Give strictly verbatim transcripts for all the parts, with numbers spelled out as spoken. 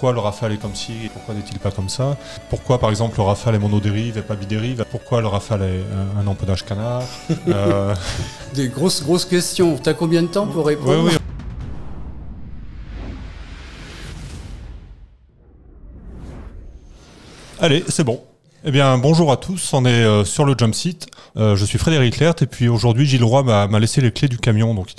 Pourquoi le Rafale est comme ci et pourquoi n'est-il pas comme ça? Pourquoi par exemple le Rafale est monodérive et pas bidérive? Pourquoi le Rafale est un empennage canard? euh... Des grosses grosses questions. T'as combien de temps pour répondre? Oui, oui. Allez, c'est bon. Eh bien, bonjour à tous, on est euh, sur le Jumpseat. Euh, je suis Frédéric Lert et puis aujourd'hui, Gilles Roy m'a laissé les clés du camion. Donc,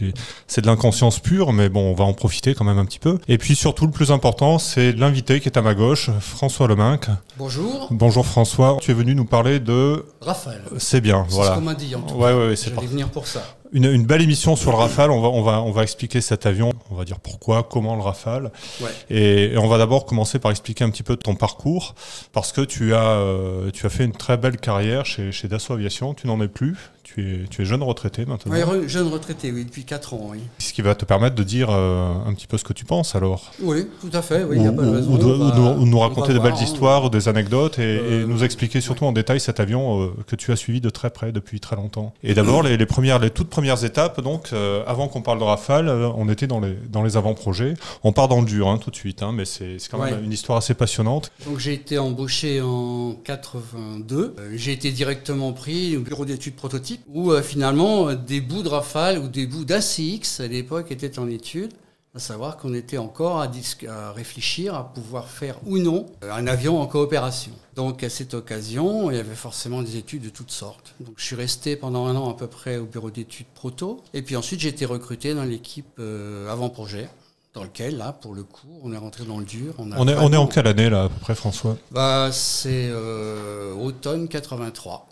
c'est de l'inconscience pure, mais bon, on va en profiter quand même un petit peu. Et puis surtout, le plus important, c'est l'invité qui est à ma gauche, François Lemainque. Bonjour. Bonjour François, tu es venu nous parler de... Rafale. C'est bien, voilà. C'est ce qu'on m'a dit en tout cas. Ouais, ouais, ouais, c'est parti. Je vais venir pour ça. Une, une belle émission sur le Rafale, on va, on, va, on va expliquer cet avion, on va dire pourquoi, comment le Rafale. Ouais. Et, et on va d'abord commencer par expliquer un petit peu ton parcours, parce que tu as, euh, tu as fait une très belle carrière chez, chez Dassault Aviation, tu n'en es plus, tu es, tu es jeune retraité maintenant. Oui, re, jeune retraité, oui, depuis quatre ans. Oui. Ce qui va te permettre de dire euh, un petit peu ce que tu penses alors. Oui, tout à fait, oui, il n'y a pas de raison. Ou, de, bah, ou nous, nous raconter des voir, belles histoires, va... des anecdotes, et, euh, et nous expliquer surtout ouais. en détail cet avion euh, que tu as suivi de très près depuis très longtemps. Et d'abord, les, les premières, les toutes premières Premières étapes, donc euh, avant qu'on parle de Rafale, euh, on était dans les, dans les avant-projets. On part dans le dur hein, tout de suite, hein, mais c'est quand même ouais. une histoire assez passionnante. Donc j'ai été embauché en quatre-vingt-deux, euh, j'ai été directement pris au bureau d'études prototypes où euh, finalement euh, des bouts de Rafale ou des bouts d'A C X à l'époque étaient en étude, à savoir qu'on était encore à, à réfléchir à pouvoir faire ou non un avion en coopération. Donc à cette occasion, il y avait forcément des études de toutes sortes. Donc je suis resté pendant un an à peu près au bureau d'études proto. Et puis ensuite, j'ai été recruté dans l'équipe euh, avant-projet, dans lequel, là, pour le coup, on est rentré dans le dur. On, a on, est, on est en quelle année, là, à peu près, François? Bah, c'est euh, automne quatre-vingt-trois.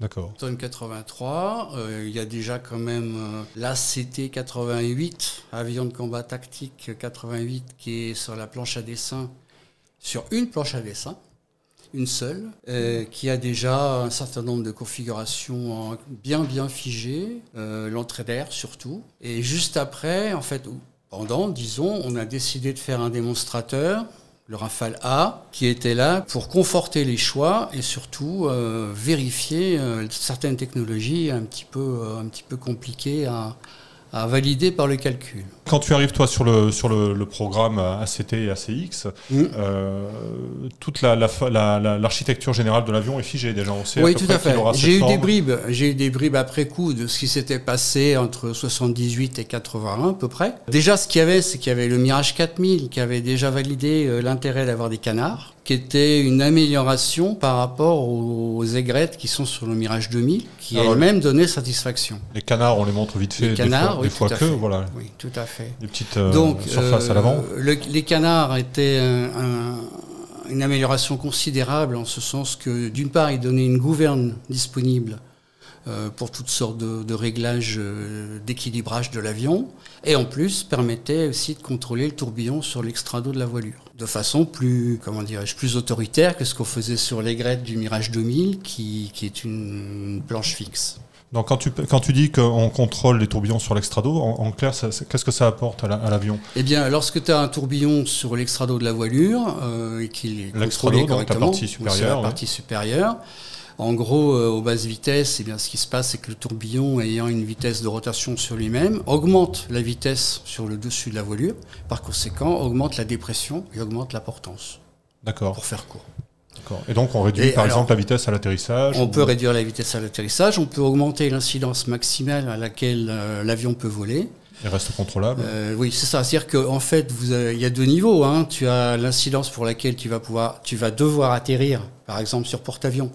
D'accord. Automne quatre-vingt-trois, il euh, y a déjà quand même euh, l'A C T quatre-vingt-huit, avion de combat tactique quatre-vingt-huit, qui est sur la planche à dessin, sur une planche à dessin, une seule, euh, qui a déjà un certain nombre de configurations bien bien figées, euh, l'entrée d'air surtout. Et juste après, en fait, pendant, disons, on a décidé de faire un démonstrateur, le Rafale A, qui était là pour conforter les choix et surtout euh, vérifier euh, certaines technologies un petit peu, euh, un petit peu compliquées à, à valider par le calcul. Quand tu arrives, toi, sur le, sur le, le programme A C T et A C X, mmh. euh, toute la, la, la, la, l'architecture générale de l'avion est figée déjà. On sait oui, à peu tout à fait. J'ai eu, j'ai eu des bribes après coup de ce qui s'était passé entre soixante-dix-huit et quatre-vingt-un à peu près. Déjà, ce qu'il y avait, c'est qu'il y avait le Mirage quatre mille qui avait déjà validé l'intérêt d'avoir des canards, qui était une amélioration par rapport aux aigrettes qui sont sur le Mirage deux mille, qui elles-mêmes donnaient satisfaction. Les canards, on les montre vite fait, les canards, des fois, oui, des fois que, fait. voilà. Oui, tout à fait. Des petites euh, Donc, surfaces euh, à l'avant. Le, les canards étaient un, un, une amélioration considérable en ce sens que, d'une part, ils donnaient une gouverne disponible euh, pour toutes sortes de, de réglages euh, d'équilibrage de l'avion, et en plus permettaient aussi de contrôler le tourbillon sur l'extrado de la voilure, de façon plus, comment dirais-je, plus autoritaire que ce qu'on faisait sur l'aigrette du Mirage deux mille, qui, qui est une, une planche fixe. Donc quand tu, quand tu dis qu'on contrôle les tourbillons sur l'extrado, en, en clair, qu'est-ce que ça apporte à l'avion? Eh bien, lorsque tu as un tourbillon sur l'extrado de la voilure, euh, et qu'il est contrôlé correctement, donc la partie supérieure, sur la ouais. partie supérieure, en gros, euh, aux basses vitesses, eh bien, ce qui se passe, c'est que le tourbillon, ayant une vitesse de rotation sur lui-même, augmente la vitesse sur le dessus de la voilure, par conséquent, augmente la dépression et augmente la portance. D'accord. Pour faire court. Et donc on réduit et par alors, exemple la vitesse à l'atterrissage On ou... peut réduire la vitesse à l'atterrissage, on peut augmenter l'incidence maximale à laquelle euh, l'avion peut voler. Il reste contrôlable euh, Oui, c'est ça. C'est-à-dire qu'en fait, vous avez, il y a deux niveaux. Hein. Tu as l'incidence pour laquelle tu vas, pouvoir, tu vas devoir atterrir, par exemple sur porte-avions.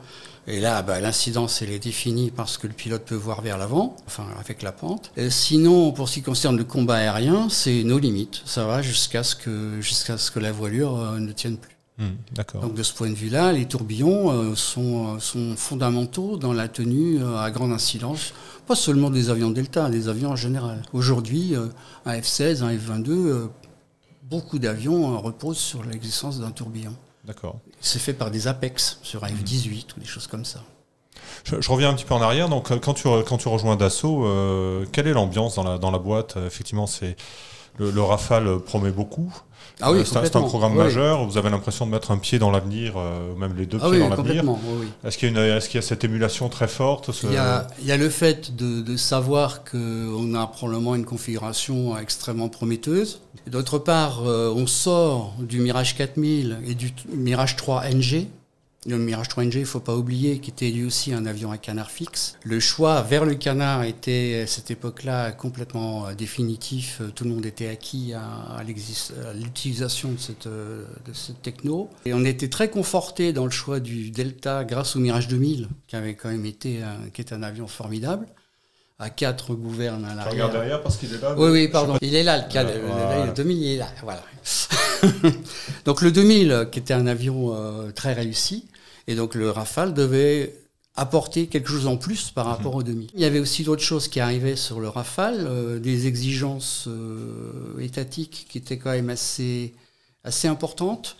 Et là, bah, l'incidence, elle est définie parce que le pilote peut voir vers l'avant, enfin avec la pente. Et sinon, pour ce qui concerne le combat aérien, c'est nos limites. Ça va jusqu'à ce que, jusqu'à ce que la voilure euh, ne tienne plus. Hum, d'accord. Donc de ce point de vue-là, les tourbillons euh, sont, sont fondamentaux dans la tenue euh, à grande incidence, pas seulement des avions Delta, des avions en général. Aujourd'hui, euh, un F seize, un F vingt-deux, euh, beaucoup d'avions euh, reposent sur l'existence d'un tourbillon. D'accord. C'est fait par des A P E X sur un F dix-huit hum. ou des choses comme ça. Je, je reviens un petit peu en arrière. Donc, quand tu, quand tu rejoins Dassault, euh, quelle est l'ambiance dans la, dans la boîte? Effectivement, c'est le, le Rafale promet beaucoup. Ah oui, c'est un programme oui. majeur. Vous avez l'impression de mettre un pied dans l'avenir, euh, même les deux ah pieds oui, dans l'avenir. Oui, oui. Est-ce qu'il y a une, est-ce qu'il y a cette émulation très forte? Ce... Il, y a, il y a le fait de, de savoir qu'on a probablement une configuration extrêmement prometteuse. D'autre part, euh, on sort du Mirage quatre mille et du Mirage trois N G. Le Mirage trois N G, il ne faut pas oublier, qui était lui aussi un avion à canard fixe. Le choix vers le canard était, à cette époque-là, complètement définitif. Tout le monde était acquis à, à l'utilisation de cette, de cette techno. Et on était très confortés dans le choix du Delta grâce au Mirage deux mille, qui avait quand même été un, qui est un avion formidable, à quatre gouvernes à l'arrière. Je regarde derrière parce qu'il est là. Oui, oui, pardon. Il est là, le, cadre, voilà. Le deux mille, il est là. Voilà. Donc le deux mille, qui était un avion euh, très réussi, et donc le Rafale devait apporter quelque chose en plus par rapport mmh. au deux mille. Il y avait aussi d'autres choses qui arrivaient sur le Rafale, euh, des exigences euh, étatiques qui étaient quand même assez, assez importantes.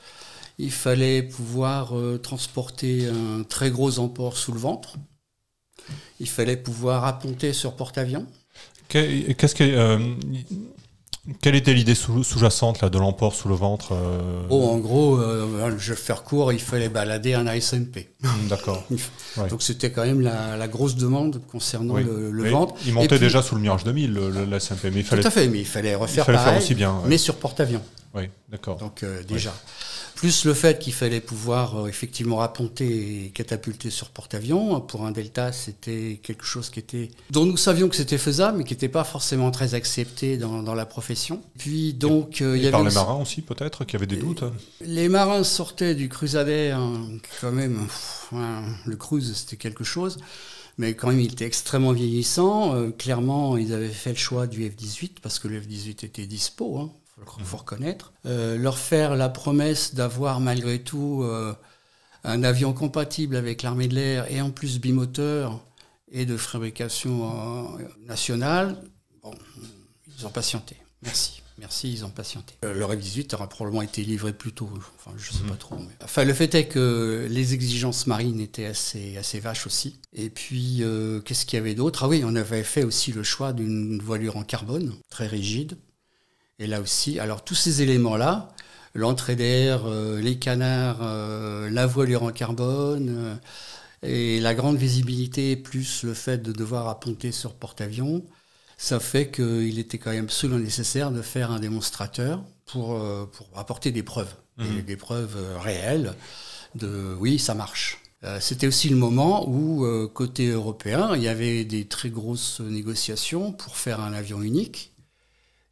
Il fallait pouvoir euh, transporter un très gros emport sous le ventre. Il fallait pouvoir apponter sur porte-avions. Qu'est-ce que... Euh... Quelle était l'idée sous-jacente là, de l'emport sous le ventre? Oh, en gros, euh, je vais faire court, il fallait balader un A S M P. D'accord. Ouais. Donc c'était quand même la, la grosse demande concernant oui. le, le ventre. Il montait puis, déjà sous le Mirage deux mille, l'A S M P. Mais il fallait, tout à fait, mais il fallait refaire il fallait pareil, faire aussi bien, ouais. mais sur porte-avions. Oui, d'accord. Donc euh, déjà. Oui. Plus le fait qu'il fallait pouvoir euh, effectivement apponter et catapulter sur porte-avions. Pour un Delta, c'était quelque chose qui était, dont nous savions que c'était faisable, mais qui n'était pas forcément très accepté dans, dans la profession. Puis donc, euh, il y avait par les aussi... marins aussi, peut-être, qui avaient des et, doutes. Les marins sortaient du Crusader, hein, quand même. Pff, hein, le Cruise, c'était quelque chose. Mais quand même, il était extrêmement vieillissant. Euh, clairement, ils avaient fait le choix du F dix-huit, parce que le F dix-huit était dispo, hein. Il faut reconnaître. Euh, leur faire la promesse d'avoir malgré tout euh, un avion compatible avec l'armée de l'air et en plus bimoteur et de fabrication euh, nationale, bon, ils ont patienté. Merci. Merci, ils ont patienté. Euh, le F dix-huit aura probablement été livré plus tôt. Enfin, je ne sais mmh. pas trop. Mais... Enfin, le fait est que les exigences marines étaient assez, assez vaches aussi. Et puis, euh, qu'est-ce qu'il y avait d'autre? Ah oui, on avait fait aussi le choix d'une voilure en carbone, très rigide. Et là aussi, alors tous ces éléments-là, l'entrée d'air, euh, les canards, euh, la voilure en carbone, euh, et la grande visibilité, plus le fait de devoir apponter sur porte-avions, ça fait qu'il était quand même absolument nécessaire de faire un démonstrateur pour, euh, pour apporter des preuves, mmh. des, des preuves réelles de « oui, ça marche ». C'était aussi le moment où, euh, côté européen, il y avait des très grosses négociations pour faire un avion unique,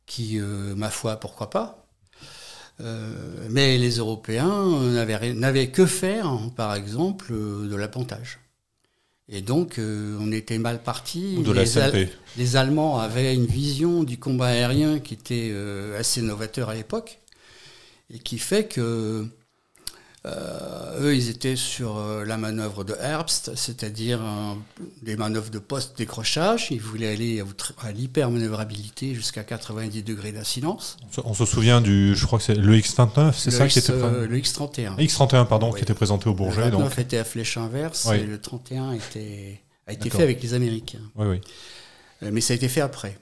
qui, euh, ma foi, pourquoi pas. Euh, mais les Européens n'avaient que faire, par exemple, euh, de l'appontage. Et donc, euh, on était mal partis. Ou de la S M P. Les Allemands avaient une vision du combat aérien qui était euh, assez novateur à l'époque, et qui fait que euh, eux, ils étaient sur euh, la manœuvre de Herbst, c'est-à-dire euh, des manœuvres de post-décrochage. Ils voulaient aller à, à l'hyper-manœuvrabilité jusqu'à quatre-vingt-dix degrés d'incidence. On se souvient du, je crois que c'est le X vingt-neuf, c'est ça X, qui était euh, le X trente et un. X trente et un, pardon, oui. qui était présenté au Bourget. Le X vingt-neuf donc... était à flèche inverse oui. et le trente et un était, a été fait avec les Américains. Oui, oui. Euh, mais ça a été fait après.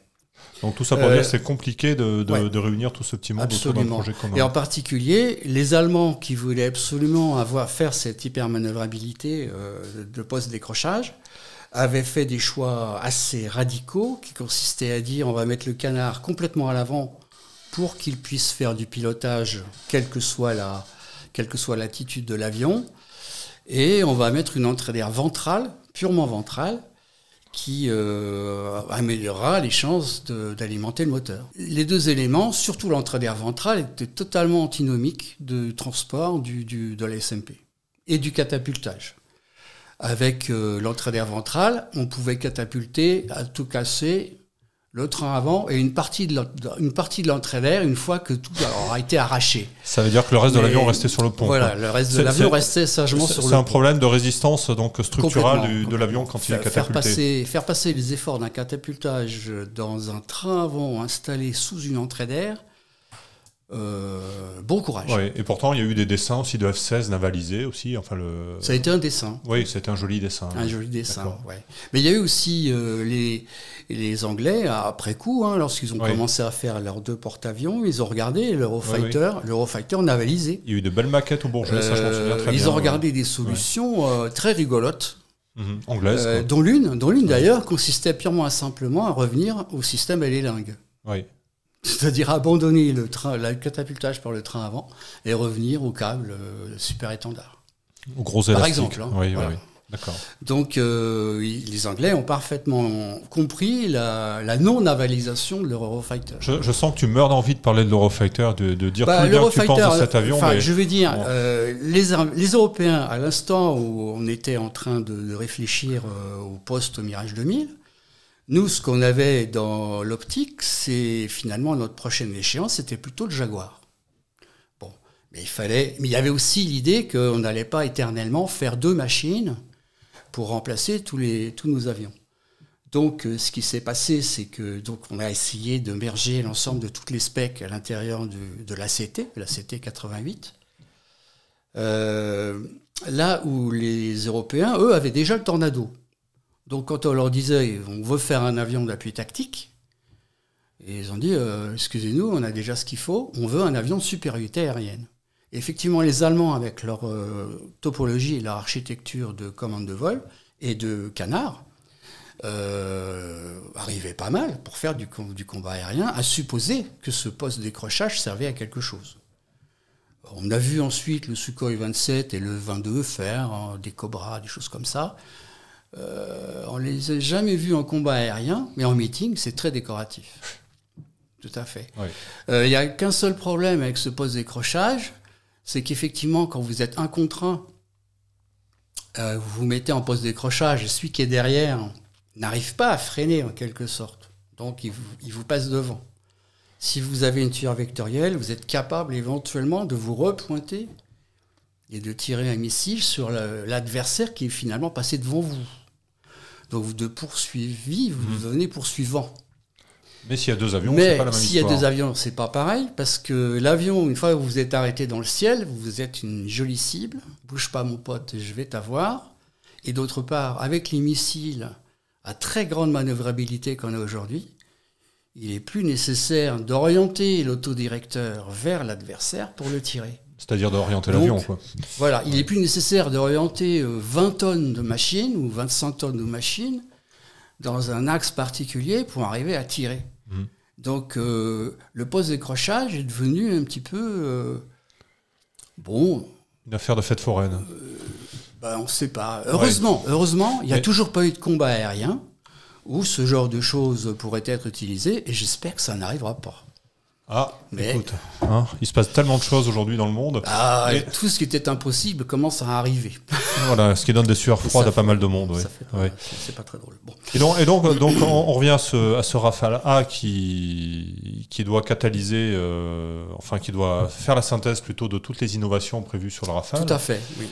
Donc tout ça pour euh, dire c'est compliqué de, de, ouais, de réunir tout ce petit monde absolument. autour d'un projet commun. Et en particulier, les Allemands qui voulaient absolument avoir, faire cette hyper-manœuvrabilité euh, de post-décrochage avaient fait des choix assez radicaux qui consistaient à dire on va mettre le canard complètement à l'avant pour qu'il puisse faire du pilotage quelle que soit la, quelle que soit l'attitude de l'avion, et on va mettre une entrée d'air ventrale, purement ventrale, qui euh, améliorera les chances d'alimenter le moteur. Les deux éléments, surtout l'entrée d'air ventrale, étaient totalement antinomiques du transport du, du, de la S M P et du catapultage. Avec euh, l'entrée d'air ventrale, on pouvait catapulter, à tout casser, le train avant et une partie de l'entrée d'air une fois que tout aura été arraché. Ça veut dire que le reste Mais, de l'avion restait sur le pont. Voilà, quoi. Le reste de l'avion restait sagement sur le pont. C'est un problème de résistance donc structurale du, de l'avion quand il est catapulté. Faire passer, faire passer les efforts d'un catapultage dans un train avant installé sous une entrée d'air, Euh, bon courage. Ouais, et pourtant, il y a eu des dessins aussi de F seize navalisés aussi. Enfin, le... Ça a été un dessin. Oui, c'était un joli dessin. Un joli dessin, ouais. Mais il y a eu aussi euh, les, les Anglais, après coup, hein, lorsqu'ils ont ouais. commencé à faire leurs deux porte-avions, ils ont regardé l'Eurofighter ouais, l'Eurofighter navalisé. Il y a eu de belles maquettes au Bourget, euh, ça je m'en souviens très ils bien. Ils ont regardé ouais. des solutions ouais. euh, très rigolotes. Mmh, anglaise, euh, dont l'une, dont l'une d'ailleurs consistait purement et simplement à revenir au système hélilingue. Oui. C'est-à-dire abandonner le train, le catapultage par le train avant et revenir au câble euh, super étendard. Au gros élastique. Par exemple. Hein, oui, voilà. oui, oui. D'accord. Donc euh, les Anglais ont parfaitement compris la, la non-navalisation de l'Eurofighter. Je, je sens que tu meurs d'envie de parler de l'Eurofighter, de, de dire bah, tout bien que tu penses de cet avion. Mais... Je vais dire, bon. euh, les, les Européens, à l'instant où on était en train de, de réfléchir euh, au poste Mirage deux mille, nous, ce qu'on avait dans l'optique, c'est finalement notre prochaine échéance, c'était plutôt le Jaguar. Bon, mais il fallait, mais il y avait aussi l'idée qu'on n'allait pas éternellement faire deux machines pour remplacer tous, les, tous nos avions. Donc, ce qui s'est passé, c'est que donc on a essayé de merger l'ensemble de toutes les specs à l'intérieur de, de l'A C T, l'A C T quatre-vingt-huit, euh, là où les Européens, eux, avaient déjà le Tornado. Donc, quand on leur disait « on veut faire un avion d'appui tactique », ils ont dit euh, « excusez-nous, on a déjà ce qu'il faut, on veut un avion de supériorité aérienne ». Effectivement, les Allemands, avec leur euh, topologie et leur architecture de commande de vol et de canard, euh, arrivaient pas mal pour faire du, du combat aérien, à supposer que ce poste de décrochage servait à quelque chose. On a vu ensuite le Sukhoi vingt-sept et le vingt-deux faire hein, des cobras, des choses comme ça. Euh, on ne les a jamais vus en combat aérien, mais en meeting, c'est très décoratif. Tout à fait. Il oui. euh, n'y a qu'un seul problème avec ce poste décrochage, c'est qu'effectivement, quand vous êtes un contre un, euh, vous vous mettez en poste décrochage et celui qui est derrière n'arrive pas à freiner en quelque sorte. Donc, il vous, il vous passe devant. Si vous avez une tueur vectorielle, vous êtes capable éventuellement de vous repointer et de tirer un missile sur l'adversaire qui est finalement passé devant vous. Donc de poursuivi, vous devenez poursuivant. Mais s'il y a deux avions, c'est pas la même histoire. Mais s'il y a deux avions, c'est pas pareil, parce que l'avion, une fois que vous êtes arrêté dans le ciel, vous êtes une jolie cible. Bouge pas, mon pote, je vais t'avoir. Et d'autre part, avec les missiles à très grande manœuvrabilité qu'on a aujourd'hui, il est plus nécessaire d'orienter l'autodirecteur vers l'adversaire pour le tirer. C'est-à-dire d'orienter l'avion, quoi. Voilà, il n'est plus nécessaire d'orienter vingt tonnes de machines ou vingt-cinq tonnes de machines dans un axe particulier pour arriver à tirer. Mmh. Donc, euh, le poste décrochage est devenu un petit peu... Euh, bon... Une affaire de fête foraine. Euh, bah, on ne sait pas. Heureusement, ouais. heureusement, il n'y a Mais... toujours pas eu de combat aérien où ce genre de choses pourrait être utilisé, et j'espère que ça n'arrivera pas. Ah, mais écoute, hein, il se passe tellement de choses aujourd'hui dans le monde. Ah, et... Tout ce qui était impossible commence à arriver. Voilà, ce qui donne des sueurs froides à pas mal de monde. Oui. Oui. C'est pas très drôle. Bon. Et donc, et donc, donc on, on revient à ce, à ce Rafale A qui, qui doit catalyser, euh, enfin qui doit faire la synthèse plutôt de toutes les innovations prévues sur le Rafale. Tout à fait, oui.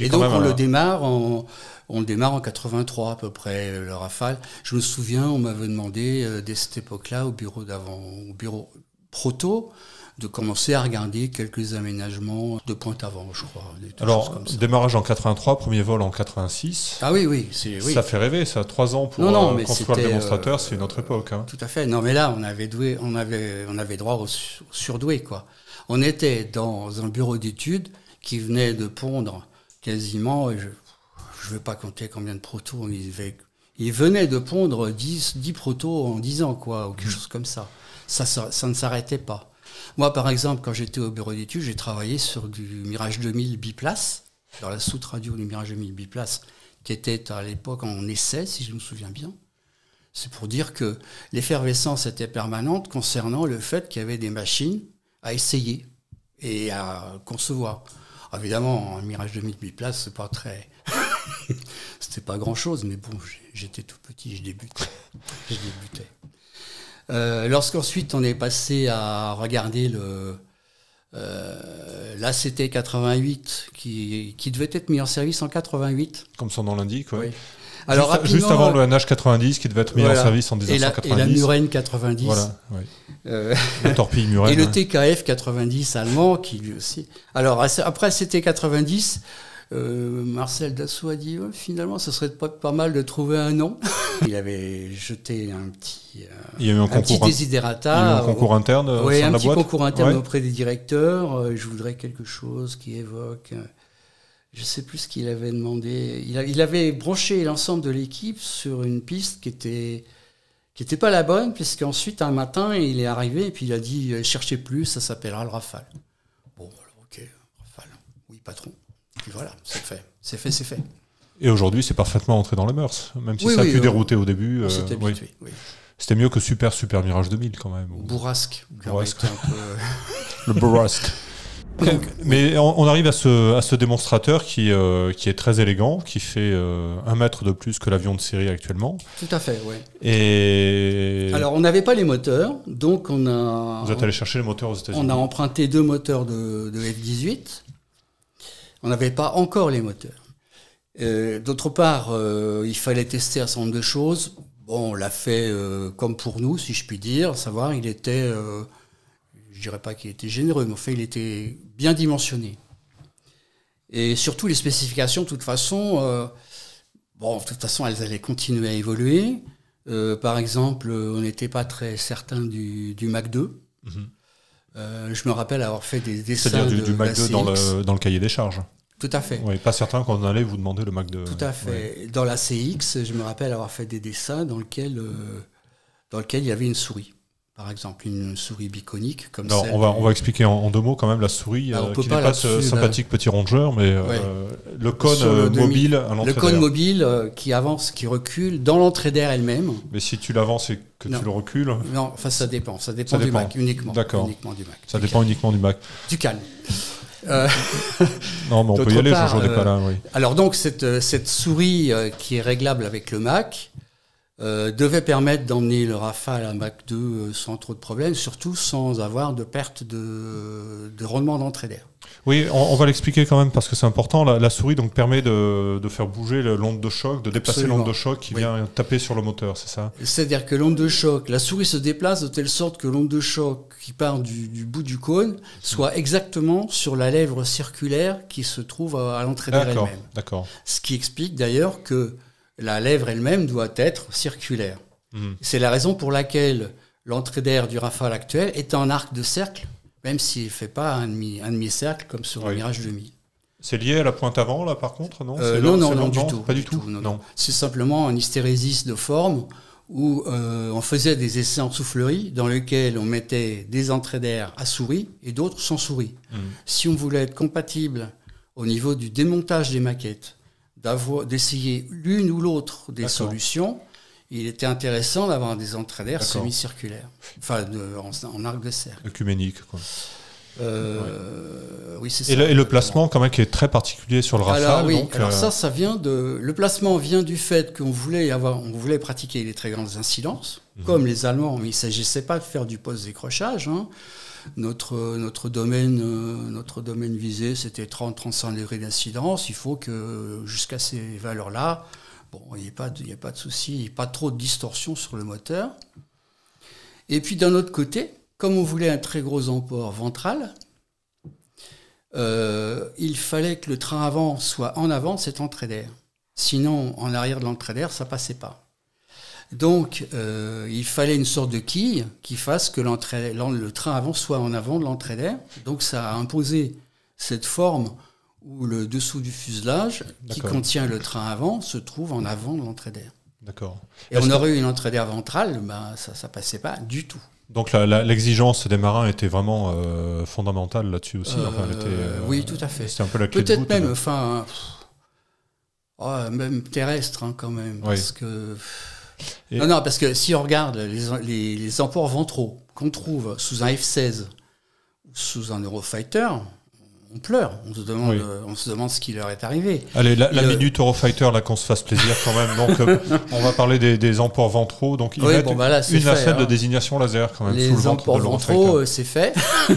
Et donc, on, un... le démarre en, on le démarre en quatre-vingt-trois à peu près, le Rafale. Je me souviens, on m'avait demandé, euh, dès cette époque-là, au bureau d'avant, au bureau proto, de commencer à regarder quelques aménagements de pointe avant, je crois. Alors, comme ça. Démarrage en quatre-vingt-trois, premier vol en quatre-vingt-six. Ah oui, oui. oui. Ça fait rêver, ça. Trois ans pour non, non, euh, construire le démonstrateur, euh, c'est une autre époque. Hein. Tout à fait. Non, mais là, on avait, doué, on avait, on avait droit au, au surdoué, quoi. On était dans un bureau d'études qui venait de pondre quasiment, je ne vais pas compter combien de protos, on y avait, il venait de pondre dix, dix protos en dix ans, quoi, ou quelque chose comme ça. Ça, ça, ça ne s'arrêtait pas. Moi, par exemple, quand j'étais au bureau d'études, j'ai travaillé sur du Mirage deux mille biplace, dans la soute radio du Mirage deux mille biplace, qui était à l'époque en essai, si je me souviens bien. C'est pour dire que l'effervescence était permanente concernant le fait qu'il y avait des machines à essayer et à concevoir. Évidemment, un Mirage deux mille biplace, c'est pas très... C'était pas grand-chose, mais bon, j'étais tout petit, je débutais. Je débutais. Euh, Lorsqu'ensuite, on est passé à regarder l'A C T quatre-vingt-huit, qui, qui devait être mis en service en quatre-vingt-huit. Comme son nom l'indique, ouais. Oui. Alors, juste, juste avant le N H quatre-vingt-dix qui devait être mis voilà. en service en mille neuf cent quatre-vingt-dix. Et la, et la Muren quatre-vingt-dix. Voilà, oui. euh, la torpille Muren. Et le T K F quatre-vingt-dix allemand qui lui aussi. Alors après c'était quatre-vingt-dix. Euh, Marcel Dassault a dit oh, finalement ce serait pas, pas mal de trouver un nom. Il avait jeté un petit désiderata, un concours interne au sein de la boîte, un petit concours interne auprès des directeurs. Euh, je voudrais quelque chose qui évoque, euh, je sais plus ce qu'il avait demandé. Il, a, il avait broché l'ensemble de l'équipe sur une piste qui était qui était pas la bonne, puisqu'ensuite un matin il est arrivé et puis il a dit euh, cherchez plus, ça s'appellera le Rafale. Bon alors ok, Rafale, oui patron. Puis voilà, c'est fait, c'est fait, c'est fait. Et aujourd'hui, c'est parfaitement entré dans les mœurs, même si oui, ça a oui, pu euh, dérouter au début. Euh, C'était oui. oui. C'était mieux que Super Super Mirage deux mille quand même. Ou... Bourrasque. Bourrasque. Un peu... Le bourrasque. Donc, mais on, on arrive à ce, à ce démonstrateur qui, euh, qui est très élégant, qui fait euh, un mètre de plus que l'avion de série actuellement. Tout à fait, oui. Et... Alors, on n'avait pas les moteurs, donc on a... Vous êtes allé chercher les moteurs aux États-Unis. On a emprunté deux moteurs de, de F dix-huit. On n'avait pas encore les moteurs. Euh, D'autre part, euh, il fallait tester un certain nombre de choses. Bon, on l'a fait euh, comme pour nous, si je puis dire. À savoir, il était, euh, je dirais pas qu'il était généreux, mais en fait, il était bien dimensionné. Et surtout, les spécifications, de toute façon, euh, bon, de toute façon, elles allaient continuer à évoluer. Euh, par exemple, on n'était pas très certain du, du Mach deux. Mmh. Euh, je me rappelle avoir fait des dessins. C'est-à-dire du, de du Mach deux dans le, dans le cahier des charges. Tout à fait. Oui, pas certain qu'on allait vous demander le Mach deux. Tout à fait. Ouais. Dans la C X, je me rappelle avoir fait des dessins dans lesquels euh, dans lequel il y avait une souris. Par exemple, une souris biconique. Comme non, celle on, va, on va expliquer en, en deux mots quand même la souris, ah, euh, qui n'est pas ce sympathique là. Petit rongeur, mais ouais. euh, le cône le mobile à l'entrée d'air. Le cône mobile euh, qui avance, qui recule dans l'entrée d'air elle-même. Mais si tu l'avances et que non. tu le recules... Non, enfin ça dépend, ça dépend, ça dépend. du Mac, uniquement. D'accord, ça du dépend calme. uniquement du Mac. Du calme. Euh, non, mais on peut y aller, je n'en ai pas là, oui. Alors donc, cette, cette souris euh, qui est réglable avec le Mac... Euh, devait permettre d'emmener le Rafale à Mach deux euh, sans trop de problèmes, surtout sans avoir de perte de, de rendement d'entrée d'air. Oui, on, on va l'expliquer quand même parce que c'est important. La, la souris donc permet de, de faire bouger l'onde de choc, de déplacer l'onde de choc qui oui. vient taper sur le moteur, c'est ça? C'est-à-dire que l'onde de choc, la souris se déplace de telle sorte que l'onde de choc qui part du, du bout du cône soit exactement sur la lèvre circulaire qui se trouve à, à l'entrée d'air elle-même. D'accord. Ce qui explique d'ailleurs que la lèvre elle-même doit être circulaire. Mmh. C'est la raison pour laquelle l'entrée d'air du Rafale actuel est en arc de cercle, même s'il ne fait pas un demi-cercle comme sur oui. le Mirage deux mille. C'est lié à la pointe avant, là, par contre, non euh, Non, non, non, du tout. Pas du tout, tout non, non. C'est simplement un hystérésis de forme où euh, on faisait des essais en soufflerie dans lesquels on mettait des entrées d'air à souris et d'autres sans souris. Mmh. Si on voulait être compatible au niveau du démontage des maquettes, d'essayer l'une ou l'autre des solutions, il était intéressant d'avoir des entrées d'air semi-circulaires, enfin de, en, en arc de cercle. Œcuménique, quoi. Euh, ouais. Oui, c'est ça. Et le, et le placement, alors, quand même, qui est très particulier sur le Rafale. Alors, oui, donc, alors euh... ça, ça vient de. Le placement vient du fait qu'on voulait avoir, on voulait pratiquer les très grandes incidences, mmh. comme les Allemands, mais il ne s'agissait pas de faire du post-décrochage. Hein. Notre, notre, domaine, notre domaine visé, c'était trente à trente-cinq degrés d'incidence. Il faut que jusqu'à ces valeurs-là, bon, il n'y ait pas de souci, il n'y ait pas trop de distorsion sur le moteur. Et puis d'un autre côté, comme on voulait un très gros emport ventral, euh, il fallait que le train avant soit en avant de cette entrée d'air. Sinon, en arrière de l'entrée d'air, ça ne passait pas. Donc, euh, il fallait une sorte de quille qui fasse que l'entrée, le train avant soit en avant de l'entrée d'air. Donc, ça a imposé cette forme où le dessous du fuselage qui contient le train avant se trouve en avant de l'entrée d'air. D'accord. Et on aurait eu une entrée d'air ventrale, ben, ça ne passait pas du tout. Donc, l'exigence des marins était vraiment euh, fondamentale là-dessus aussi. Euh, enfin, elle était, euh, oui, tout à fait. C'était un peu la clé de voûte. Peut-être même, enfin, oh, même terrestre hein, quand même, parce oui. que... Et non, non, parce que si on regarde les, les, les emports ventraux qu'on trouve sous un F seize, sous un Eurofighter, on pleure, on se demande, oui. on se demande ce qui leur est arrivé. Allez, la, la euh... minute Eurofighter, là, qu'on se fasse plaisir quand même. Donc, euh, on va parler des, des emports ventraux. Donc, il y a une affaire hein. de désignation laser quand même. Les sous le ventre emports de ventraux, c'est fait. Oui,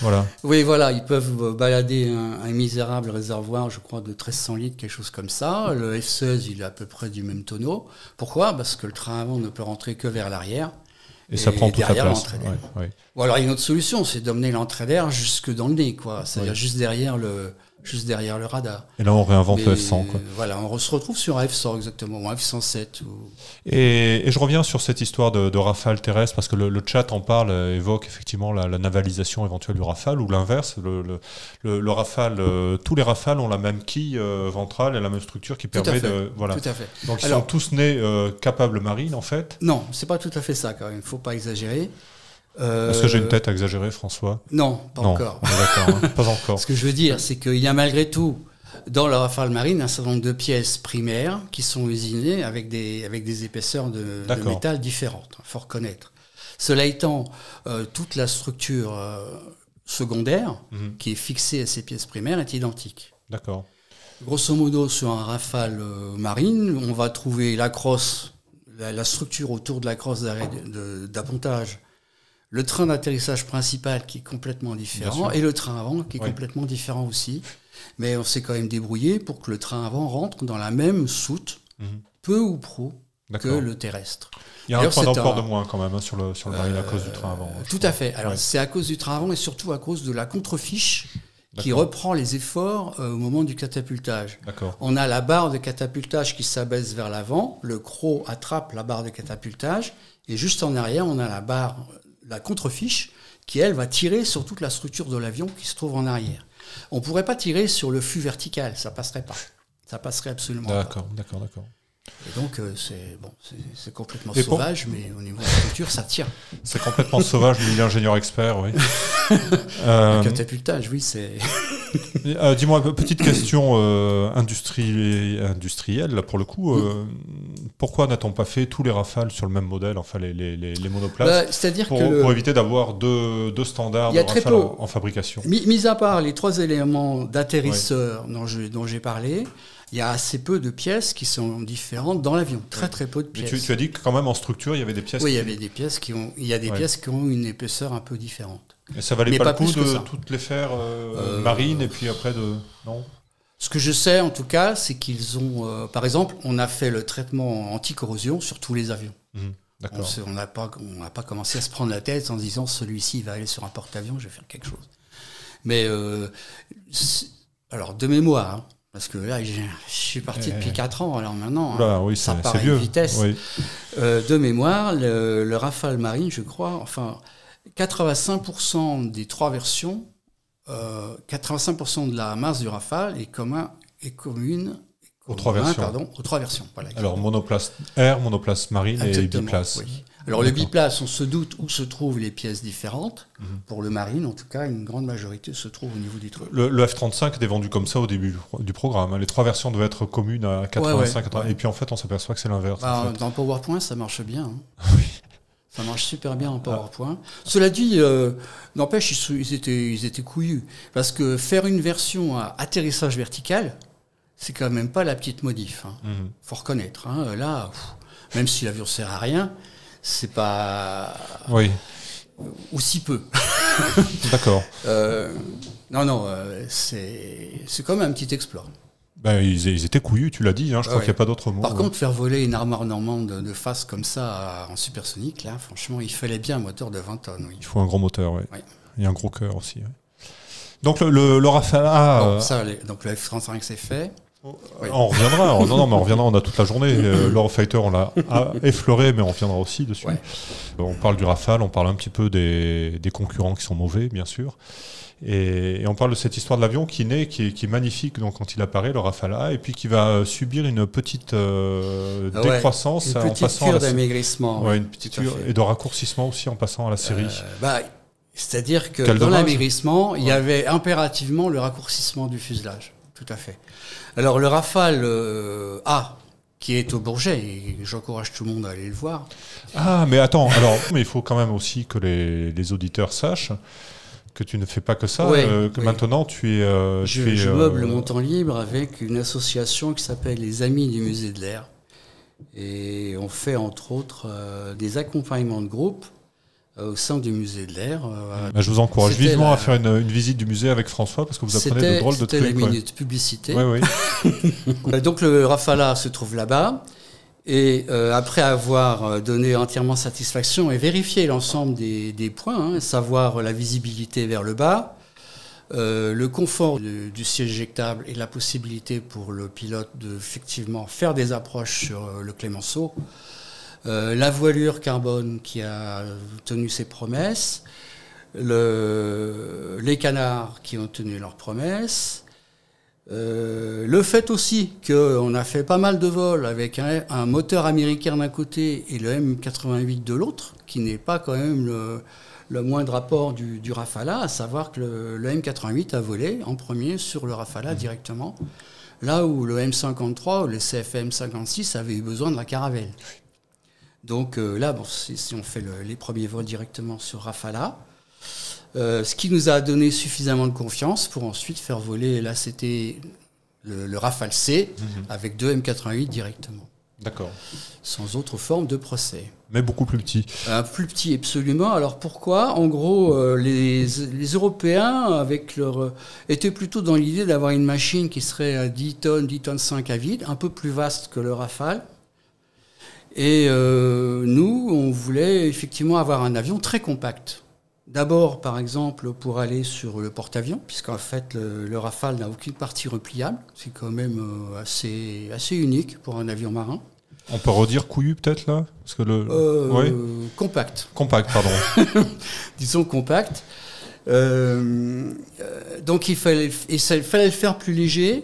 voilà. Oui, voilà, ils peuvent balader un, un misérable réservoir, je crois, de mille trois cents litres, quelque chose comme ça. Le F seize, il est à peu près du même tonneau. Pourquoi ? Parce que le train avant ne peut rentrer que vers l'arrière. Et, et ça prend toute la place. Ouais, ouais. Ou alors, il y a une autre solution, c'est d'emmener l'entrée d'air jusque dans le nez, quoi. C'est-à-dire ouais. juste derrière le, juste derrière le radar. Et là, on réinvente le F cent, quoi. Voilà, on se retrouve sur un F cent, exactement, ou un F cent sept. Ou... Et, et je reviens sur cette histoire de, de Rafale terrestre, parce que le, le chat en parle, évoque effectivement la, la navalisation éventuelle du Rafale, ou l'inverse. Le, le, le, le Rafale, euh, tous les Rafales ont la même quille euh, ventrale et la même structure qui tout permet de... Voilà. Tout à fait. Donc, ils alors, sont tous nés euh, capables marines, en fait. Non, c'est pas tout à fait ça, quand même. Il ne faut pas exagérer. Euh... Est-ce que j'ai une tête à exagérer, François ? Non, pas non, encore. D'accord, hein, pas encore. Ce que je veux dire, c'est qu'il y a malgré tout, dans la Rafale marine, un certain nombre de pièces primaires qui sont usinées avec des, avec des épaisseurs de, de métal différentes, il faut reconnaître. Cela étant, euh, toute la structure euh, secondaire mmh. qui est fixée à ces pièces primaires est identique. D'accord. Grosso modo, sur un Rafale marine, on va trouver la crosse, la, la structure autour de la crosse d'appontage, le train d'atterrissage principal qui est complètement différent, et le train avant qui est ouais. complètement différent aussi. Mais on s'est quand même débrouillé pour que le train avant rentre dans la même soute, mmh. peu ou prou, que le terrestre. Il y a un point d'emport de moins quand même hein, sur le, sur le euh, marine à cause du train avant. Tout crois. à fait. Alors ouais. c'est à cause du train avant et surtout à cause de la contrefiche qui reprend les efforts euh, au moment du catapultage. On a la barre de catapultage qui s'abaisse vers l'avant, le croc attrape la barre de catapultage, et juste en arrière, on a la barre... la contrefiche, qui, elle, va tirer sur toute la structure de l'avion qui se trouve en arrière. On ne pourrait pas tirer sur le flux vertical, ça ne passerait pas. Ça ne passerait absolument pas. D'accord, d'accord, d'accord. Et donc, euh, c'est bon, c'est complètement Et sauvage, bon. mais au niveau de la structure, ça tient. C'est complètement sauvage, mais l'ingénieur expert, oui. euh... Le catapultage, oui, c'est... euh, Dis-moi, petite question euh, industrie, industrielle, là, pour le coup. Euh, mm. Pourquoi n'a-t-on pas fait tous les Rafales sur le même modèle, enfin les, les, les, les monoplaces, bah, c'est-à-dire pour, que le... pour éviter d'avoir deux, deux standards de Rafale en, en fabrication. Mis, mis à part les trois éléments d'atterrisseur oui. dont j'ai parlé, il y a assez peu de pièces qui sont différentes dans l'avion. Très, très peu de pièces. Mais tu, tu as dit que quand même, en structure, il y avait des pièces... Oui, qui... il y avait des pièces qui ont, il y a des ouais. pièces qui ont une épaisseur un peu différente. Et ça valait pas, pas le coup de toutes les faire euh, euh... marines et puis après de... Non. Ce que je sais, en tout cas, c'est qu'ils ont... Euh, par exemple, on a fait le traitement anti-corrosion sur tous les avions. Mmh. D'accord. On n'a pas, pas commencé à se prendre la tête en disant « Celui-ci va aller sur un porte-avions, je vais faire quelque chose. » Mais... Euh, alors, de mémoire... Hein, parce que là, je suis parti depuis quatre ans, alors maintenant, là, hein, oui, ça part à une vitesse. Oui. Euh, de mémoire, le, le Rafale marine, je crois, enfin, quatre-vingt-cinq pour cent des trois versions, euh, quatre-vingt-cinq pour cent de la masse du Rafale est, commun, est commune aux, commun, trois versions. Pardon, aux trois versions. Voilà, alors, monoplace air, monoplace marine exactement, et biplace. Oui. Alors, le biplace, on se doute où se trouvent les pièces différentes. Mmh. Pour le marine, en tout cas, une grande majorité se trouve au niveau du truc. Le, le F trente-cinq était vendu comme ça au début du programme. Les trois versions devaient être communes à quatre-vingt-cinq. Ouais, ouais, ouais. Et puis, en fait, on s'aperçoit que c'est l'inverse. Bah, en fait. Dans PowerPoint, ça marche bien. Hein. Oui. Ça marche super bien en PowerPoint. Ah. Cela dit, euh, n'empêche, ils, ils, étaient, ils étaient couillus. Parce que faire une version à atterrissage vertical, c'est quand même pas la petite modif. Hein. Mmh. Faut reconnaître. Hein. Là, pff, même si l'avion sert à rien... c'est pas oui. aussi peu. D'accord. Euh, non, non, euh, c'est quand même un petit exploit. Ben, ils, ils étaient couillus, tu l'as dit, hein, je ouais. crois qu'il n'y a pas d'autre mot. Par ouais. contre, faire voler une armoire normande de face comme ça en supersonique, là, franchement, il fallait bien un moteur de vingt tonnes. Oui. Il faut un gros moteur, oui. Ouais. Et un gros cœur aussi. Ouais. Donc le, le, le Rafale... Ah, bon, euh... ça, les, donc le F trente-cinq, c'est fait. Oui. On reviendra, non, non, mais on reviendra, on a toute la journée. Euh, L'Eurofighter, on l'a effleuré, mais on reviendra aussi dessus. Ouais. On parle du Rafale, on parle un petit peu des, des concurrents qui sont mauvais, bien sûr. Et, et on parle de cette histoire de l'avion qui naît, qui, qui est magnifique donc, quand il apparaît, le Rafale A, et puis qui va subir une petite euh, ouais, décroissance. Une petite en passant cure d'amaigrissement. Ouais, une petite cure et de raccourcissement aussi en passant à la série. Euh, bah, c'est-à-dire que Quel dans l'amaigrissement, ouais. il y avait impérativement le raccourcissement du fuselage. Tout à fait. Alors, le Rafale euh, A, qui est au Bourget, et j'encourage tout le monde à aller le voir. Ah, mais attends, alors, mais il faut quand même aussi que les, les auditeurs sachent que tu ne fais pas que ça, ouais, euh, que ouais. maintenant tu es... Euh, je tu es, je meuble euh... mon temps libre avec une association qui s'appelle les Amis du Musée de l'Air. Et on fait entre autres euh, des accompagnements de groupe euh, au sein du Musée de l'Air. Euh, bah, je vous encourage vivement la... à faire une, une visite du musée avec François, parce que vous apprenez de drôles de trucs. C'était la minute ouais. publicité. Ouais, ouais. Donc le Rafala se trouve là-bas. Et euh, après avoir donné entièrement satisfaction et vérifié l'ensemble des, des points, hein, savoir la visibilité vers le bas, euh, le confort du, du siège éjectable et la possibilité pour le pilote de effectivement faire des approches sur euh, le Clemenceau, euh, la voilure carbone qui a tenu ses promesses, le, les canards qui ont tenu leurs promesses, Euh, le fait aussi qu'on a fait pas mal de vols avec un, un moteur américain d'un côté et le M quatre-vingt-huit de l'autre, qui n'est pas quand même le, le moindre apport du, du Rafala, à savoir que le, le M quatre-vingt-huit a volé en premier sur le Rafala directement, là où le M cinquante-trois ou le C F M cinquante-six avait eu besoin de la caravelle. Donc euh, là, bon, si, si on fait le, les premiers vols directement sur Rafala, Euh, ce qui nous a donné suffisamment de confiance pour ensuite faire voler, là c'était le, le Rafale C, mmh. avec deux M quatre-vingt-huit directement. D'accord. Sans autre forme de procès. Mais beaucoup plus petit. Euh, plus petit, absolument. Alors pourquoi ? En gros, euh, les, les Européens avec leur, euh, étaient plutôt dans l'idée d'avoir une machine qui serait à dix tonnes, dix tonnes cinq à vide, un peu plus vaste que le Rafale. Et euh, nous, on voulait effectivement avoir un avion très compact. D'abord, par exemple, pour aller sur le porte-avions, puisqu'en fait, le, le Rafale n'a aucune partie repliable. C'est quand même assez, assez unique pour un avion marin. On peut redire couillu, peut-être, là parce que le... euh, ouais. Compact. Compact, pardon. Disons compact. Euh, donc, il fallait, il fallait le faire plus léger,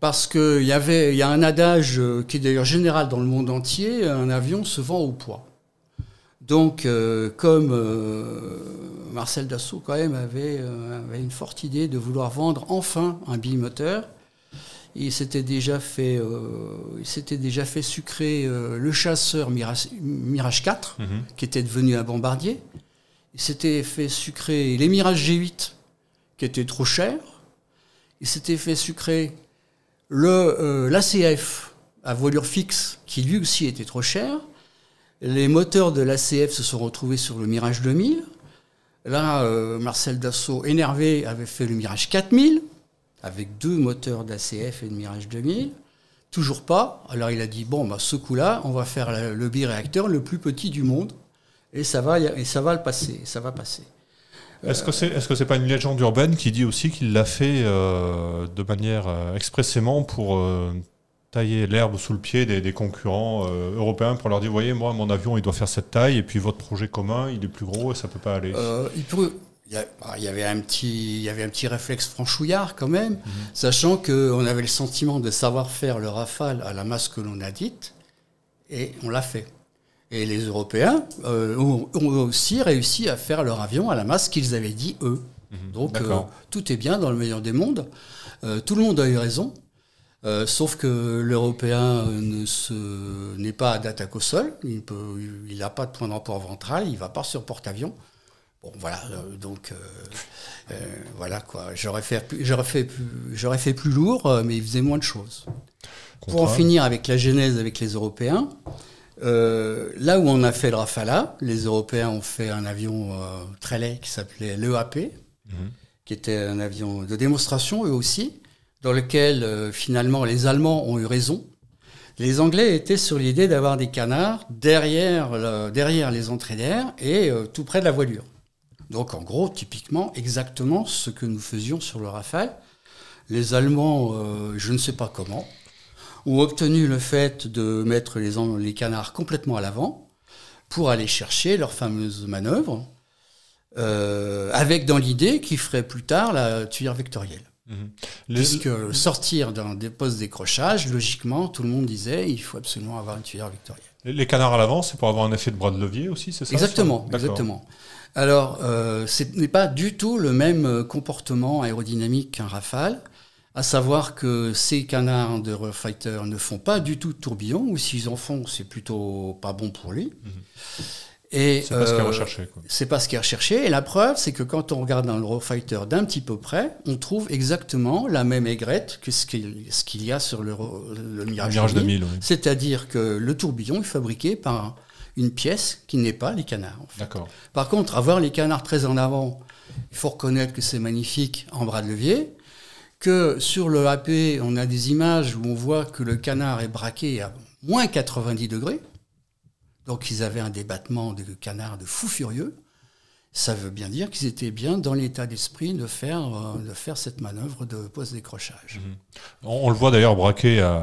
parce qu'il y avait, il y a un adage qui est d'ailleurs général dans le monde entier, un avion se vend au poids. Donc, euh, comme euh, Marcel Dassault, quand même, avait, euh, avait une forte idée de vouloir vendre enfin un bimoteur, il s'était déjà fait, euh, il s'était déjà fait sucrer euh, le chasseur Mirage, Mirage quatre, mmh. qui était devenu un bombardier. Il s'était fait sucrer les Mirage G huit, qui étaient trop chers. Il s'était fait sucrer le, euh, l'A C F à voilure fixe, qui lui aussi était trop cher. Les moteurs de l'A C F se sont retrouvés sur le Mirage deux mille. Là, euh, Marcel Dassault, énervé, avait fait le Mirage quatre mille, avec deux moteurs d'A C F et de Mirage deux mille. Toujours pas. Alors il a dit, bon, bah, ce coup-là, on va faire la, le biréacteur le plus petit du monde, et ça va, et ça va le passer, ça va passer. Est-ce que c'est, est-ce que c'est pas une légende urbaine qui dit aussi qu'il l'a fait euh, de manière euh, expressément pour... Euh, tailler l'herbe sous le pied des, des concurrents euh, européens pour leur dire, voyez, moi, mon avion, il doit faire cette taille, et puis votre projet commun, il est plus gros, et ça ne peut pas aller. Euh, il peut, y a, bah, y avait un petit, y avait un petit réflexe franchouillard, quand même, mmh. sachant qu'on avait le sentiment de savoir faire le Rafale à la masse que l'on a dite, et on l'a fait. Et les Européens euh, ont, ont aussi réussi à faire leur avion à la masse qu'ils avaient dit, eux. Mmh. Donc, euh, tout est bien dans le meilleur des mondes. Euh, tout le monde a eu raison. Euh, sauf que l'Européen ne se, n'est pas à d'attaque au sol, il peut, il n'a pas de point d'emport ventral, il ne va pas sur porte-avions. Bon, voilà, euh, donc, euh, euh, voilà quoi. J'aurais fait, j'aurais fait, plus, j'aurais fait plus lourd, mais il faisait moins de choses. Pour en finir avec la genèse avec les Européens, euh, là où on a fait le Rafala, les Européens ont fait un avion euh, très laid qui s'appelait l'E A P, mmh. qui était un avion de démonstration eux aussi, dans lequel, euh, finalement, les Allemands ont eu raison. Les Anglais étaient sur l'idée d'avoir des canards derrière, le, derrière les entrées d'air et euh, tout près de la voilure. Donc, en gros, typiquement, exactement ce que nous faisions sur le Rafale. Les Allemands, euh, je ne sais pas comment, ont obtenu le fait de mettre les, les canards complètement à l'avant pour aller chercher leur fameuse manœuvre, euh, avec dans l'idée qu'ils feraient plus tard la tuyère vectorielle. Mmh. Les... Puisque sortir d'un des postes décrochage, logiquement, tout le monde disait il faut absolument avoir une tuyère vectorielle. Les canards à l'avant, c'est pour avoir un effet de bras de levier aussi, c'est ça ? Exactement, exactement. Alors, euh, ce n'est pas du tout le même comportement aérodynamique qu'un Rafale, à savoir que ces canards de Eurofighter ne font pas du tout de tourbillon, ou s'ils en font, c'est plutôt pas bon pour lui. Mmh. Et c'est pas euh, ce qui est recherché, quoi. C'est pas ce qui est recherché. Et la preuve, c'est que quand on regarde dans l'Eurofighter d'un petit peu près, on trouve exactement la même aigrette que ce qu'il, ce qu'il y a sur le, le Mirage, Mirage deux mille. Oui. C'est-à-dire que le tourbillon est fabriqué par une pièce qui n'est pas les canards. En fait. D'accord. Par contre, avoir les canards très en avant, il faut reconnaître que c'est magnifique en bras de levier, que sur le A P, on a des images où on voit que le canard est braqué à moins quatre-vingt-dix degrés. Donc ils avaient un débattement de canards de fou furieux. Ça veut bien dire qu'ils étaient bien dans l'état d'esprit de faire, de faire cette manœuvre de post-décrochage. Mmh. On, on le voit d'ailleurs braqué à,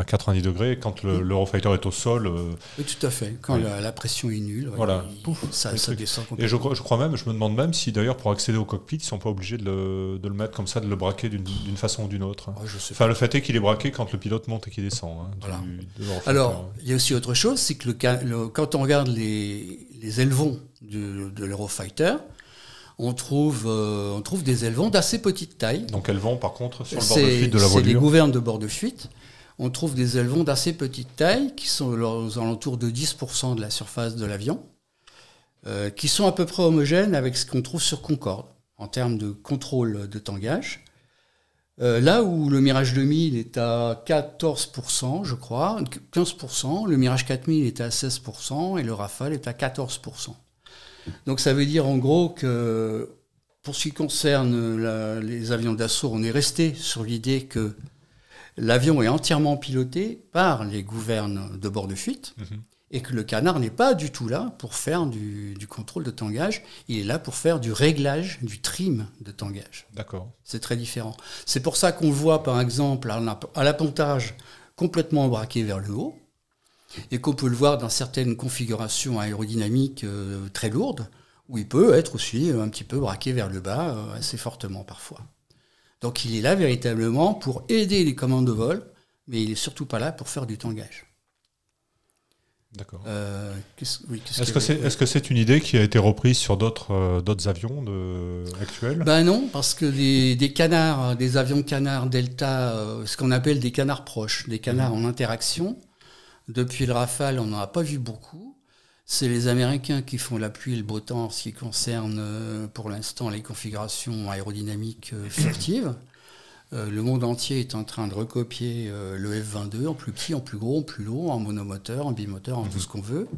à quatre-vingt-dix degrés quand le, mmh. l'Eurofighter est au sol. Euh... Oui, tout à fait. Quand oui. la, la pression est nulle, voilà. il, Pouf, ça, ça descend complètement. Et je crois, je crois même, je me demande même si d'ailleurs pour accéder au cockpit, ils ne sont pas obligés de le, de le mettre comme ça, de le braquer d'une, d'une façon ou d'une autre. Oh, je sais enfin, pas. Le fait est qu'il est braqué quand le pilote monte et qu'il descend. Hein, du, voilà. de Alors, il y a aussi autre chose, c'est que le, le, quand on regarde les, les élevons de, de l'Eurofighter, on trouve, euh, on trouve des élevons d'assez petite taille. Donc élevons, par contre, sur le bord de fuite de la voilure. C'est les gouvernes de bord de fuite. On trouve des élevons d'assez petite taille, qui sont aux alentours de dix pour cent de la surface de l'avion, euh, qui sont à peu près homogènes avec ce qu'on trouve sur Concorde, en termes de contrôle de tangage. Euh, là où le Mirage deux mille est à quatorze pour cent, je crois, quinze pour cent, le Mirage quatre mille est à seize pour cent, et le Rafale est à quatorze pour cent. Donc ça veut dire en gros que pour ce qui concerne la, les avions d'assaut, on est resté sur l'idée que l'avion est entièrement piloté par les gouvernes de bord de fuite mmh. et que le canard n'est pas du tout là pour faire du, du contrôle de tangage, il est là pour faire du réglage, du trim de tangage. D'accord. C'est très différent. C'est pour ça qu'on voit par exemple à l'appontage complètement braqué vers le haut, et qu'on peut le voir dans certaines configurations aérodynamiques euh, très lourdes, où il peut être aussi un petit peu braqué vers le bas, euh, assez fortement parfois. Donc il est là véritablement pour aider les commandes de vol, mais il n'est surtout pas là pour faire du tangage. D'accord. Euh, qu'est-ce, oui, qu'est-ce est-ce, que c'est, est-ce que c'est une idée qui a été reprise sur d'autres, euh, d'autres avions de, actuels ? Ben non, parce que des, des canards, des avions canards Delta, euh, ce qu'on appelle des canards proches, des canards mmh. en interaction... Depuis le Rafale, on n'en a pas vu beaucoup. C'est les Américains qui font la pluie et le beau temps en ce qui concerne, pour l'instant, les configurations aérodynamiques furtives. Euh, le monde entier est en train de recopier euh, le F vingt-deux en plus petit, en plus gros, en plus long, en monomoteur, en bimoteur, en tout ce qu'on veut.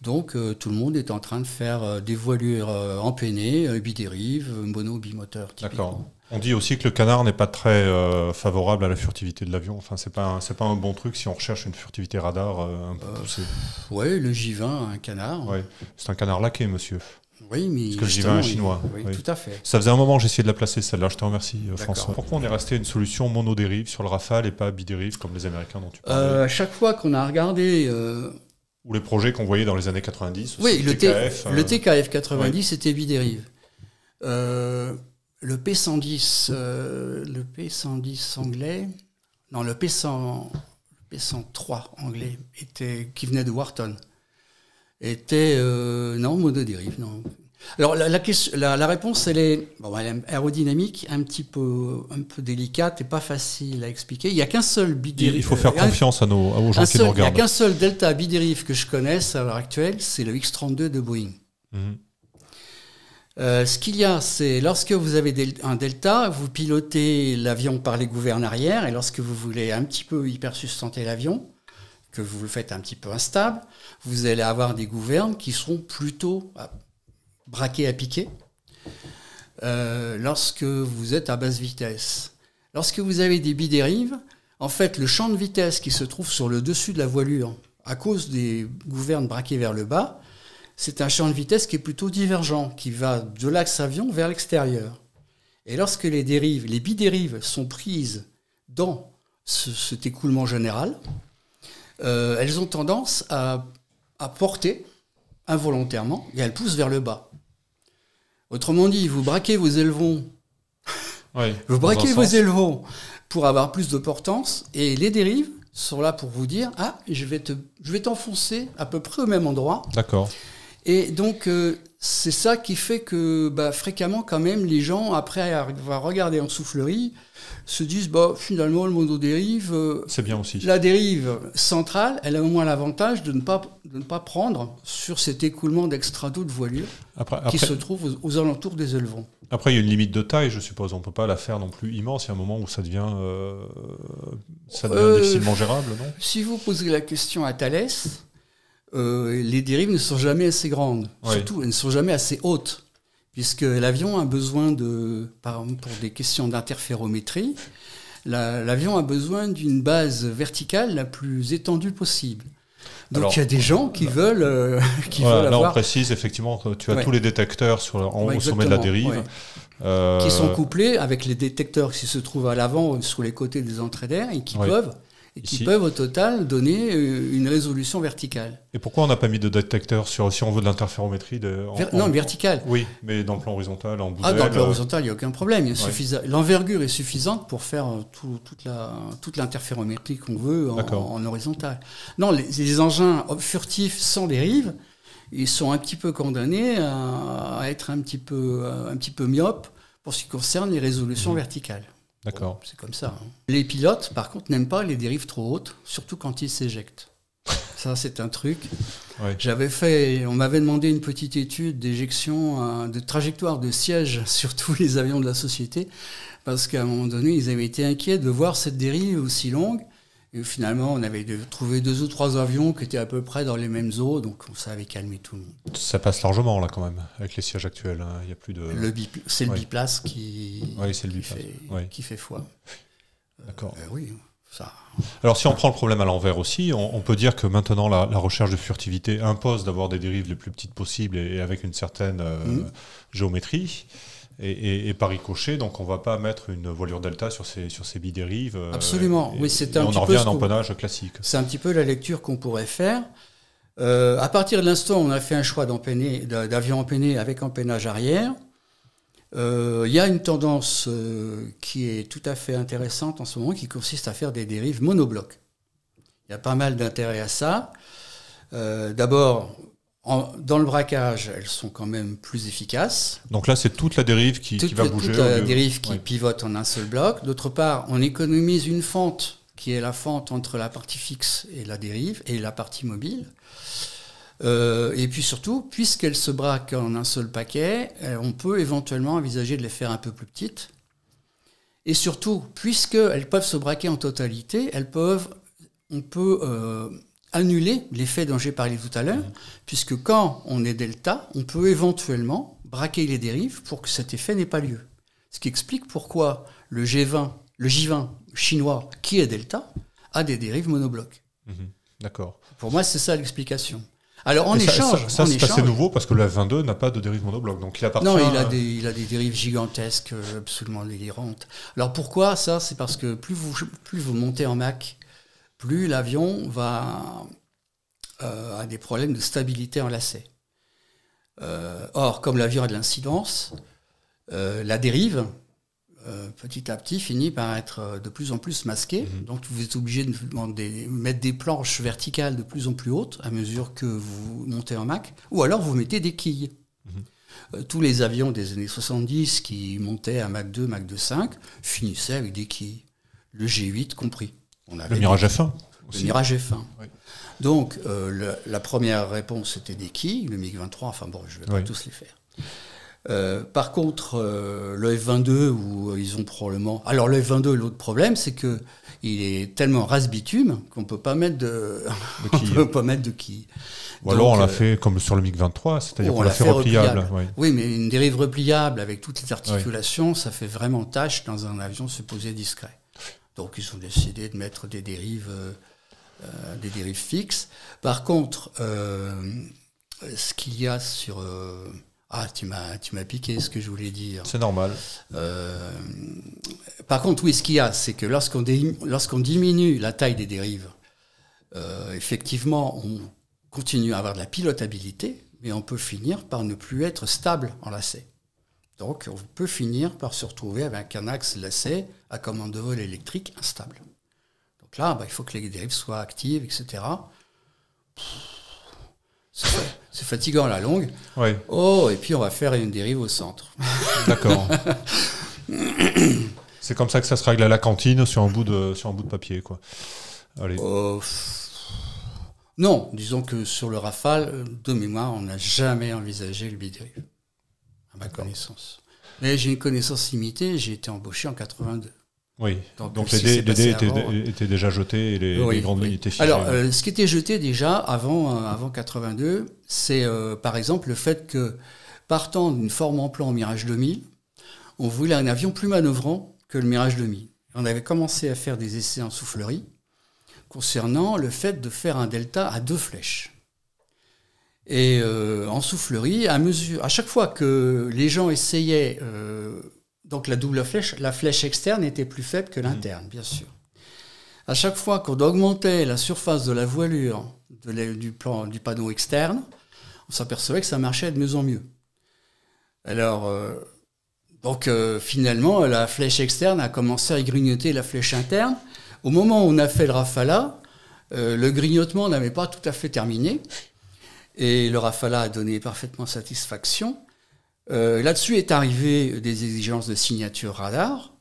Donc euh, tout le monde est en train de faire euh, des voilures euh, empennés, euh, bidérives, euh, mono, bimoteur. D'accord. On dit aussi que le canard n'est pas très euh, favorable à la furtivité de l'avion. Enfin, c'est pas un, c'est pas un bon truc si on recherche une furtivité radar euh, un peu euh, poussée. Oui, le J vingt, un canard. Ouais. C'est un canard laqué, monsieur. Oui, mais parce que le J vingt est chinois. Oui, oui, tout à fait. Ça faisait un moment que j'essayais de la placer, celle-là. Je te remercie, D'accord. François. Pourquoi on est resté une solution monodérive sur le Rafale et pas bidérive comme les Américains dont tu parlais ? euh, À chaque fois qu'on a regardé... Euh... Ou les projets qu'on voyait dans les années quatre-vingt-dix. Oui, le T K F, euh... le T K F quatre-vingt-dix, oui. était bidérive. Euh... Le P cent dix, euh, le P cent dix anglais, non, le P cent, le P cent trois anglais, était, qui venait de Wharton, était, euh, non, monodérive, non. Alors, la, la, question, la, la réponse, elle est, bon, elle est aérodynamique, un petit peu, un peu délicate et pas facile à expliquer. Il n'y a qu'un seul bidérive. Il faut faire euh, confiance un, à nos, aux gens qui nous regardent. Il n'y a qu'un seul delta bidérive que je connaisse à l'heure actuelle, c'est le X trente-deux de Boeing. Mm-hmm. Euh, ce qu'il y a, c'est lorsque vous avez del- un delta, vous pilotez l'avion par les gouvernes arrière, et lorsque vous voulez un petit peu hypersustenter l'avion, que vous le faites un petit peu instable, vous allez avoir des gouvernes qui seront plutôt à, braquées à piquer euh, lorsque vous êtes à basse vitesse. Lorsque vous avez des bidérives, en fait, le champ de vitesse qui se trouve sur le dessus de la voilure, à cause des gouvernes braquées vers le bas, c'est un champ de vitesse qui est plutôt divergent, qui va de l'axe avion vers l'extérieur. Et lorsque les dérives, les bidérives sont prises dans ce, cet écoulement général, euh, elles ont tendance à, à porter involontairement et elles poussent vers le bas. Autrement dit, vous braquez vos élevons, oui, vous braquez vos élevons pour avoir plus de portance et les dérives sont là pour vous dire « Ah, je vais, te, je vais t'enfoncer à peu près au même endroit. » D'accord. Et donc, euh, c'est ça qui fait que bah, fréquemment, quand même, les gens, après avoir regardé en soufflerie, se disent bah, finalement, le monodérive, euh, c'est bien aussi. La dérive centrale, elle a au moins l'avantage de ne pas, de ne pas prendre sur cet écoulement d'extrado de voilure après, après, qui se trouve aux, aux alentours des élevons. Après, il y a une limite de taille, je suppose. On ne peut pas la faire non plus immense. Il y a un moment où ça devient, euh, ça devient euh, difficilement gérable, non? Si vous posez la question à Thalès... Euh, les dérives ne sont jamais assez grandes, oui. Surtout elles ne sont jamais assez hautes, puisque l'avion a besoin de, par exemple pour des questions d'interférométrie, l'avion a besoin d'une base verticale la plus étendue possible. Donc alors, il y a des gens qui là, veulent, euh, qui voilà, veulent là avoir... on précise effectivement que tu as ouais. tous les détecteurs sur, en haut ouais, au sommet de la dérive. Ouais. Euh... Qui sont couplés avec les détecteurs qui se trouvent à l'avant ou sur les côtés des entrées d'air et qui ouais. peuvent... qui Ici. peuvent au total donner une résolution verticale. Et pourquoi on n'a pas mis de détecteur sur, si on veut de l'interférométrie de, Ver, Non, en, verticale. En, oui, mais dans le plan horizontal, en boudelle... Ah, dans le plan horizontal, il n'y a aucun problème. Ouais. L'envergure est suffisante pour faire tout, toute l'interférométrie toute qu'on veut en, en horizontal. Non, les, les engins furtifs sans dérive, ils sont un petit peu condamnés à, à être un petit peu, un petit peu myopes pour ce qui concerne les résolutions mmh. verticales. D'accord. C'est comme ça. Les pilotes, par contre, n'aiment pas les dérives trop hautes, surtout quand ils s'éjectent. Ça, c'est un truc. Ouais. J'avais fait, on m'avait demandé une petite étude d'éjection, de trajectoire de siège sur tous les avions de la société, parce qu'à un moment donné, ils avaient été inquiets de voir cette dérive aussi longue. Et finalement, on avait trouvé deux ou trois avions qui étaient à peu près dans les mêmes eaux, donc ça avait calmé tout le monde. Ça passe largement, là, quand même, avec les sièges actuels. Hein. Il y a plus de... C'est le biplace ouais. qui, ouais, qui, biplas. Fait, ouais. qui fait foi. D'accord. Euh, ben oui, ça... Alors, si on prend le problème à l'envers aussi, on, on peut dire que maintenant, la, la recherche de furtivité impose d'avoir des dérives les plus petites possibles et, et avec une certaine euh, mmh. géométrie. Et, et, et par ricochet, donc on ne va pas mettre une voilure delta sur ces, sur ces bidérives. Absolument. Euh, et, oui, c'est un et on petit en revient peu à un empennage classique. C'est un petit peu la lecture qu'on pourrait faire. Euh, à partir de l'instant où on a fait un choix d'avion empenné avec empennage arrière, il euh, y a une tendance euh, qui est tout à fait intéressante en ce moment, qui consiste à faire des dérives monoblocs. Il y a pas mal d'intérêt à ça. Euh, D'abord... En, dans le braquage, elles sont quand même plus efficaces. Donc là, c'est toute la dérive qui, toute, qui va toute bouger. Toute la dérive qui ouais. pivote en un seul bloc. D'autre part, on économise une fente, qui est la fente entre la partie fixe et la dérive, et la partie mobile. Euh, et puis surtout, puisqu'elles se braquent en un seul paquet, on peut éventuellement envisager de les faire un peu plus petites. Et surtout, puisqu'elles peuvent se braquer en totalité, elles peuvent, on peut... Euh, annuler l'effet dont j'ai parlé tout à l'heure, mmh. puisque quand on est delta, on peut éventuellement braquer les dérives pour que cet effet n'ait pas lieu. Ce qui explique pourquoi le G vingt, le J vingt chinois qui est delta a des dérives monoblocs. Mmh. D'accord. Pour moi, c'est ça l'explication. Alors, en et échange... Ça, ça, ça c'est assez nouveau parce que le F vingt-deux n'a pas de dérive monobloc. Donc, il appartient... Non, il a, des, il a des dérives gigantesques, absolument délirantes. Alors, pourquoi ça? C'est parce que plus vous, plus vous montez en Mach... plus l'avion va euh, a des problèmes de stabilité en lacet. Euh, or, comme l'avion a de l'incidence, euh, la dérive, euh, petit à petit, finit par être de plus en plus masquée. Mmh. Donc, vous êtes obligé de demander, mettre des planches verticales de plus en plus hautes à mesure que vous montez en Mach, ou alors vous mettez des quilles. Mmh. Euh, tous les avions des années soixante-dix qui montaient à Mach deux, Mach deux virgule cinq, finissaient avec des quilles, le G huit compris. On avait le Mirage des... F un aussi. Le Mirage F un. Oui. Donc, euh, le, la première réponse, c'était des quilles, le MiG vingt-trois, enfin bon, je ne vais oui. pas tous les faire. Euh, par contre, euh, le F vingt-deux, où ils ont probablement... Alors, le F vingt-deux, l'autre problème, c'est qu'il est tellement ras-bitume qu'on ne peut pas mettre de, de quilles. On peut pas mettre de quilles. Ou alors, donc, on l'a euh... fait comme sur le MiG vingt-trois, c'est-à-dire qu'on l'a fait repliable. repliable. Oui. oui, mais une dérive repliable avec toutes les articulations, oui. ça fait vraiment tâche dans un avion supposé discret. Donc ils ont décidé de mettre des dérives, euh, des dérives fixes. Par contre, euh, ce qu'il y a sur... Euh, ah, tu m'as piqué ce que je voulais dire. C'est normal. Euh, par contre, oui, ce qu'il y a, c'est que lorsqu'on lorsqu'on diminue la taille des dérives, euh, effectivement, on continue à avoir de la pilotabilité, mais on peut finir par ne plus être stable en lacet. Donc, on peut finir par se retrouver avec un axe lacet à commande de vol électrique instable. Donc là, bah, il faut que les dérives soient actives, et cetera. c'est fatigant à la longue. Ouais. Oh, et puis on va faire une dérive au centre. D'accord. C'est comme ça que ça se règle à la cantine sur un bout de, sur un bout de papier, quoi. Allez. Oh, non, disons que sur le Rafale, de mémoire, on n'a jamais envisagé le bidérive, à ma connaissance. Mais j'ai une connaissance limitée, j'ai été embauché en quatre-vingt-deux. Oui, donc, donc les dés, les dés étaient, étaient déjà jetés et les, oui, les grandes oui. unités figées. Alors, euh, ce qui était jeté déjà avant, euh, avant quatre-vingt-deux, c'est euh, par exemple le fait que, partant d'une forme en plan au Mirage deux mille, on voulait un avion plus manœuvrant que le Mirage deux mille. On avait commencé à faire des essais en soufflerie concernant le fait de faire un delta à deux flèches. Et euh, en soufflerie, à, mesure, à chaque fois que les gens essayaient... Euh, Donc la double flèche, la flèche externe était plus faible que l'interne, bien sûr. À chaque fois qu'on augmentait la surface de la voilure de la, du, plan, du panneau externe, on s'apercevait que ça marchait de mieux en mieux. Alors, euh, donc euh, finalement, la flèche externe a commencé à grignoter la flèche interne. Au moment où on a fait le Rafala, euh, le grignotement n'avait pas tout à fait terminé. Et le Rafala a donné parfaitement satisfaction. Euh, Là-dessus est arrivé des exigences de signature radar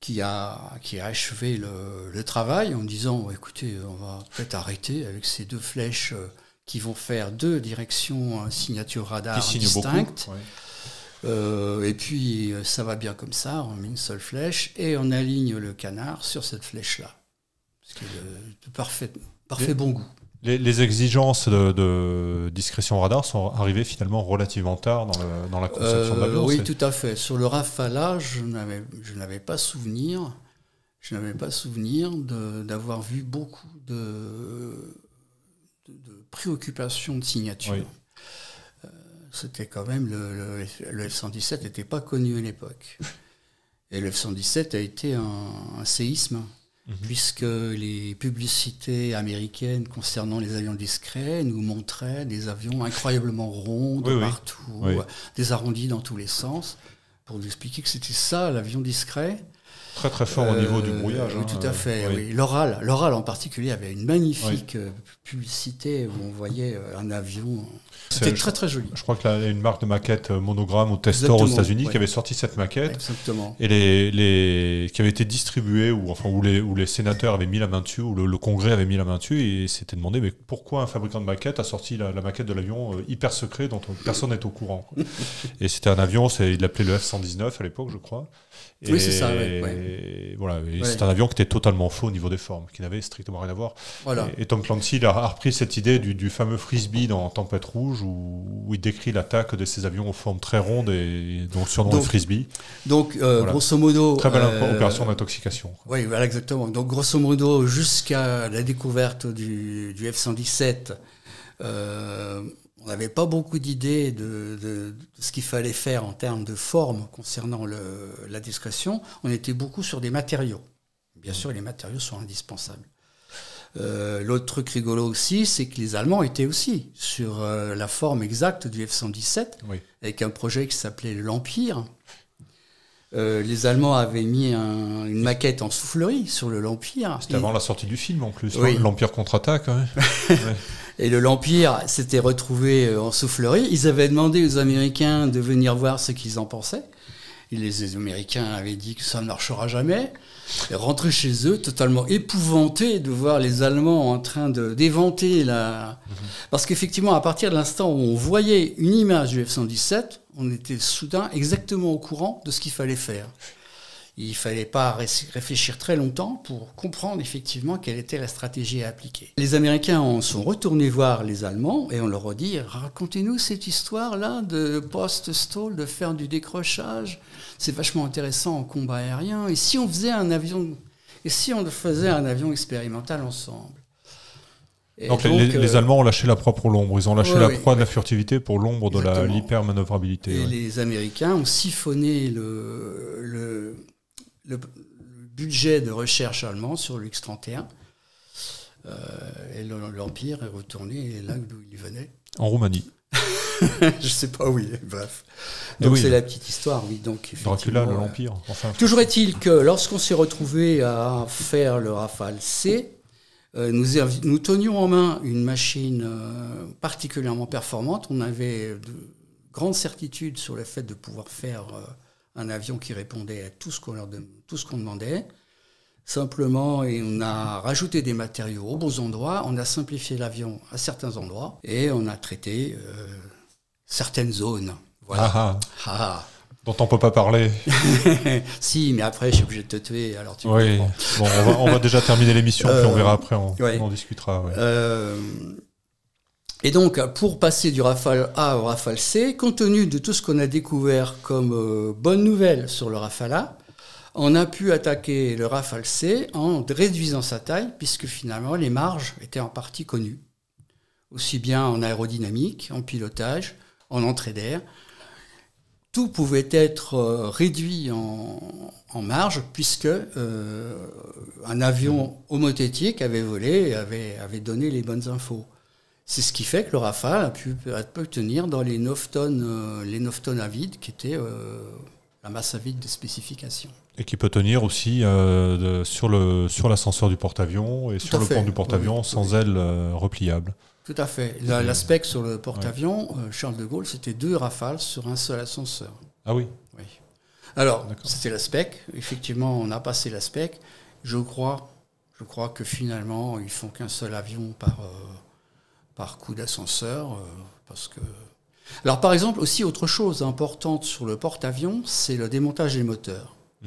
qui a, qui a achevé le, le travail en disant « Écoutez, on va peut-être arrêter avec ces deux flèches qui vont faire deux directions signature radar distinctes. Ouais. » euh, Et puis, ça va bien comme ça, on met une seule flèche et on aligne le canard sur cette flèche-là. Ce qui est de, de parfait, parfait bon goût. Les, les exigences de, de discrétion radar sont arrivées finalement relativement tard dans, le, dans la conception euh, de l'avion. Oui, tout à fait. Sur le Rafale, je n'avais pas souvenir, je n'avais pas souvenir d'avoir vu beaucoup de, de, de préoccupations de signature. Oui. Euh, C'était quand même le, le, le F cent dix-sept n'était pas connu à l'époque, et le F cent dix-sept a été un, un séisme. Puisque les publicités américaines concernant les avions discrets nous montraient des avions incroyablement ronds de oui, partout, oui. des arrondis dans tous les sens, pour nous expliquer que c'était ça, l'avion discret. Très très fort euh, au niveau du brouillage. Oui, hein, tout à fait. Euh, oui. Oui. L'Oral, l'Oral en particulier avait une magnifique oui. publicité où on voyait un avion. C'était très très joli. Je crois qu'il y a une marque de maquette Monogramme ou Testor aux États-Unis ouais. qui avait sorti cette maquette Exactement. et les, les, qui avait été distribuée ou enfin où les, où les sénateurs avaient mis la main dessus ou le, le Congrès avait mis la main dessus et s'était demandé mais pourquoi un fabricant de maquettes a sorti la, la maquette de l'avion euh, hyper secret dont personne n'est au courant. Quoi. Et c'était un avion, il l'appelait le F cent dix-neuf à l'époque je crois. Et oui c'est ça. Ouais, ouais. Voilà, ouais. C'est un avion qui était totalement faux au niveau des formes, qui n'avait strictement rien à voir. Voilà. Et, et Tom Clancy a, a repris cette idée du, du fameux frisbee dans Tempête Rouge. Où, où il décrit l'attaque de ces avions aux formes très rondes et, et dont le surnom est frisbee. Donc, euh, voilà. grosso modo... Très belle euh, opération d'intoxication. Oui, voilà, exactement. Donc, grosso modo, jusqu'à la découverte du, du F cent dix-sept, euh, on n'avait pas beaucoup d'idées de, de, de ce qu'il fallait faire en termes de forme concernant le, la discrétion. On était beaucoup sur des matériaux. Bien sûr, les matériaux sont indispensables. Euh, L'autre truc rigolo aussi, c'est que les Allemands étaient aussi sur euh, la forme exacte du F cent dix-sept, oui. avec un projet qui s'appelait l'Empire. Euh, les Allemands avaient mis un, une maquette en soufflerie sur le l'Empire. C'était avant la sortie du film en plus, oui. l'Empire contre-attaque. Ouais. ouais. Et le l'Empire s'était retrouvé en soufflerie. Ils avaient demandé aux Américains de venir voir ce qu'ils en pensaient. Et les Américains avaient dit que ça ne marchera jamais. Et rentraient chez eux totalement épouvantés de voir les Allemands en train d'éventer la... Mmh. Parce qu'effectivement, à partir de l'instant où on voyait une image du F cent dix-sept, on était soudain exactement au courant de ce qu'il fallait faire. Il ne fallait pas ré réfléchir très longtemps pour comprendre effectivement quelle était la stratégie à appliquer. Les Américains en sont retournés voir les Allemands et on leur a dit « Racontez-nous cette histoire-là de post-stall, de faire du décrochage. C'est vachement intéressant en combat aérien. Et si on faisait un avion, et si on faisait un avion expérimental ensemble ?» Donc, donc les, euh, les Allemands ont lâché la proie pour l'ombre. Ils ont lâché ouais, la proie ouais, de la furtivité pour l'ombre de l'hyper-manœuvrabilité. Et ouais. les Américains ont siphonné le... le le budget de recherche allemand sur le X trente et un. Euh, et l'Empire est retourné là d'où il venait. En Roumanie. Je ne sais pas où il est, bref. Donc oui, c'est la petite histoire, oui. Donc, Dracula, euh, l'Empire. Enfin, toujours est-il que lorsqu'on s'est retrouvé à faire le Rafale C, Euh, nous, nous tenions en main une machine euh, particulièrement performante. On avait de grandes certitudes sur le fait de pouvoir faire euh, un avion qui répondait à tout ce qu'on leur de, tout ce qu'on demandait. Simplement, et on a rajouté des matériaux aux bons endroits, on a simplifié l'avion à certains endroits et on a traité euh, certaines zones. Voilà. Ah ah. Ah. Dont on ne peut pas parler. Si, mais après, je suis obligé de te tuer. Alors tu oui, bon, on, va, on va déjà terminer l'émission, euh, puis on verra après, on, ouais. on discutera. Ouais. Euh, et donc, pour passer du Rafale A au Rafale C, compte tenu de tout ce qu'on a découvert comme euh, bonne nouvelle sur le Rafale A, on a pu attaquer le Rafale C en réduisant sa taille, puisque finalement, les marges étaient en partie connues, aussi bien en aérodynamique, en pilotage, en entrée d'air. Tout pouvait être réduit en, en marge, puisque euh, un avion homothétique avait volé et avait, avait donné les bonnes infos. C'est ce qui fait que le Rafale a pu, a pu tenir dans les neuf tonnes, euh, les neuf tonnes à vide, qui était euh, la masse à vide des spécifications. Et qui peut tenir aussi euh, de, sur le, sur l'ascenseur du porte-avions et sur le pont du porte-avions, oui, sans oui. aile euh, repliable. Tout à fait. L'aspect sur le porte-avions, ouais. Charles de Gaulle, c'était deux Rafales sur un seul ascenseur. Ah oui. Oui. Alors, c'était l'aspect. Effectivement, on a passé l'aspect. Je crois, je crois que finalement, ils font qu'un seul avion par, euh, par coup d'ascenseur. Euh, parce que... Alors, par exemple, aussi, autre chose importante sur le porte-avions, c'est le démontage des moteurs. Mmh.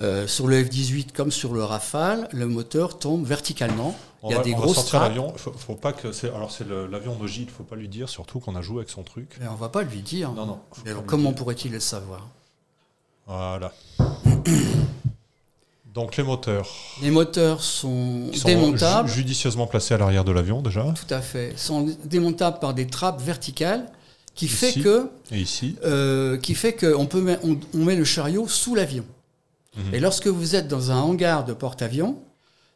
Euh, sur le F dix-huit comme sur le Rafale, le moteur tombe verticalement. On il y a va, des grosses trappes. Faut, faut pas que c'est alors c'est l'avion de Gilles, faut pas lui dire surtout qu'on a joué avec son truc. Mais on va pas lui dire. Non non. Alors comment pourrait-il le savoir? Voilà. Donc les moteurs. Les moteurs sont, sont démontables. Ju judicieusement placés à l'arrière de l'avion déjà. Tout à fait. Sont démontables par des trappes verticales qui ici, fait que et ici euh, qui fait que on peut met, on, on met le chariot sous l'avion. Et lorsque vous êtes dans un hangar de porte-avions,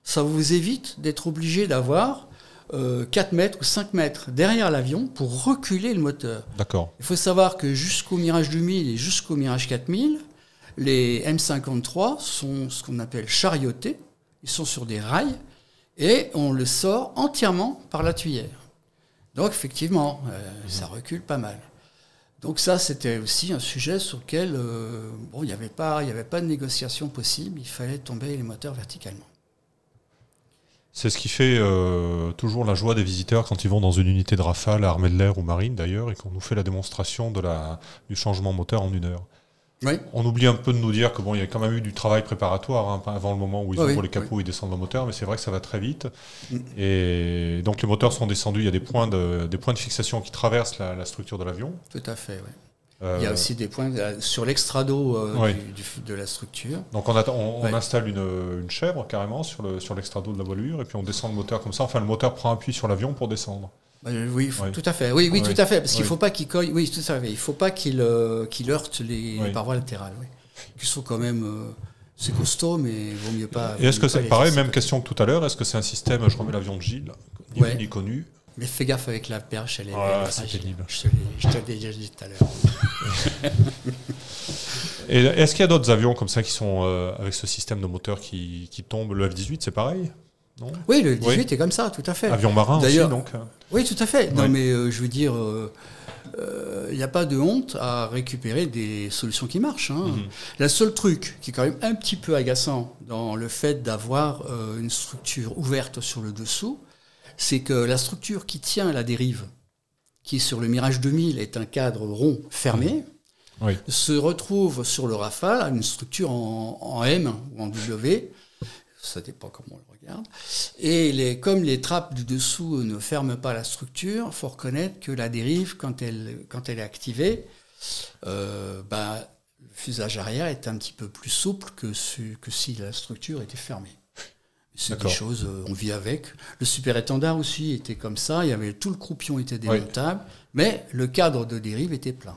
ça vous évite d'être obligé d'avoir euh, quatre mètres ou cinq mètres derrière l'avion pour reculer le moteur. D'accord. Il faut savoir que jusqu'au Mirage deux mille et jusqu'au Mirage quatre mille, les M cinquante-trois sont ce qu'on appelle chariotés. Ils sont sur des rails et on le sort entièrement par la tuyère. Donc effectivement, euh, mmh. ça recule pas mal. Donc ça, c'était aussi un sujet sur lequel euh, bon, il n'y avait pas, il n'y avait pas de négociation possible. Il fallait tomber les moteurs verticalement. C'est ce qui fait euh, toujours la joie des visiteurs quand ils vont dans une unité de Rafale, armée de l'air ou marine d'ailleurs, et qu'on nous fait la démonstration de la, du changement moteur en une heure. Oui. On oublie un peu de nous dire que bon, il y a quand même eu du travail préparatoire hein, avant le moment où ils oh ouvrent oui, les capots, oui. ils descendent le moteur, mais c'est vrai que ça va très vite. Mm. Et donc les moteurs sont descendus, il y a des points de, des points de fixation qui traversent la, la structure de l'avion. Tout à fait, oui. Euh, il y a aussi des points sur l'extrado euh, oui. de la structure. Donc on, a, on, ouais. on installe une, une chèvre carrément sur le, sur l'extrado de la voilure, et puis on descend le moteur comme ça. Enfin, le moteur prend appui sur l'avion pour descendre. Oui, oui, tout à fait. Oui, oui, oui. tout à fait. Parce qu'il ne oui. faut pas qu'il coille. Oui, tout à fait. Il faut pas qu'il euh, qu'il heurte les, oui. les parois latérales. Oui. Qui sont quand même euh, c'est costaud, mais il vaut mieux pas. Et est-ce que c'est pareil, même question que tout à l'heure, est-ce que c'est un système, je remets l'avion de Gilles, ni ouais. ni connu. Mais fais gaffe avec la perche, elle est ah, c'est terrible. Je, je te l'ai déjà dit tout à l'heure. Et est-ce qu'il y a d'autres avions comme ça qui sont euh, avec ce système de moteur qui, qui tombe? Le F dix-huit, c'est pareil? Non. Oui, le F dix-huit oui. est comme ça, tout à fait. Avion marin aussi, donc. Oui, tout à fait. Ouais. Non, mais euh, je veux dire, il euh, n'y euh, a pas de honte à récupérer des solutions qui marchent. Hein. Mm-hmm. Le seul truc qui est quand même un petit peu agaçant dans le fait d'avoir euh, une structure ouverte sur le dessous, c'est que la structure qui tient la dérive, qui sur le Mirage deux mille est un cadre rond fermé, mm-hmm. oui. se retrouve sur le Rafale à une structure en, en M ou en W. Ça dépend comment on le regarde. Et les, comme les trappes du dessous ne ferment pas la structure, il faut reconnaître que la dérive, quand elle, quand elle est activée, euh, bah, le fuselage arrière est un petit peu plus souple que, su, que si la structure était fermée. C'est des choses, euh, on vit avec. Le Super Étendard aussi était comme ça. Il y avait, tout le croupion était démontable, oui. mais le cadre de dérive était plein.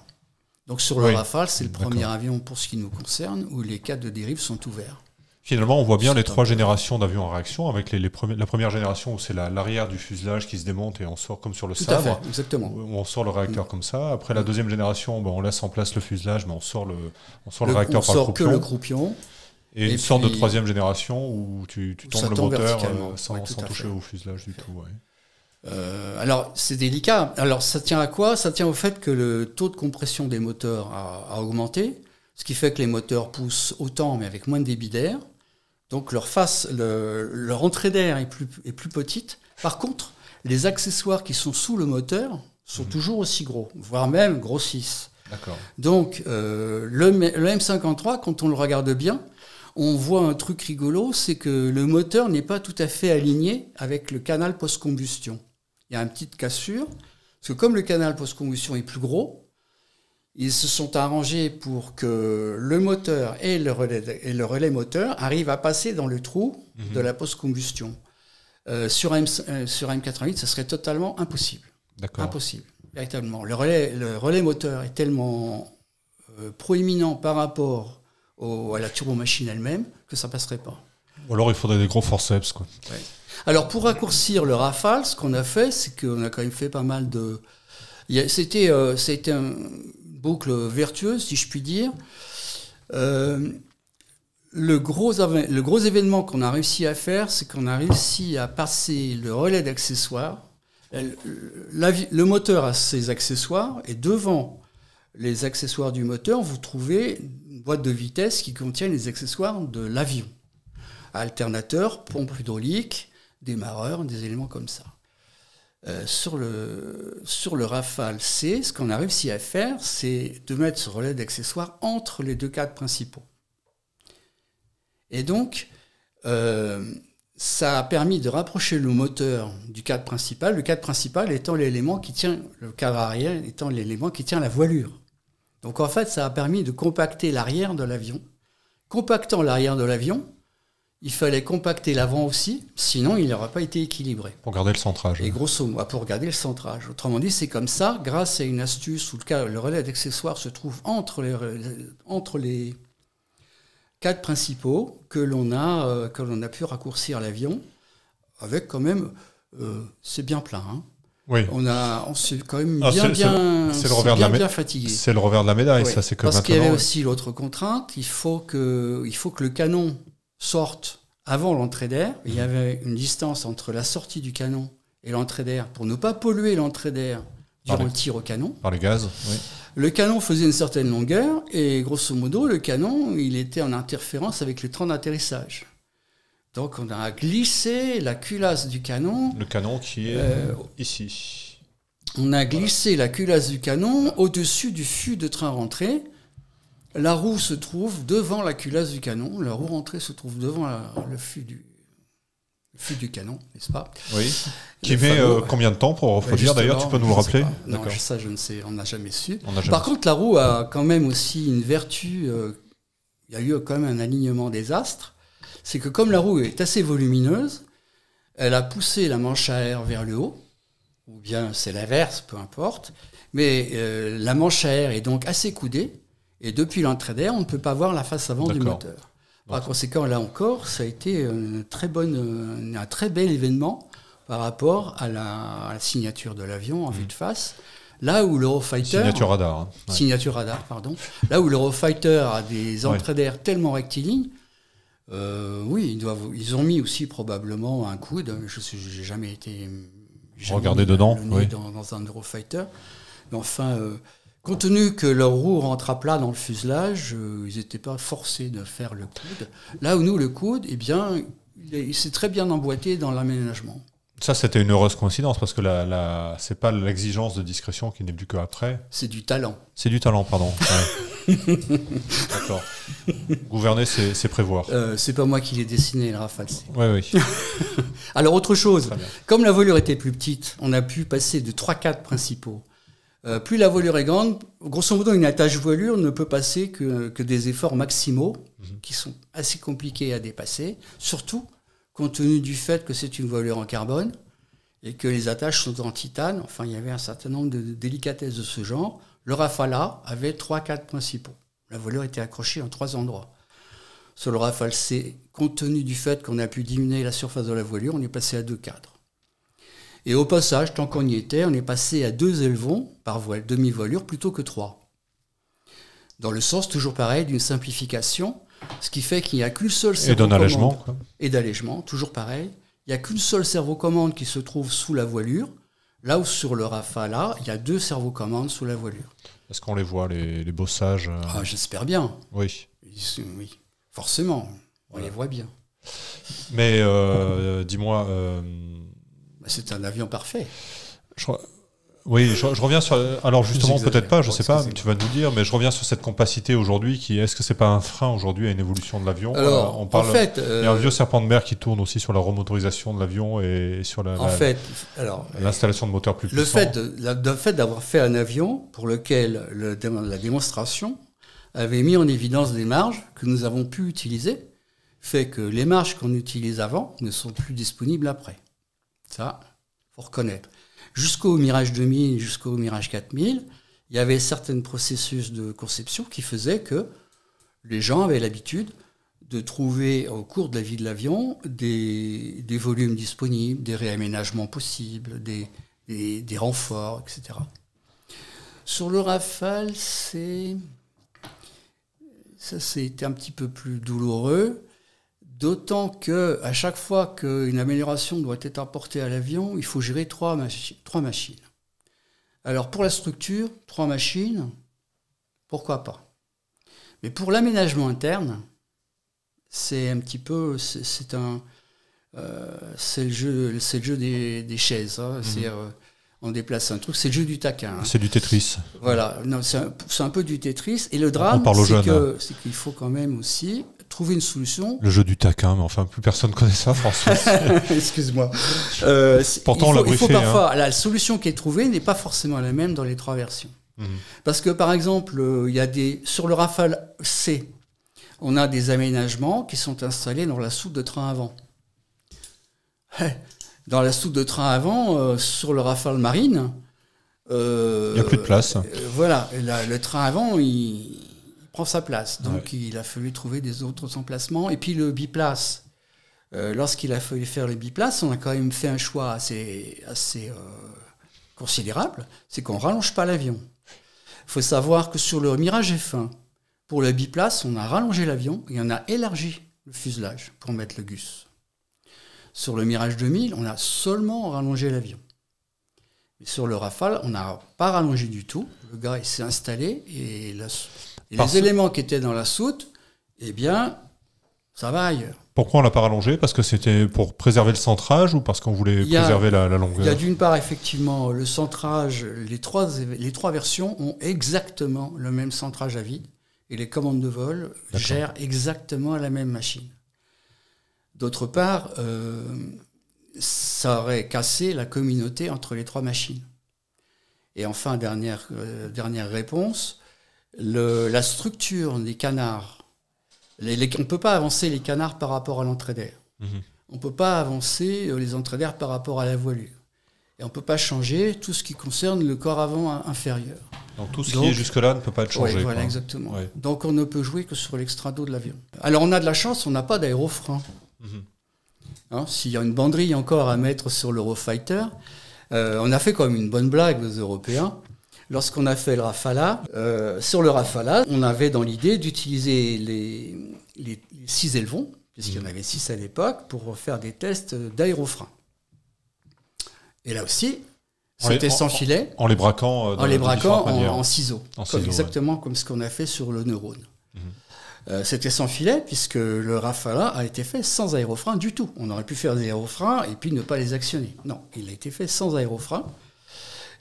Donc sur le oui. Rafale, c'est le premier avion pour ce qui nous concerne où les cadres de dérive sont ouverts. Finalement, on voit bien les trois générations d'avions en réaction, avec les, les premi la première génération où c'est l'arrière du fuselage qui se démonte et on sort comme sur le sabre, où on sort le réacteur mmh. comme ça. Après la deuxième génération, ben, on laisse en place le fuselage, mais on sort le, on sort le, le réacteur on par sort le croupion. Que le croupion. Et, et une puis, sorte de troisième génération où tu, tu tombes le moteur euh, sans, ouais, sans toucher au fuselage du tout. Ouais. Euh, alors, c'est délicat. Alors, ça tient à quoi? Ça tient au fait que le taux de compression des moteurs a, a augmenté, ce qui fait que les moteurs poussent autant, mais avec moins de débit d'air. Donc, leur face, le, leur entrée d'air est plus, est plus petite. Par contre, les accessoires qui sont sous le moteur sont mmh. toujours aussi gros, voire même grossissent. Donc, euh, le, le M cinquante-trois, quand on le regarde bien, on voit un truc rigolo, c'est que le moteur n'est pas tout à fait aligné avec le canal post-combustion. Il y a une petite cassure, parce que comme le canal post-combustion est plus gros, ils se sont arrangés pour que le moteur et le relais, et le relais moteur arrivent à passer dans le trou mmh. de la post-combustion. Euh, sur, M, euh, sur M quatre-vingt-huit, ça serait totalement impossible. Impossible, véritablement. Le relais, le relais moteur est tellement euh, proéminent par rapport au, à la turbomachine elle-même que ça ne passerait pas. Ou alors il faudrait des gros forceps, quoi. Ouais. Alors pour raccourcir le Rafale, ce qu'on a fait, c'est qu'on a quand même fait pas mal de... C'était euh, une boucle vertueuse, si je puis dire. Euh, le, gros, le gros événement qu'on a réussi à faire, c'est qu'on a réussi à passer le relais d'accessoires. Le moteur a ses accessoires, et devant les accessoires du moteur, vous trouvez une boîte de vitesse qui contient les accessoires de l'avion. Alternateur, pompe hydraulique, démarreur, des éléments comme ça. Euh, sur le, sur le Rafale C, ce qu'on a réussi à faire, c'est de mettre ce relais d'accessoires entre les deux cadres principaux. Et donc... Euh, ça a permis de rapprocher le moteur du cadre principal, le cadre principal étant l'élément qui tient, le cadre arrière étant l'élément qui tient la voilure. Donc en fait, ça a permis de compacter l'arrière de l'avion. Compactant l'arrière de l'avion, il fallait compacter l'avant aussi, sinon il n'aurait pas été équilibré. Pour garder le centrage. Et grosso modo, pour garder le centrage. Autrement dit, c'est comme ça, grâce à une astuce où le, cadre, le relais d'accessoires se trouve entre les, entre les cadres principaux, que l'on a, euh, que l'on a pu raccourcir l'avion, avec quand même... Euh, c'est bien plein. Hein. Oui. On, on s'est quand même ah, bien, bien, bien, bien, bien fatigué. C'est le revers de la médaille, oui. Ça. C'est que Parce qu'il y avait aussi l'autre contrainte, il faut, que, il faut que le canon sorte avant l'entrée d'air. Il y avait une distance entre la sortie du canon et l'entrée d'air, pour ne pas polluer l'entrée d'air durant les, le tir au canon. Par le gaz, oui. Le canon faisait une certaine longueur et grosso modo, le canon, il était en interférence avec le train d'atterrissage. Donc on a glissé la culasse du canon. Le canon qui est euh, ici. On a glissé voilà. la culasse du canon au-dessus du fût de train rentré. La roue se trouve devant la culasse du canon. La roue rentrée se trouve devant la, le fût du fût du canon, n'est-ce pas? Oui. Qui met fameux, euh, combien de temps pour reproduire? D'ailleurs, tu peux nous le rappeler? Non, ça, je ne sais, on n'a jamais su. Jamais Par su. contre, la roue a quand même aussi une vertu. Euh, il y a eu quand même un alignement des astres. C'est que comme la roue est assez volumineuse, elle a poussé la manche à air vers le haut, ou bien c'est l'inverse, peu importe. Mais euh, la manche à air est donc assez coudée, et depuis l'entrée d'air, on ne peut pas voir la face avant du moteur. Par conséquent, là encore, ça a été une très bonne, un très bel événement par rapport à la, à la signature de l'avion en mmh. vue de face. Là où l'Eurofighter... Signature radar. Hein. Ouais. Signature radar, pardon. Là où l'Eurofighter a des entrées ouais. d'air tellement rectilignes, euh, oui, ils, doivent, ils ont mis aussi probablement un coude. Je n'ai jamais été... Jamais Regardez dedans, oui. Dans, dans un Eurofighter. Mais enfin... Euh, Compte tenu que leur roue rentre à plat dans le fuselage, euh, ils n'étaient pas forcés de faire le coude. Là où nous, le coude, eh bien, il s'est très bien emboîté dans l'aménagement. Ça, c'était une heureuse coïncidence, parce que la, la, ce n'est pas l'exigence de discrétion qui n'est plus qu'après. C'est du talent. C'est du talent, pardon. Ouais. D'accord. Gouverner, c'est prévoir. Euh, c'est pas moi qui l'ai dessiné, le Rafale. Oui, oui. Alors, autre chose. Comme la voilure était plus petite, on a pu passer de trois cadres principaux. Euh, plus la voilure est grande, grosso modo, une attache voilure ne peut passer que, que des efforts maximaux mmh. qui sont assez compliqués à dépasser, surtout compte tenu du fait que c'est une voilure en carbone et que les attaches sont en titane. Enfin, il y avait un certain nombre de délicatesses de ce genre. Le Rafale avait trois cadres principaux. La voilure était accrochée en trois endroits. Sur le Rafale C, compte tenu du fait qu'on a pu diminuer la surface de la voilure, on est passé à deux cadres. Et au passage, tant qu'on y était, on est passé à deux élevons par demi-voilure plutôt que trois. Dans le sens, toujours pareil, d'une simplification. Ce qui fait qu'il n'y a qu'une seule cerveau-commande. Et d'allègement, toujours pareil. Il n'y a qu'une seule cerveau-commande qui se trouve sous la voilure. Là où sur le Rafale, là, il y a deux cerveau-commandes sous la voilure. Est-ce qu'on les voit, les, les bossages? Ah, j'espère bien. Oui. Oui, forcément. On voilà. les voit bien. Mais euh, dis-moi... Euh... C'est un avion parfait. Je... Oui, je, je reviens sur... Alors justement, peut-être pas, je ne sais pas, tu vas nous dire, mais je reviens sur cette compacité aujourd'hui qui... Est-ce que c'est pas un frein aujourd'hui à une évolution de l'avion? Alors, euh, on parle, en fait... Euh, il y a un vieux serpent de mer qui tourne aussi sur la remotorisation de l'avion et sur la, en la, fait, alors, l'installation de moteurs plus le puissants. Fait de, la, le fait d'avoir fait un avion pour lequel le, la démonstration avait mis en évidence des marges que nous avons pu utiliser, fait que les marges qu'on utilise avant ne sont plus disponibles après. Ça, il faut reconnaître. Jusqu'au Mirage deux mille, jusqu'au Mirage quatre mille, il y avait certains processus de conception qui faisaient que les gens avaient l'habitude de trouver au cours de la vie de l'avion des, des volumes disponibles, des réaménagements possibles, des, des, des renforts, et cetera. Sur le Rafale, c'est... ça c'était un petit peu plus douloureux, d'autant que à chaque fois qu'une amélioration doit être apportée à l'avion, il faut gérer trois, machi trois machines. Alors pour la structure, trois machines, pourquoi pas. Mais pour l'aménagement interne, c'est un petit peu, c'est un, euh, c'est le jeu, c'est le jeu des, des chaises. Hein, mmh. C'est euh, on déplace un truc, c'est le jeu du taquin. Hein. C'est du Tetris. Voilà, c'est un, un peu du Tetris. Et le drame, c'est que, c'est qu'il faut quand même aussi trouver une solution. Le jeu du taquin, mais enfin, plus personne connaît ça, François. Excuse-moi. Euh, Pourtant, il faut, on l'a briefé. Il faut parfois, hein. La solution qui est trouvée n'est pas forcément la même dans les trois versions. Mmh. Parce que, par exemple, il y a des, sur le Rafale C, on a des aménagements qui sont installés dans la soute de train avant. Dans la soute de train avant, euh, sur le Rafale Marine... Euh, il n'y a plus de place. Euh, voilà, la, le train avant, il, il prend sa place. Donc, ouais. il a fallu trouver des autres emplacements. Et puis, le biplace. Euh, Lorsqu'il a fallu faire le biplace, on a quand même fait un choix assez, assez euh, considérable. C'est qu'on ne rallonge pas l'avion. Il faut savoir que sur le Mirage F un, pour le biplace, on a rallongé l'avion et on a élargi le fuselage pour mettre le gus. Sur le Mirage deux mille, on a seulement rallongé l'avion. Sur le Rafale, on n'a pas rallongé du tout. Le gars s'est installé et, la, et les éléments qui étaient dans la soute, eh bien, ça va ailleurs. Pourquoi on ne l'a pas rallongé? Parce que c'était pour préserver le centrage ou parce qu'on voulait a, préserver la, la longueur? Il y a d'une part, effectivement, le centrage. Les trois, les trois versions ont exactement le même centrage à vide et les commandes de vol gèrent exactement la même machine. D'autre part, euh, ça aurait cassé la communauté entre les trois machines. Et enfin, dernière, euh, dernière réponse, le, la structure des canards. Les, les, on ne peut pas avancer les canards par rapport à l'entrée d'air. Mmh. On ne peut pas avancer les entrées d'air par rapport à la voilure. Et on ne peut pas changer tout ce qui concerne le corps avant inférieur. Donc tout ce Donc, qui est jusque-là ne peut pas être changé. Oui, voilà, quoi. Exactement. Ouais. Donc on ne peut jouer que sur l'extrado de l'avion. Alors on a de la chance, on n'a pas d'aérofrein. Mmh. Hein, s'il y a une banderille encore à mettre sur l'Eurofighter, euh, on a fait comme une bonne blague aux Européens. Lorsqu'on a fait le Rafale, euh, sur le Rafale, on avait dans l'idée d'utiliser les, les, les six élevons, puisqu'il y en avait six à l'époque, pour faire des tests d'aérofrein. Et là aussi, c'était sans en, filet. En les braquant, euh, en, les braquant en, en ciseaux. En ciseaux comme, exactement ouais. comme ce qu'on a fait sur le Neurone. Mmh. C'était sans filet, puisque le Rafale a été fait sans aérofrein du tout. On aurait pu faire des aérofreins et puis ne pas les actionner. Non, il a été fait sans aérofrein.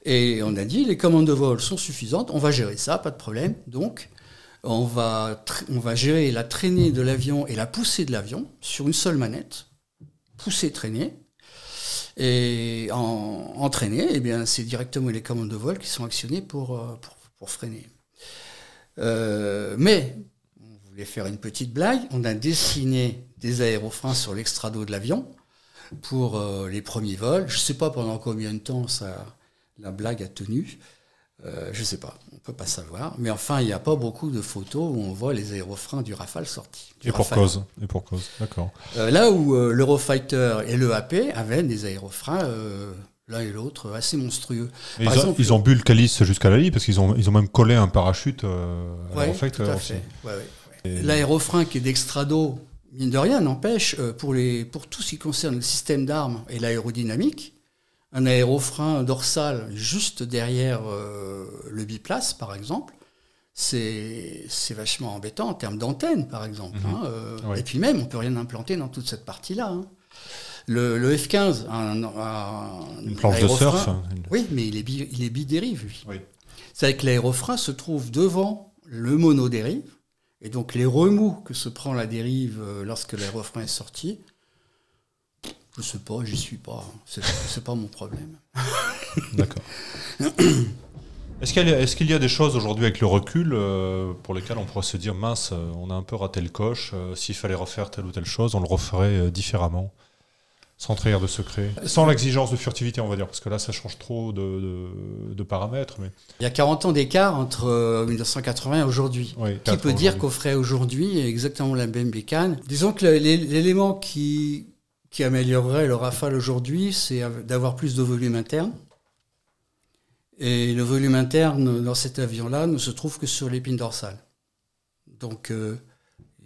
Et on a dit, les commandes de vol sont suffisantes, on va gérer ça, pas de problème. Donc, on va, on va gérer la traînée de l'avion et la poussée de l'avion sur une seule manette. Poussée, traînée. Et en, en traînée, eh bien, c'est directement les commandes de vol qui sont actionnées pour, pour, pour freiner. Euh, mais... Et faire une petite blague, on a dessiné des aérofreins sur l'extrado de l'avion pour euh, les premiers vols. Je ne sais pas pendant combien de temps ça, la blague a tenu. Euh, je ne sais pas, on ne peut pas savoir. Mais enfin, il n'y a pas beaucoup de photos où on voit les aérofreins du Rafale sortis. Et pour cause, et pour cause, d'accord. Euh, là où euh, l'Eurofighter et le A P avaient des aérofreins... Euh, l'un et l'autre, assez monstrueux. Par ils, exemple, ont, ils ont bu le calice jusqu'à la lie, parce qu'ils ont, ils ont même collé un parachute. Euh, ouais, en fait, tout à fait. Ouais, ouais, ouais. L'aérofrein qui est d'extrado, mine de rien, n'empêche, pour, pour tout ce qui concerne le système d'armes et l'aérodynamique, un aérofrein dorsal juste derrière euh, le biplace, par exemple, c'est vachement embêtant en termes d'antenne, par exemple. Mmh. Hein, euh, oui. Et puis même, on ne peut rien implanter dans toute cette partie-là. Hein. Le, le F quinze, un, un, une planche de surf. Oui, mais il est, bi, il est bidérive, lui. Oui. C'est-à-dire que l'aérofrein se trouve devant le monodérive, et donc les remous que se prend la dérive lorsque l'aérofrein est sorti, je ne sais pas, j'y suis pas. Ce n'est pas mon problème. D'accord. Est-ce qu'il y a, est-ce qu'il y a des choses aujourd'hui avec le recul euh, pour lesquelles on pourrait se dire, mince, on a un peu raté le coche, euh, s'il fallait refaire telle ou telle chose, on le referait euh, différemment, sans trahir de secret, sans l'exigence de furtivité, on va dire, parce que là, ça change trop de, de, de paramètres. Mais... Il y a quarante ans d'écart entre mille neuf cent quatre-vingts et aujourd'hui. Oui, qui peut dire qu'on ferait aujourd'hui exactement la même bécane. Disons que l'élément qui, qui améliorerait le Rafale aujourd'hui, c'est d'avoir plus de volume interne. Et le volume interne dans cet avion-là ne se trouve que sur l'épine dorsale. Donc, euh,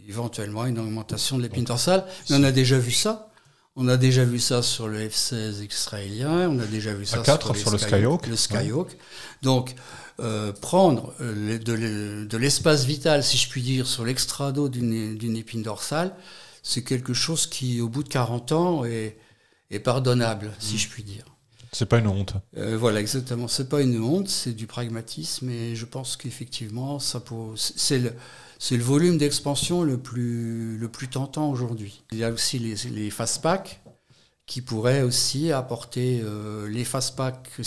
éventuellement, une augmentation de l'épine dorsale. Mais on a déjà vu ça. On a déjà vu ça sur le F seize israélien, on a déjà vu ça sur, sur le Skyhawk. Le Skyhawk. Ouais. Donc, euh, prendre de l'espace vital, si je puis dire, sur l'extrado d'une épine dorsale, c'est quelque chose qui, au bout de quarante ans, est, est pardonnable, mmh. si je puis dire. C'est pas une honte. Euh, voilà, exactement. C'est pas une honte, c'est du pragmatisme, et je pense qu'effectivement, ça pose... c'est le... C'est le volume d'expansion le plus, le plus tentant aujourd'hui. Il y a aussi les, les fastpacks qui pourraient aussi apporter euh, les fastpacks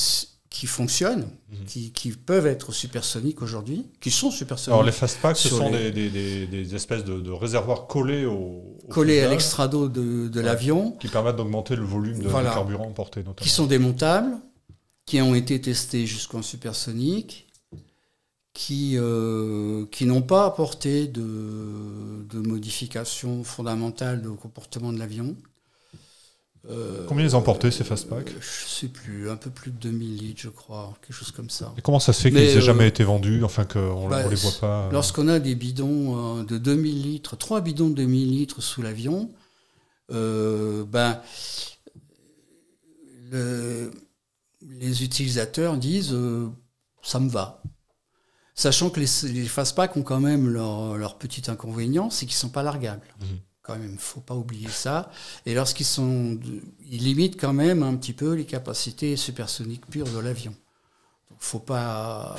qui fonctionnent, mmh. qui, qui peuvent être supersoniques aujourd'hui, qui sont supersoniques. Alors les fastpacks, ce sont les... des, des, des espèces de, de réservoirs collés au, au collés à l'extrado de, de ouais, l'avion. Qui permettent d'augmenter le volume de, voilà, de carburant emporté notamment. Qui sont démontables, qui ont été testés jusqu'en supersonique, qui, euh, qui n'ont pas apporté de, de modifications fondamentales au comportement de l'avion. Euh, Combien ils ont porté, euh, ces fastpacks? Je ne sais plus, un peu plus de deux mille litres, je crois, quelque chose comme ça. Et comment ça se fait qu'ils n'aient euh, jamais été vendus, enfin qu'on bah, ne les voit pas? Lorsqu'on a des bidons de deux mille litres, trois bidons de deux mille litres sous l'avion, euh, ben... Le, les utilisateurs disent euh, « ça me va ». Sachant que les, les fastpacks ont quand même leur, leur petit inconvénient, c'est qu'ils ne sont pas largables. Mmh. Quand même, il ne faut pas oublier ça. Et lorsqu'ils sont... Ils limitent quand même un petit peu les capacités supersoniques pures de l'avion. Il faut pas...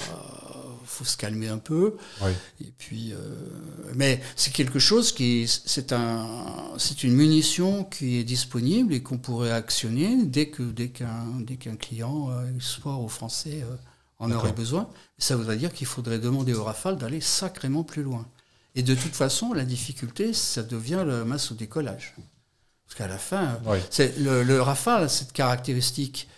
faut se calmer un peu. Oui. Et puis, euh, mais c'est quelque chose qui... C'est un, c'est une munition qui est disponible et qu'on pourrait actionner dès que, dès qu'un, dès qu'un client, euh, soit aux Français... Euh, on aurait besoin. Ça voudrait dire qu'il faudrait demander au Rafale d'aller sacrément plus loin. Et de toute façon, la difficulté, ça devient la masse au décollage. Parce qu'à la fin, oui. le, le Rafale a cette caractéristique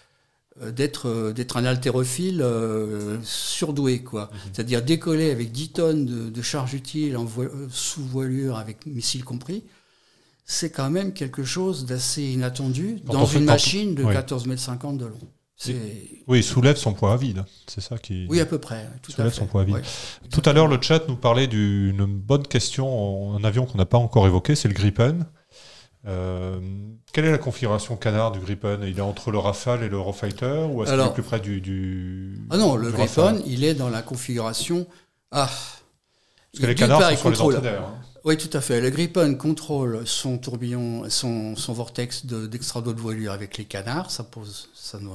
d'être d'être un haltérophile euh, surdoué, quoi. Mm-hmm. C'est-à-dire décoller avec dix tonnes de, de charge utile en vo sous voilure, avec missiles compris, c'est quand même quelque chose d'assez inattendu dans une machine de oui. quatorze mètres cinquante de long. Oui, il soulève son poids à vide. C'est ça qui. Oui, à peu près. Tout soulève à fait. son poids à vide. Oui, tout à l'heure, le chat nous parlait d'une bonne question, un avion qu'on n'a pas encore évoqué, c'est le Gripen. Euh, quelle est la configuration canard du Gripen? Il est entre le Rafale et le Eurofighter, ou est-ce qu'il est plus près du, du Ah non, le Gripen, il est dans la configuration. Ah. Parce que les canards sont sur les antidaires. Hein. Oui, tout à fait. Le Gripen contrôle son tourbillon, son, son vortex d'extrado de, de voilure avec les canards. Ça pose, ça il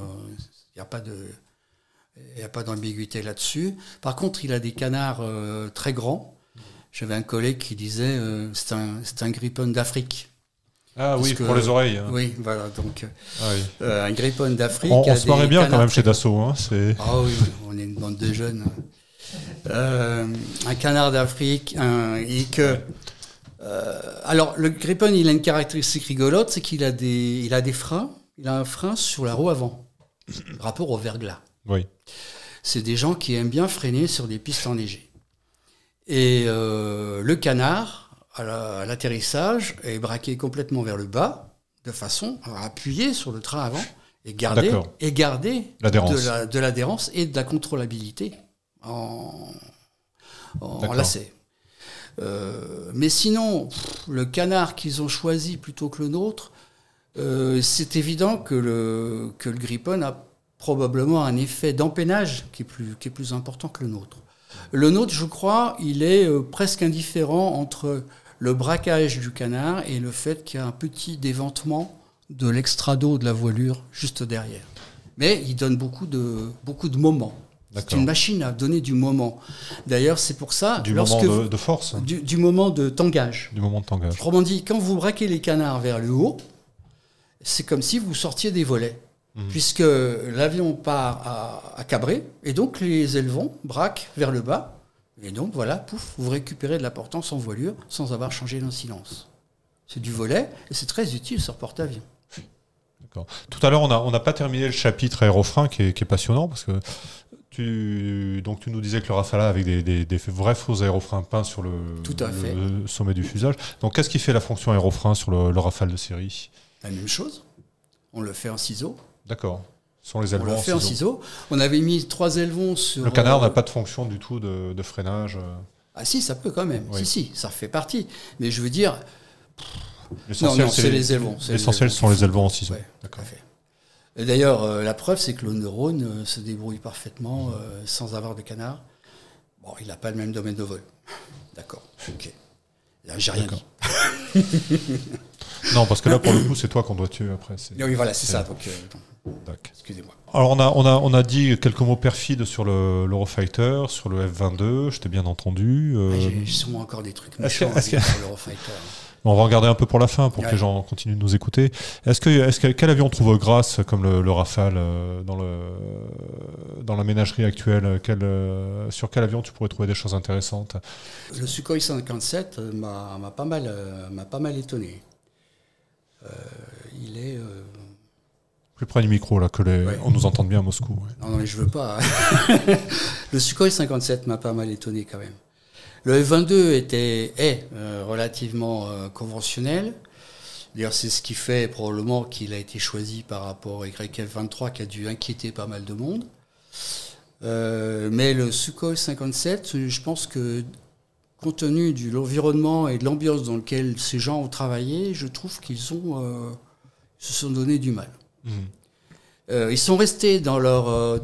n'y a pas de, il a pas d'ambiguïté là-dessus. Par contre, il a des canards euh, très grands. J'avais un collègue qui disait, euh, c'est un, c'est un Gripen d'Afrique. Ah Parce oui, que, pour les oreilles. Hein. Oui, voilà. Donc, ah oui. Euh, un Gripen d'Afrique. On, on se marrait bien quand même chez Dassault. Hein, ah oui, on est une bande de jeunes. Euh, un canard d'Afrique et que euh, alors le Gripen, il a une caractéristique rigolote, c'est qu'il a des il a des freins, il a un frein sur la roue avant rapport au verglas. Oui. C'est des gens qui aiment bien freiner sur des pistes enneigées. Et euh, le canard à l'atterrissage est braqué complètement vers le bas de façon à appuyer sur le train avant et garder et garder de l'adhérence la, et de la contrôlabilité en, en lacet. Euh, mais sinon, pff, le canard qu'ils ont choisi plutôt que le nôtre, euh, c'est évident que le, que le Gripen a probablement un effet d'empennage qui est plus, qui est plus important que le nôtre. Le nôtre, je crois, il est euh, presque indifférent entre le braquage du canard et le fait qu'il y a un petit déventement de l'extrado de la voilure juste derrière. Mais il donne beaucoup de, beaucoup de moments. C'est une machine à donner du moment. D'ailleurs, c'est pour ça... Du moment de, vous, de force. Du, du moment de tangage. Du moment de tangage. Autrement dit, quand vous braquez les canards vers le haut, c'est comme si vous sortiez des volets. Mmh. Puisque l'avion part à, à cabré, et donc les élevons braquent vers le bas. Et donc, voilà, pouf, vous récupérez de la portance en voilure sans avoir changé d'incidence. C'est du volet, et c'est très utile sur porte-avions. Tout à l'heure, on n'a on a pas terminé le chapitre aérofrein qui est, qui est passionnant, parce que tu, donc tu nous disais que le Rafale avec des, des, des vrais faux aérofreins peints sur le, le sommet du fuselage. Donc qu'est-ce qui fait la fonction aérofrein sur le, le Rafale de série? La même chose. On le fait en ciseaux. D'accord. Sont les élevons on le fait en ciseaux. en ciseaux. On avait mis trois élevons sur... Le canard n'a pas de fonction du tout de, de freinage. Ah si, ça peut quand même. Oui. Si, si, ça fait partie. Mais je veux dire... Non, non, c'est les élevons. L'essentiel sont les élevons en ciseaux. Ouais, d'accord. D'ailleurs, euh, la preuve, c'est que le neurone euh, se débrouille parfaitement euh, sans avoir de canard. Bon, il n'a pas le même domaine de vol. D'accord. Ok. Là, j'ai rien dit. Non, parce que là, pour le coup, c'est toi qu'on doit tuer après. Oui, voilà, c'est ça. Donc, euh, excusez-moi. Alors, on a, on, a, on a dit quelques mots perfides sur l'Eurofighter, sur le F vingt-deux. Je t'ai bien entendu. Euh... Ah, j'ai sûrement encore des trucs méchants à dire sur l'Eurofighter. Hein. On va regarder un peu pour la fin, pour ouais. que les gens continuent de nous écouter. Est-ce que, est-ce que quel avion trouve grâce comme le, le Rafale dans le dans la ménagerie actuelle? Quel, sur quel avion tu pourrais trouver des choses intéressantes? Le Sukhoi cinquante-sept m'a pas mal m'a pas mal étonné. Euh, il est euh... plus près du micro là que les, ouais. on nous entende bien à Moscou. Ouais. Non, non, mais je veux pas. Le Sukhoi cinquante-sept m'a pas mal étonné quand même. Le F vingt-deux était, est euh, relativement euh, conventionnel. D'ailleurs, c'est ce qui fait probablement qu'il a été choisi par rapport au F vingt-trois qui a dû inquiéter pas mal de monde. Euh, mais le Sukhoi cinquante-sept, je pense que compte tenu de l'environnement et de l'ambiance dans lequel ces gens ont travaillé, je trouve qu'ils ont euh, se sont donné du mal. Mmh. Euh, ils sont restés dans leur, euh,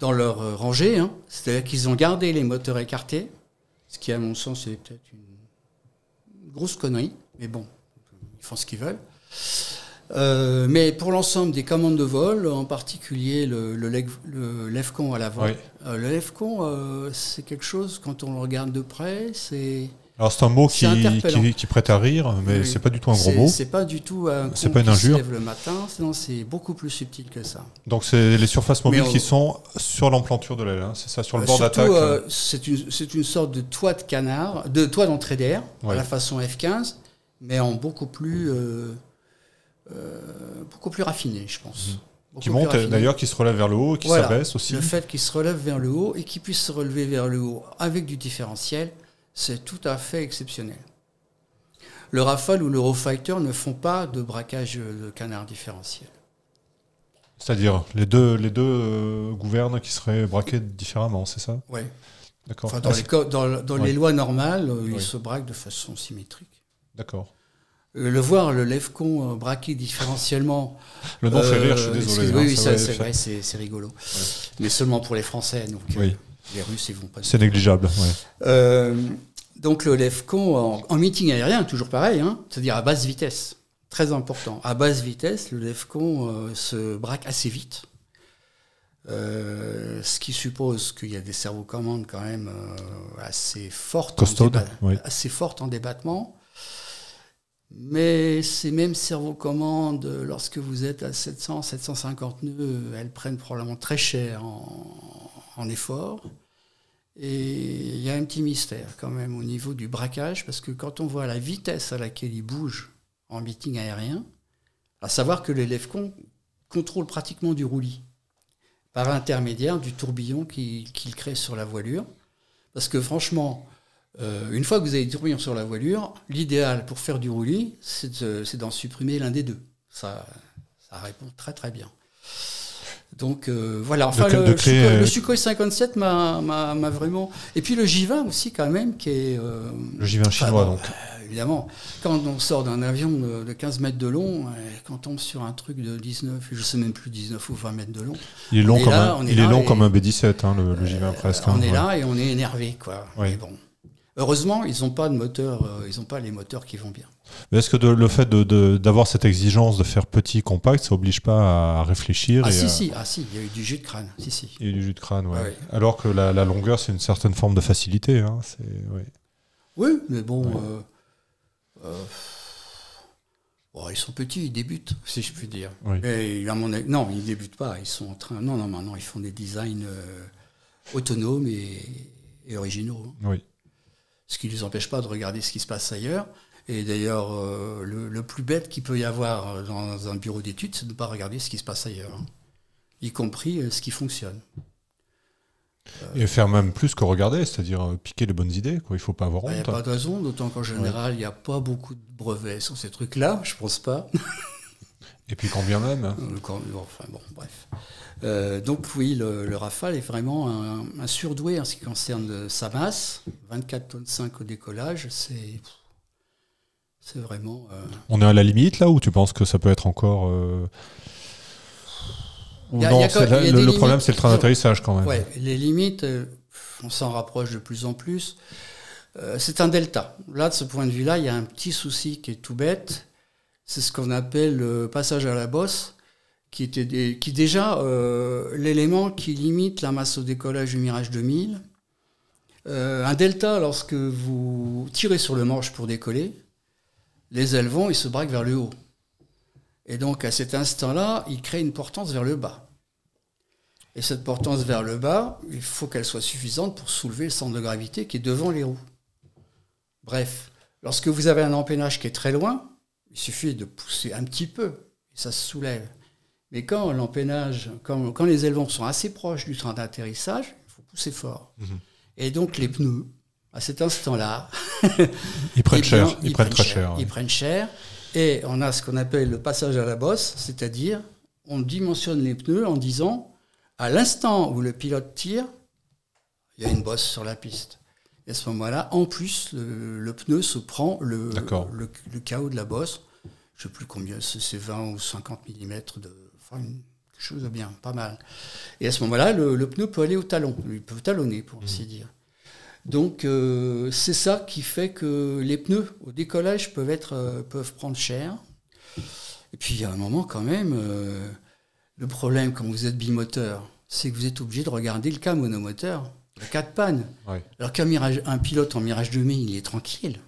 dans leur rangée, hein. C'est-à-dire qu'ils ont gardé les moteurs écartés. Ce qui, à mon sens, est peut-être une grosse connerie. Mais bon, ils font ce qu'ils veulent. Euh, mais pour l'ensemble des commandes de vol, en particulier le, le, le Lefcon à l'avant. Oui. Euh, le Lefcon, euh, c'est quelque chose, quand on le regarde de près, c'est... Alors c'est un mot qui, qui, qui prête à rire, mais oui. c'est pas du tout un gros mot. C'est pas du tout un con pas une qui se lève le matin, c'est beaucoup plus subtil que ça. Donc c'est les surfaces mobiles on... qui sont sur l'emplanture de l'aile, hein, c'est ça, sur le euh, bord d'attaque. Euh, c'est une, une sorte de toit de canard, de toit d'entrée d'air, ouais. à la façon F quinze, mais en beaucoup plus, euh, euh, beaucoup plus raffiné, je pense. Mmh. Qui monte d'ailleurs, qui se relève vers le haut, qui voilà. s'abaisse aussi. Le fait qu'il se relève vers le haut et qu'il puisse se relever vers le haut avec du différentiel, c'est tout à fait exceptionnel. Le Rafale ou l'Eurofighter ne font pas de braquage de canard différentiel. C'est-à-dire les deux, les deux euh, gouvernes qui seraient braquées différemment, c'est ça? Oui. D'accord. Enfin, dans ah, les, dans, dans ouais. les lois normales, euh, oui. ils se braquent de façon symétrique. D'accord. Euh, le voir, le Lefcon euh, braqué différentiellement... le nom euh, fait rire, je suis désolé. Oui, oui c'est vrai, c'est rigolo. Ouais. Mais seulement pour les Français, donc... Oui. Euh, les Russes, ils vont pas... C'est négligeable, ouais. euh, Donc le Lefcon, en, en meeting aérien, toujours pareil, hein, c'est-à-dire à basse vitesse, très important. À basse vitesse, le Lefcon euh, se braque assez vite, euh, ce qui suppose qu'il y a des cerveaux-commandes quand même euh, assez fortes Costaude, en oui. assez fortes en débattement. Mais ces mêmes cerveaux-commandes, lorsque vous êtes à sept cents, sept cent cinquante nœuds, elles prennent probablement très cher en... en effort, et il y a un petit mystère quand même au niveau du braquage, parce que quand on voit la vitesse à laquelle il bouge en meeting aérien, à savoir que les Lefcons contrôle pratiquement du roulis, par l'intermédiaire du tourbillon qu'il qu'il crée sur la voilure, parce que franchement, euh, une fois que vous avez des tourbillons sur la voilure, l'idéal pour faire du roulis, c'est d'en supprimer l'un des deux. Ça, ça répond très très bien. Donc euh, voilà, enfin le, le, le, Sukhoi, euh... le Sukhoi cinquante-sept m'a, m'a, m'a vraiment... Et puis le J vingt aussi quand même, qui est... Euh... Le J vingt chinois, enfin, donc. Euh, évidemment, quand on sort d'un avion de quinze mètres de long, quand on tombe sur un truc de dix-neuf, je ne sais même plus, dix-neuf ou vingt mètres de long... Il est long, comme, là, un, il est long et... comme un B dix-sept, hein, le, le J vingt euh, presque. On hein, est ouais. là et on est énervé, quoi. Oui. Mais bon. Heureusement, ils n'ont pas de moteur, euh, ils n'ont pas les moteurs qui vont bien. Mais est-ce que de, le fait de, de, d'avoir cette exigence de faire petit, compact, ça oblige pas à réfléchir? Ah et si, euh... si, ah si, il y a eu du jus de crâne. Si, si. Il y a eu du jus de crâne, ouais. Ah, oui. Alors que la, la longueur, c'est une certaine forme de facilité, hein. C'est, ouais. Oui, mais bon, ouais. euh, euh... bon, ils sont petits, ils débutent, si je puis dire. Oui. Et à mon... Non, ils débutent pas, ils sont en train. Non, non, maintenant ils font des designs euh, autonomes et, et originaux. Hein. Oui. Ce qui ne les empêche pas de regarder ce qui se passe ailleurs. Et d'ailleurs, euh, le, le plus bête qu'il peut y avoir dans un bureau d'études, c'est de ne pas regarder ce qui se passe ailleurs, hein. Y compris euh, ce qui fonctionne. Euh, Et faire même plus que regarder, c'est-à-dire euh, piquer les bonnes idées, quoi. Il ne faut pas avoir honte. Il n'y a pas de raison, d'autant qu'en général, il n'y a pas beaucoup de brevets sur ces trucs-là, je ne pense pas. Et puis quand bien même. Hein. Quand, enfin bon, bref. Euh, donc oui, le, le Rafale est vraiment un, un surdoué en ce qui concerne sa masse. vingt-quatre tonnes cinq au décollage, c'est, c'est vraiment... Euh... On est à la limite là, ou tu penses que ça peut être encore... Euh... A, non, c'est, là, le, le limites, problème c'est le train d'atterrissage quand même. Ouais, les limites, on s'en rapproche de plus en plus. Euh, c'est un delta. Là, de ce point de vue-là, il y a un petit souci qui est tout bête. C'est ce qu'on appelle le passage à la bosse. Qui était des, qui déjà euh, l'élément qui limite la masse au décollage du Mirage deux mille. Euh, un delta, lorsque vous tirez sur le manche pour décoller, les ailes vont et se braquent vers le haut. Et donc à cet instant-là, il crée une portance vers le bas. Et cette portance vers le bas, il faut qu'elle soit suffisante pour soulever le centre de gravité qui est devant les roues. Bref, lorsque vous avez un empennage qui est très loin, il suffit de pousser un petit peu, et ça se soulève. Mais quand l'empennage, quand, quand les ailerons sont assez proches du train d'atterrissage, il faut pousser fort. Mmh. Et donc les pneus, à cet instant-là, ils prennent cher. Bien, ils, ils prennent très cher. cher ouais. Ils prennent cher. Et on a ce qu'on appelle le passage à la bosse, c'est-à-dire on dimensionne les pneus en disant à l'instant où le pilote tire, il y a une bosse sur la piste. Et à ce moment-là, en plus, le, le pneu se prend le, le, le chaos de la bosse. Je ne sais plus combien, c'est vingt ou cinquante millimètres de... Enfin, quelque chose de bien, pas mal. Et à ce moment-là, le, le pneu peut aller au talon. Il peut talonner, pour ainsi dire. Donc, euh, c'est ça qui fait que les pneus, au décollage, peuvent, être, euh, peuvent prendre cher. Et puis, il y a un moment, quand même, euh, le problème, quand vous êtes bimoteur, c'est que vous êtes obligé de regarder le cas monomoteur, le cas de panne. Ouais. Alors qu'un mirage, un pilote en Mirage deux mille, il est tranquille.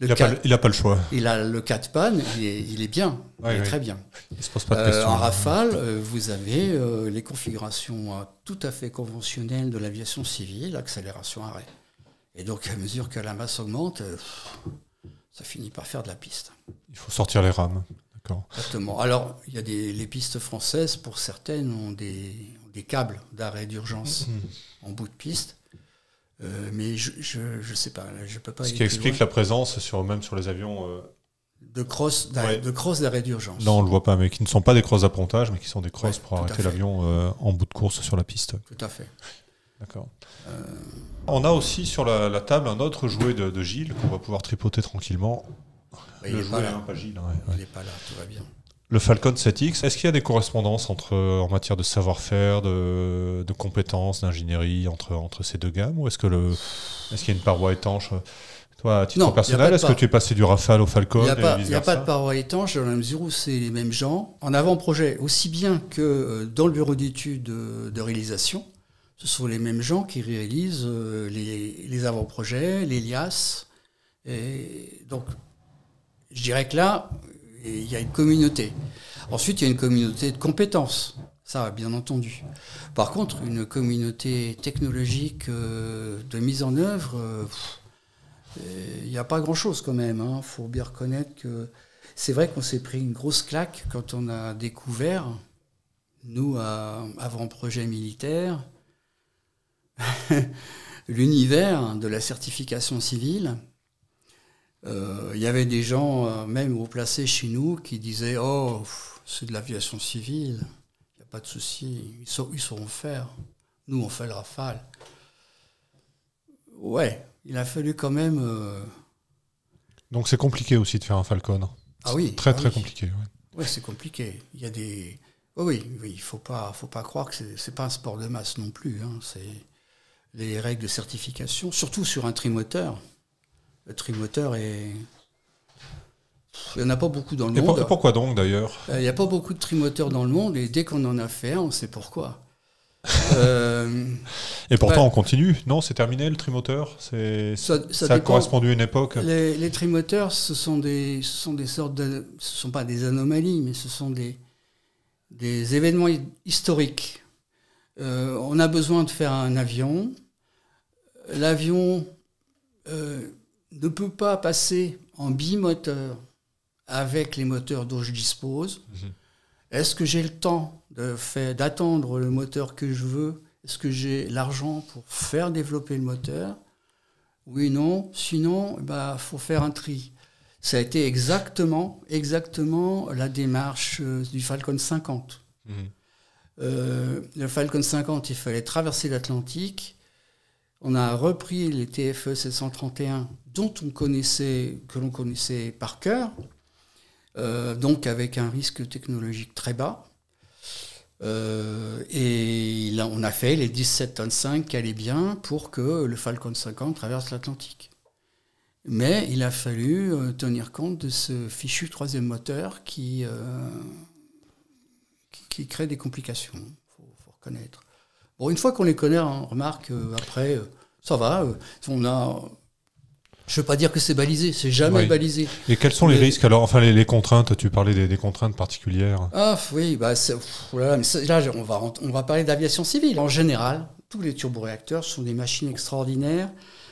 Le il n'a pas, pas, pas le choix. Il a le cas de panne, il est, il est bien, ouais, il est oui. très bien. Il se pose pas de questions. Euh, en Rafale, euh, vous avez euh, les configurations euh, tout à fait conventionnelles de l'aviation civile, accélération arrêt. Et donc, à mesure que la masse augmente, euh, ça finit par faire de la piste. Il faut sortir les rames. D'accord. Exactement. Alors, il y a des, les pistes françaises, pour certaines, ont des, ont des câbles d'arrêt d'urgence mmh. en bout de piste. Euh, mais je je je sais pas, je peux pas. Ce qui explique la présence sur même sur les avions euh... de cross d'arrêt, ouais. de cross d'arrêt d'urgence. Non, on le voit pas, mais qui ne sont pas des crosses d'appontage, mais qui sont des crosses ouais, pour arrêter l'avion euh, en bout de course sur la piste. Tout à fait. D'accord. Euh... On a aussi sur la, la table un autre jouet de, de Gilles qu'on va pouvoir tripoter tranquillement. Ouais, le il est jouet, pas là. Hein, pas Gilles. Ouais, il ouais. est pas là, tout va bien. Le Falcon sept X, est-ce qu'il y a des correspondances entre, en matière de savoir-faire, de, de compétences, d'ingénierie entre, entre ces deux gammes, ou est-ce que le, est-ce qu'il y a une paroi étanche? Toi, à titre non, personnel, est-ce par... que tu es passé du Rafale au Falcon? Il n'y a pas de paroi étanche, dans la mesure où c'est les mêmes gens. En avant-projet, aussi bien que dans le bureau d'études de, de réalisation, ce sont les mêmes gens qui réalisent les, les avant-projets, les liasses. Et donc, je dirais que là... Et il y a une communauté. Ensuite, il y a une communauté de compétences, ça, bien entendu. Par contre, une communauté technologique euh, de mise en œuvre, il euh, n'y a pas grand-chose quand même. Il hein. faut bien reconnaître que c'est vrai qu'on s'est pris une grosse claque quand on a découvert, nous, à, avant projet militaire, l'univers de la certification civile. Il euh, y avait des gens, euh, même haut placés chez nous, qui disaient « Oh, pff, c'est de l'aviation civile, il n'y a pas de souci, ils, ils sauront faire. Nous, on fait le Rafale. Ouais, il a fallu quand même... Euh... Donc c'est compliqué aussi de faire un Falcon. Ah oui, très ah très oui. compliqué. Oui, ouais, c'est compliqué. Il y a des... Oh oui, oui, il ne faut pas, faut pas croire que ce n'est pas un sport de masse non plus. Hein. C'est les règles de certification, surtout sur un trimoteur. Le trimoteur est... Il n'y en a pas beaucoup dans le et monde. Pour, et pourquoi donc, d'ailleurs? Il n'y a pas beaucoup de trimoteurs dans le monde, et dès qu'on en a fait un, on sait pourquoi. euh, et pourtant, bah, on continue. Non, c'est terminé, le trimoteur. Ça, ça, ça a correspondu à une époque. Les, les trimoteurs, ce sont des, ce sont des sortes de... Ce ne sont pas des anomalies, mais ce sont des, des événements historiques. Euh, on a besoin de faire un avion. L'avion euh, ne peut pas passer en bimoteur avec les moteurs dont je dispose. Mmh. Est-ce que j'ai le temps d'attendre le moteur que je veux? Est-ce que j'ai l'argent pour faire développer le moteur? Oui, non. Sinon, il bah, faut faire un tri. Ça a été exactement, exactement la démarche du Falcon cinquante. Mmh. Euh, le Falcon cinquante, il fallait traverser l'Atlantique. On a repris les T F E sept cent trente et un dont on connaissait, que l'on connaissait par cœur, euh, donc avec un risque technologique très bas. Euh, et là, on a fait les dix-sept tonnes cinq qui allaient bien pour que le Falcon cinquante traverse l'Atlantique. Mais il a fallu euh, tenir compte de ce fichu troisième moteur qui, euh, qui, qui crée des complications, il faut, faut reconnaître. Bon, une fois qu'on les connaît, on remarque, euh, après, euh, ça va, euh, on a... Je ne veux pas dire que c'est balisé, c'est jamais oui. balisé. Et quels sont mais... les risques alors, enfin les, les contraintes, tu parlais des, des contraintes particulières. Ah oui, bah pff, là, mais là on, va, on va parler d'aviation civile. En général, tous les turboréacteurs sont des machines extraordinaires,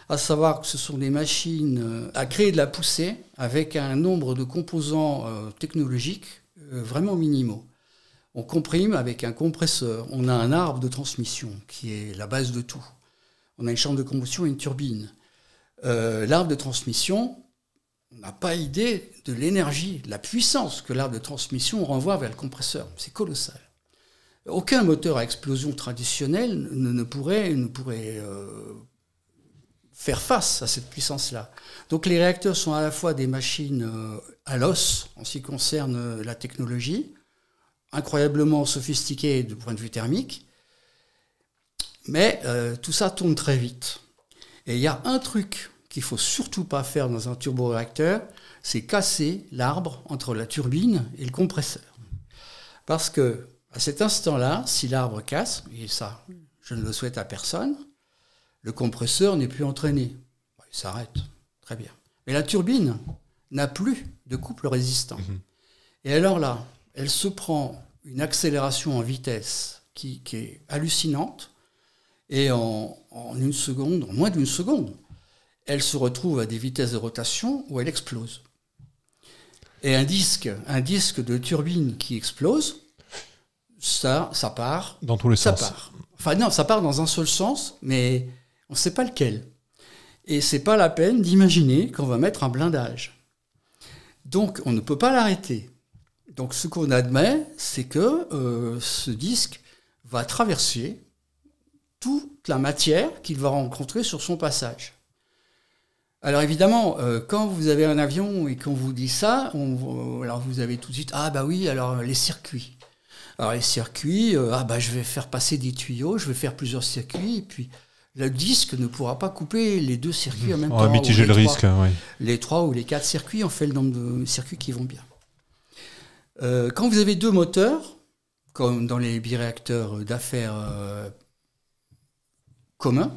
à savoir que ce sont des machines à créer de la poussée avec un nombre de composants euh, technologiques euh, vraiment minimaux. On comprime avec un compresseur, on a un arbre de transmission qui est la base de tout. On a une chambre de combustion et une turbine. Euh, l'arbre de transmission, on n'a pas idée de l'énergie, de la puissance que l'arbre de transmission renvoie vers le compresseur. C'est colossal. Aucun moteur à explosion traditionnel ne, ne pourrait, ne pourrait euh, faire face à cette puissance-là. Donc les réacteurs sont à la fois des machines euh, à l'os, en ce qui concerne la technologie, incroyablement sophistiquées du point de vue thermique, mais euh, tout ça tourne très vite. Et il y a un truc qu'il ne faut surtout pas faire dans un turboréacteur, c'est casser l'arbre entre la turbine et le compresseur. Parce que à cet instant-là, si l'arbre casse, et ça, je ne le souhaite à personne, le compresseur n'est plus entraîné. Il s'arrête, très bien. Mais la turbine n'a plus de couple résistant. Mmh. Et alors là, elle se prend une accélération en vitesse qui, qui est hallucinante, et en, en une seconde, en moins d'une seconde, elle se retrouve à des vitesses de rotation où elle explose. Et un disque, un disque de turbine qui explose, ça, ça part dans tous les ça sens. Part. Enfin non, ça part dans un seul sens, mais on ne sait pas lequel. Et c'est pas la peine d'imaginer qu'on va mettre un blindage. Donc on ne peut pas l'arrêter. Donc ce qu'on admet, c'est que euh, ce disque va traverser toute la matière qu'il va rencontrer sur son passage. Alors évidemment, euh, quand vous avez un avion et qu'on vous dit ça, on, euh, alors vous avez tout de suite, ah bah oui, alors les circuits. Alors les circuits, euh, ah bah je vais faire passer des tuyaux, je vais faire plusieurs circuits, et puis le disque ne pourra pas couper les deux circuits en même temps. On va mitiger le risque, oui. Les trois ou les quatre circuits, on fait le nombre de circuits qui vont bien. Euh, quand vous avez deux moteurs, comme dans les biréacteurs d'affaires euh, commun.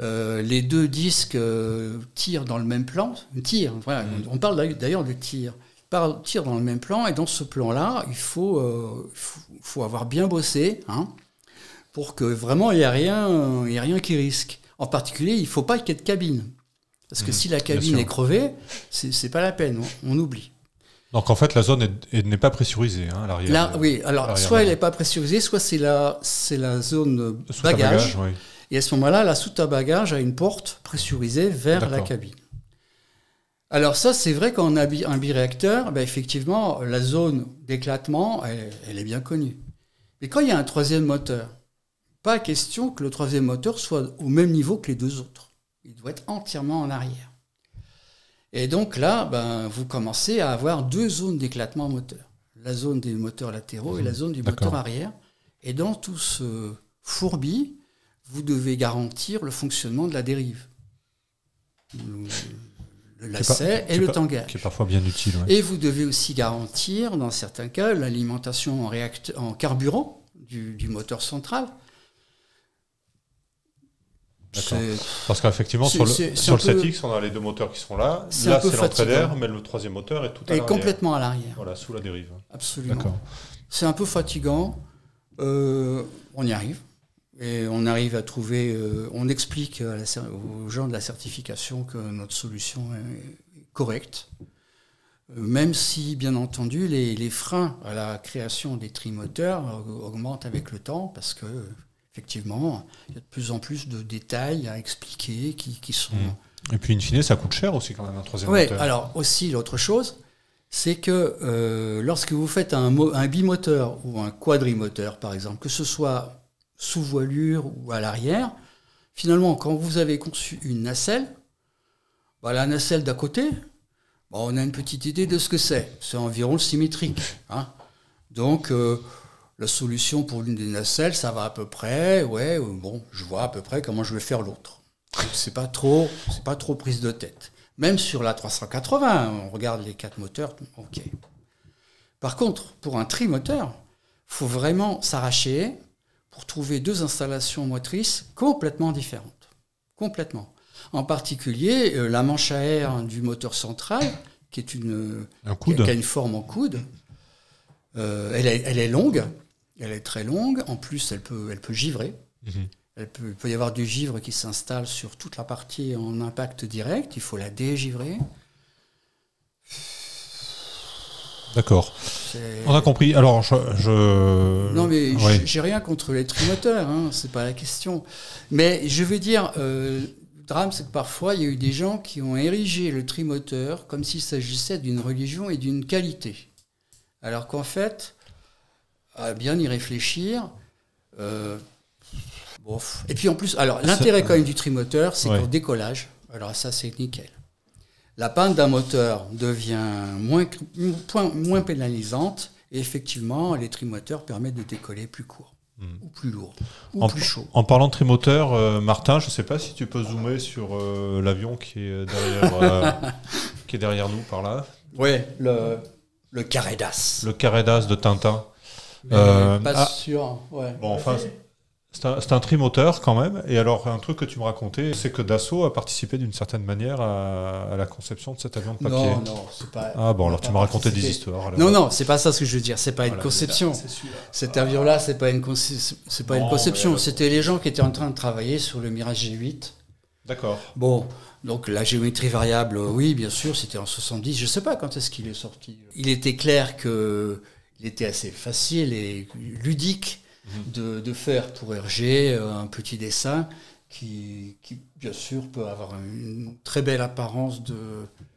Euh, les deux disques euh, tirent dans le même plan. Tirent, voilà. mmh. On parle d'ailleurs de tir. Tirent dans le même plan, et dans ce plan-là, il faut, euh, faut, faut avoir bien bossé, hein, pour que vraiment il n'y ait rien, euh, rien qui risque. En particulier, il ne faut pas qu'il y ait de cabine. Parce que mmh, si la cabine est crevée, ce n'est pas la peine, on, on oublie. Donc en fait, la zone n'est pas pressurisée, hein, à l'arrière. Là, oui, alors soit elle n'est pas pressurisée, soit c'est la, la zone bagage. Soute à bagage oui. Et à ce moment-là, la soute à bagage a une porte pressurisée vers la cabine. Alors ça, c'est vrai qu'en un biréacteur, ben, effectivement, la zone d'éclatement, elle, elle est bien connue. Mais quand il y a un troisième moteur, pas question que le troisième moteur soit au même niveau que les deux autres. Il doit être entièrement en arrière. Et donc là, ben, vous commencez à avoir deux zones d'éclatement moteur. La zone des moteurs latéraux mmh. et la zone du moteur arrière. Et dans tout ce fourbi, vous devez garantir le fonctionnement de la dérive. Donc, le lacet et le tangage. Qui est parfois bien utile. Ouais. Et vous devez aussi garantir, dans certains cas, l'alimentation en, en carburant du, du moteur central. Parce qu'effectivement, sur le, sur le sept X, on a les deux moteurs qui sont là. Là, c'est l'entrée d'air, mais le troisième moteur est tout à l'arrière. Et complètement à l'arrière. Voilà, sous la dérive. Absolument. C'est un peu fatigant. Euh, on y arrive. Et on arrive à trouver, euh, on explique à la, aux gens de la certification que notre solution est correcte, même si, bien entendu, les, les freins à la création des trimoteurs augmentent avec le temps, parce que effectivement, il y a de plus en plus de détails à expliquer qui, qui sont... Et puis, in fine, ça coûte cher aussi quand même, un troisième ouais, moteur. Oui, alors aussi, l'autre chose, c'est que euh, lorsque vous faites un, un bimoteur ou un quadrimoteur, par exemple, que ce soit sous voilure ou à l'arrière, finalement, quand vous avez conçu une nacelle, bah, la nacelle d'à côté, bah, on a une petite idée de ce que c'est. C'est environ symétrique. Hein. Donc, euh, la solution pour l'une des nacelles, ça va à peu près, ouais, bon, je vois à peu près comment je vais faire l'autre. C'est pas trop, c'est pas trop prise de tête. Même sur la trois cent quatre-vingts, on regarde les quatre moteurs, ok. Par contre, pour un trimoteur, il faut vraiment s'arracher pour trouver deux installations motrices complètement différentes. Complètement. En particulier, euh, la manche à air du moteur central, qui est une, Un coude. qui a une forme en coude, euh, elle, est, elle est longue, elle est très longue, en plus elle peut, elle peut givrer, mmh. elle peut, il peut y avoir du givre qui s'installe sur toute la partie en impact direct, il faut la dégivrer. D'accord. On a compris. Alors, je, je... non mais oui. j'ai rien contre les trimoteurs, hein, c'est pas la question. Mais je veux dire, euh, le drame, c'est que parfois il y a eu des gens qui ont érigé le trimoteur comme s'il s'agissait d'une religion et d'une qualité, alors qu'en fait, à bien y réfléchir. Euh, bon. Et puis en plus, alors l'intérêt quand même du trimoteur, c'est ouais. qu'au décollage, alors ça c'est nickel. La panne d'un moteur devient moins, moins pénalisante et effectivement, les trimoteurs permettent de décoller plus court, mmh. ou plus lourd, ou en, plus chaud. En parlant de trimoteur, euh, Martin, je ne sais pas si tu peux zoomer sur euh, l'avion qui est derrière, euh, qui est derrière nous par là. Oui, le, le Carreidas. Le Carreidas de Tintin. Euh, pas ah, sûr. Ouais. Bon, enfin... C'est un, un trimoteur quand même. Et alors, un truc que tu me racontais, c'est que Dassault a participé d'une certaine manière à, à la conception de cet avion de papier. Non, non, c'est pas... Ah bon, alors tu m'as raconté des histoires. Alors. Non, non, c'est pas ça ce que je veux dire. C'est pas, voilà, là, c'est celui-là. Cet avion-là, c'est pas une conception. C'est pas non, une conception. Mais... C'était les gens qui étaient en train de travailler sur le Mirage G huit. D'accord. Bon, donc la géométrie variable, oui, bien sûr, c'était en soixante-dix. Je sais pas quand est-ce qu'il est sorti. Il était clair qu'il était assez facile et ludique De, de faire pour Hergé un petit dessin qui, qui, bien sûr, peut avoir une très belle apparence de...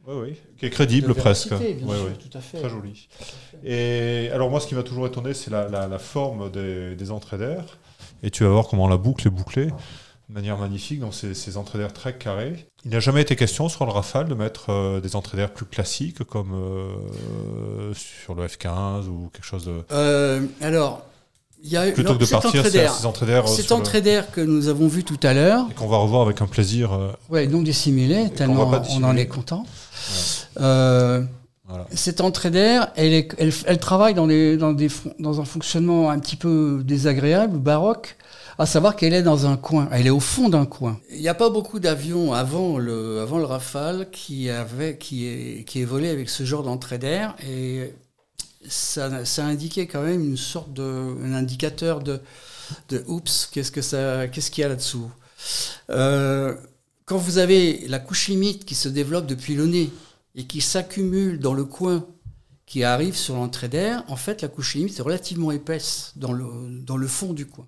Oui, oui, qui est crédible presque. Oui, oui, tout à fait. Très joli. Et alors moi, ce qui m'a toujours étonné, c'est la, la, la forme des, des entrées d'air. Et tu vas voir comment la boucle est bouclée de manière magnifique dans ces, ces entrées d'air très carrées. Il n'a jamais été question sur le Rafale de mettre euh, des entrées d'air plus classiques comme euh, sur le F quinze ou quelque chose de... Euh, alors... Il y a, plutôt non, que de partir, c'est ces entrées d'air. Cette entrée d'air le... que nous avons vue tout à l'heure. Et qu'on va revoir avec un plaisir. Euh, oui, non dissimulé, tellement on, on en est content. Voilà. Euh, voilà. Cette entrée d'air, elle, elle, elle travaille dans, les, dans, des, dans un fonctionnement un petit peu désagréable, baroque, à savoir qu'elle est dans un coin, elle est au fond d'un coin. Il n'y a pas beaucoup d'avions avant le, avant le Rafale qui, avait, qui, est, qui est volé avec ce genre d'entrée d'air et... Ça, ça indiquait quand même une sorte de, un indicateur de, de oups, qu'est-ce que ça, qu'est-ce qu'il y a là-dessous. Euh, quand vous avez la couche limite qui se développe depuis le nez et qui s'accumule dans le coin, qui arrive sur l'entrée d'air, en fait la couche limite est relativement épaisse dans le, dans le fond du coin.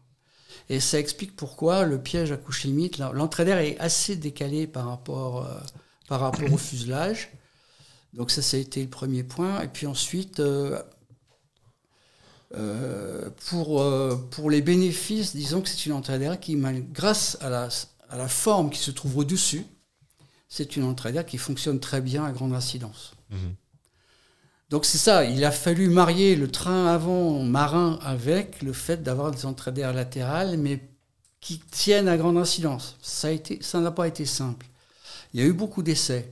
Et ça explique pourquoi le piège à couche limite, l'entrée d'air est assez décalée par rapport, euh, par rapport au fuselage. Donc ça, ça a été le premier point. Et puis ensuite, euh, Euh, pour, euh, pour les bénéfices, disons que c'est une entrée d'air qui, grâce à la, à la forme qui se trouve au-dessus, c'est une entrée d'air qui fonctionne très bien à grande incidence. Mmh. Donc c'est ça, il a fallu marier le train avant marin avec le fait d'avoir des entrées d'air latérales, mais qui tiennent à grande incidence. Ça a été, ça n'a pas été simple. Il y a eu beaucoup d'essais.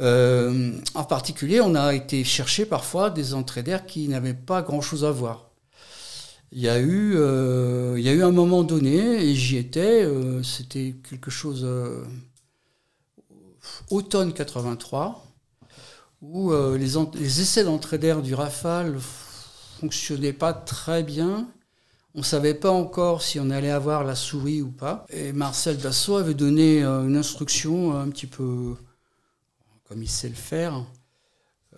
Euh, en particulier, on a été chercher parfois des entrées d'air qui n'avaient pas grand-chose à voir. Il y a eu, euh, il y a eu un moment donné, et j'y étais, euh, c'était quelque chose euh, automne quatre-vingt-trois, où euh, les, les essais d'entrée d'air du Rafale fonctionnaient pas très bien. On ne savait pas encore si on allait avoir la souris ou pas. Et Marcel Dassault avait donné euh, une instruction un petit peu... comme il sait le faire,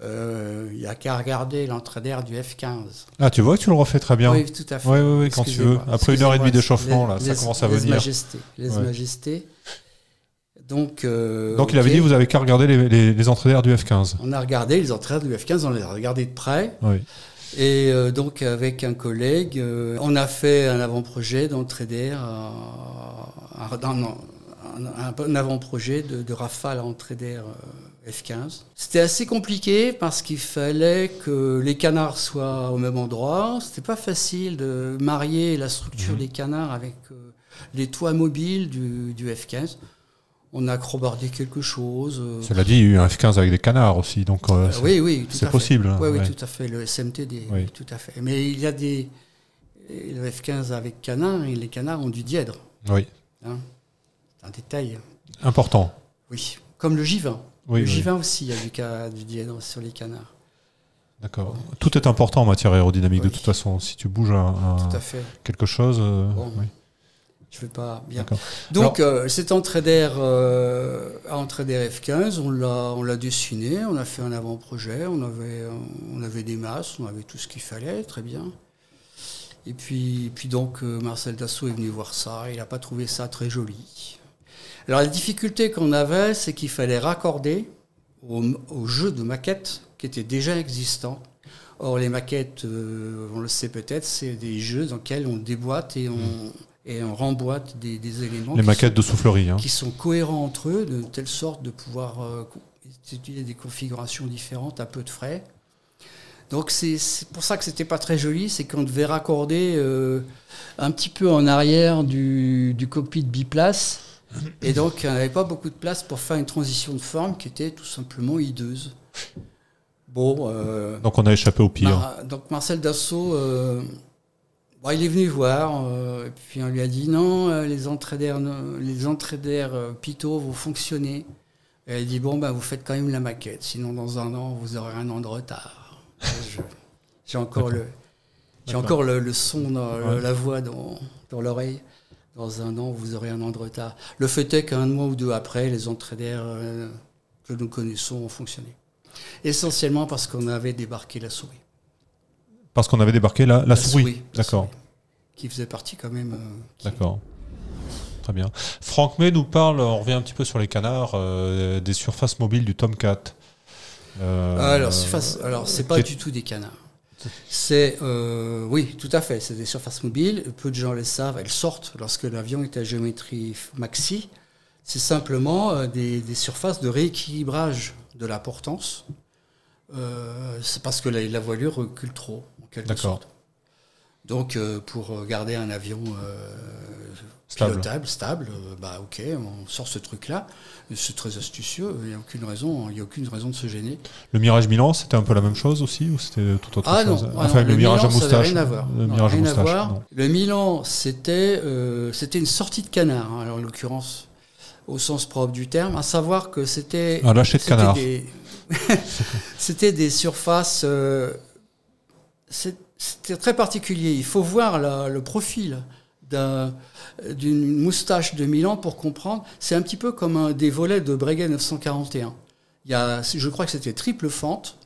euh, il n'y a qu'à regarder l'entrée d'air du F quinze. Ah, tu vois que tu le refais très bien. Oui, tout à fait. Oui, oui, oui, quand tu veux. Après une heure et demie d'échauffement, là, ça commence à venir. Majesté, les ouais. majestés. Donc, euh, Donc okay. il avait dit, vous n'avez qu'à regarder les, les, les entrées d'air du F quinze. On a regardé les entrées d'air du F quinze, on les a regardées de près. Oui. Et euh, donc, avec un collègue, euh, on a fait un avant-projet d'entrée d'air. Euh, non, non. un avant-projet de, de Rafale à entrée d'air F quinze. C'était assez compliqué parce qu'il fallait que les canards soient au même endroit. C'était pas facile de marier la structure mmh. des canards avec euh, les toits mobiles du, du F quinze. On a crobardé quelque chose. Cela dit, il y a eu un F quinze avec des canards aussi, donc euh, c'est, oui, oui, c'est possible. Hein, oui, oui, ouais. tout à fait. Le S M T D, oui. tout à fait. Mais il y a des... Le F quinze avec canards, et les canards ont du dièdre. Oui. Hein, un détail important. Oui, comme le J vingt. Oui, le oui. J vingt aussi, il y a du cas du dièdre sur les canards. D'accord. Bon. Tout est important en matière aérodynamique, oui. de toute façon. Si tu bouges un, un, quelque chose... Bon. Oui. Je ne vais pas bien. Donc, Alors, euh, cette entrée d'air euh, à entrée d'air F quinze, on l'a on l'a dessiné, on a fait un avant-projet, on avait, on avait des masses, on avait tout ce qu'il fallait, très bien. Et puis, puis donc, euh, Marcel Dassault est venu voir ça, il n'a pas trouvé ça très joli. Alors la difficulté qu'on avait, c'est qu'il fallait raccorder au, au jeu de maquettes qui était déjà existant. Or les maquettes, euh, on le sait peut-être, c'est des jeux dans lesquels on déboîte et on, mmh. et on remboîte des, des éléments. Les maquettes sont, de soufflerie. Hein. Qui sont cohérents entre eux, de telle sorte de pouvoir euh, utiliser des configurations différentes à peu de frais. Donc c'est pour ça que c'était pas très joli, c'est qu'on devait raccorder euh, un petit peu en arrière du, du cockpit biplace. Et donc, on n'avait pas beaucoup de place pour faire une transition de forme qui était tout simplement hideuse. Bon, euh, donc, on a échappé au pire. Mar donc, Marcel Dassault, euh, bon, il est venu voir. Euh, et puis, on lui a dit, non, les entrées d'air euh, Pitot vont fonctionner. Et elle a dit, bon, ben, vous faites quand même la maquette. Sinon, dans un an, vous aurez un an de retard. J'ai encore, le, encore le, le son, dans, ouais. le, la voix dans, dans l'oreille. Dans un an, vous aurez un an de retard. Le fait est qu'un mois ou deux après, les entrées d'air euh, que nous connaissons ont fonctionné. Essentiellement parce qu'on avait débarqué la souris. Parce qu'on avait débarqué la, la, la souris, souris d'accord. Qui faisait partie quand même. Euh, qui... D'accord. Très bien. Franck May nous parle, on revient un petit peu sur les canards, euh, des surfaces mobiles du Tomcat. Euh, alors, surface, alors c'est pas du tout des canards. C'est euh, oui, tout à fait. C'est des surfaces mobiles. Peu de gens les savent. Elles sortent lorsque l'avion est à géométrie maxi. C'est simplement des, des surfaces de rééquilibrage de la portance. Euh, c'est parce que la, la voilure recule trop, en quelque sorte. Donc, euh, pour garder un avion euh, pilotable, stable, euh, bah ok, on sort ce truc-là. C'est très astucieux. Il n'y a aucune raison, il y a aucune raison de se gêner. Le Mirage Milan, c'était un peu la même chose aussi, ou c'était tout autre ah chose non, enfin, ah non, le, le Mirage Milan, à moustache. Rien à voir. Le non, Mirage rien à moustache. Voir. Non. Le Milan, c'était euh, c'était une sortie de canard. Hein, alors, en l'occurrence, au sens propre du terme, à savoir que c'était un lâcher de canard. C'était des, des surfaces. Euh, C'était très particulier. Il faut voir la, le profil d'une un, moustache de Milan pour comprendre. C'est un petit peu comme un, des volets de Breguet neuf cent quarante et un. Il y a, je crois que c'était triple fente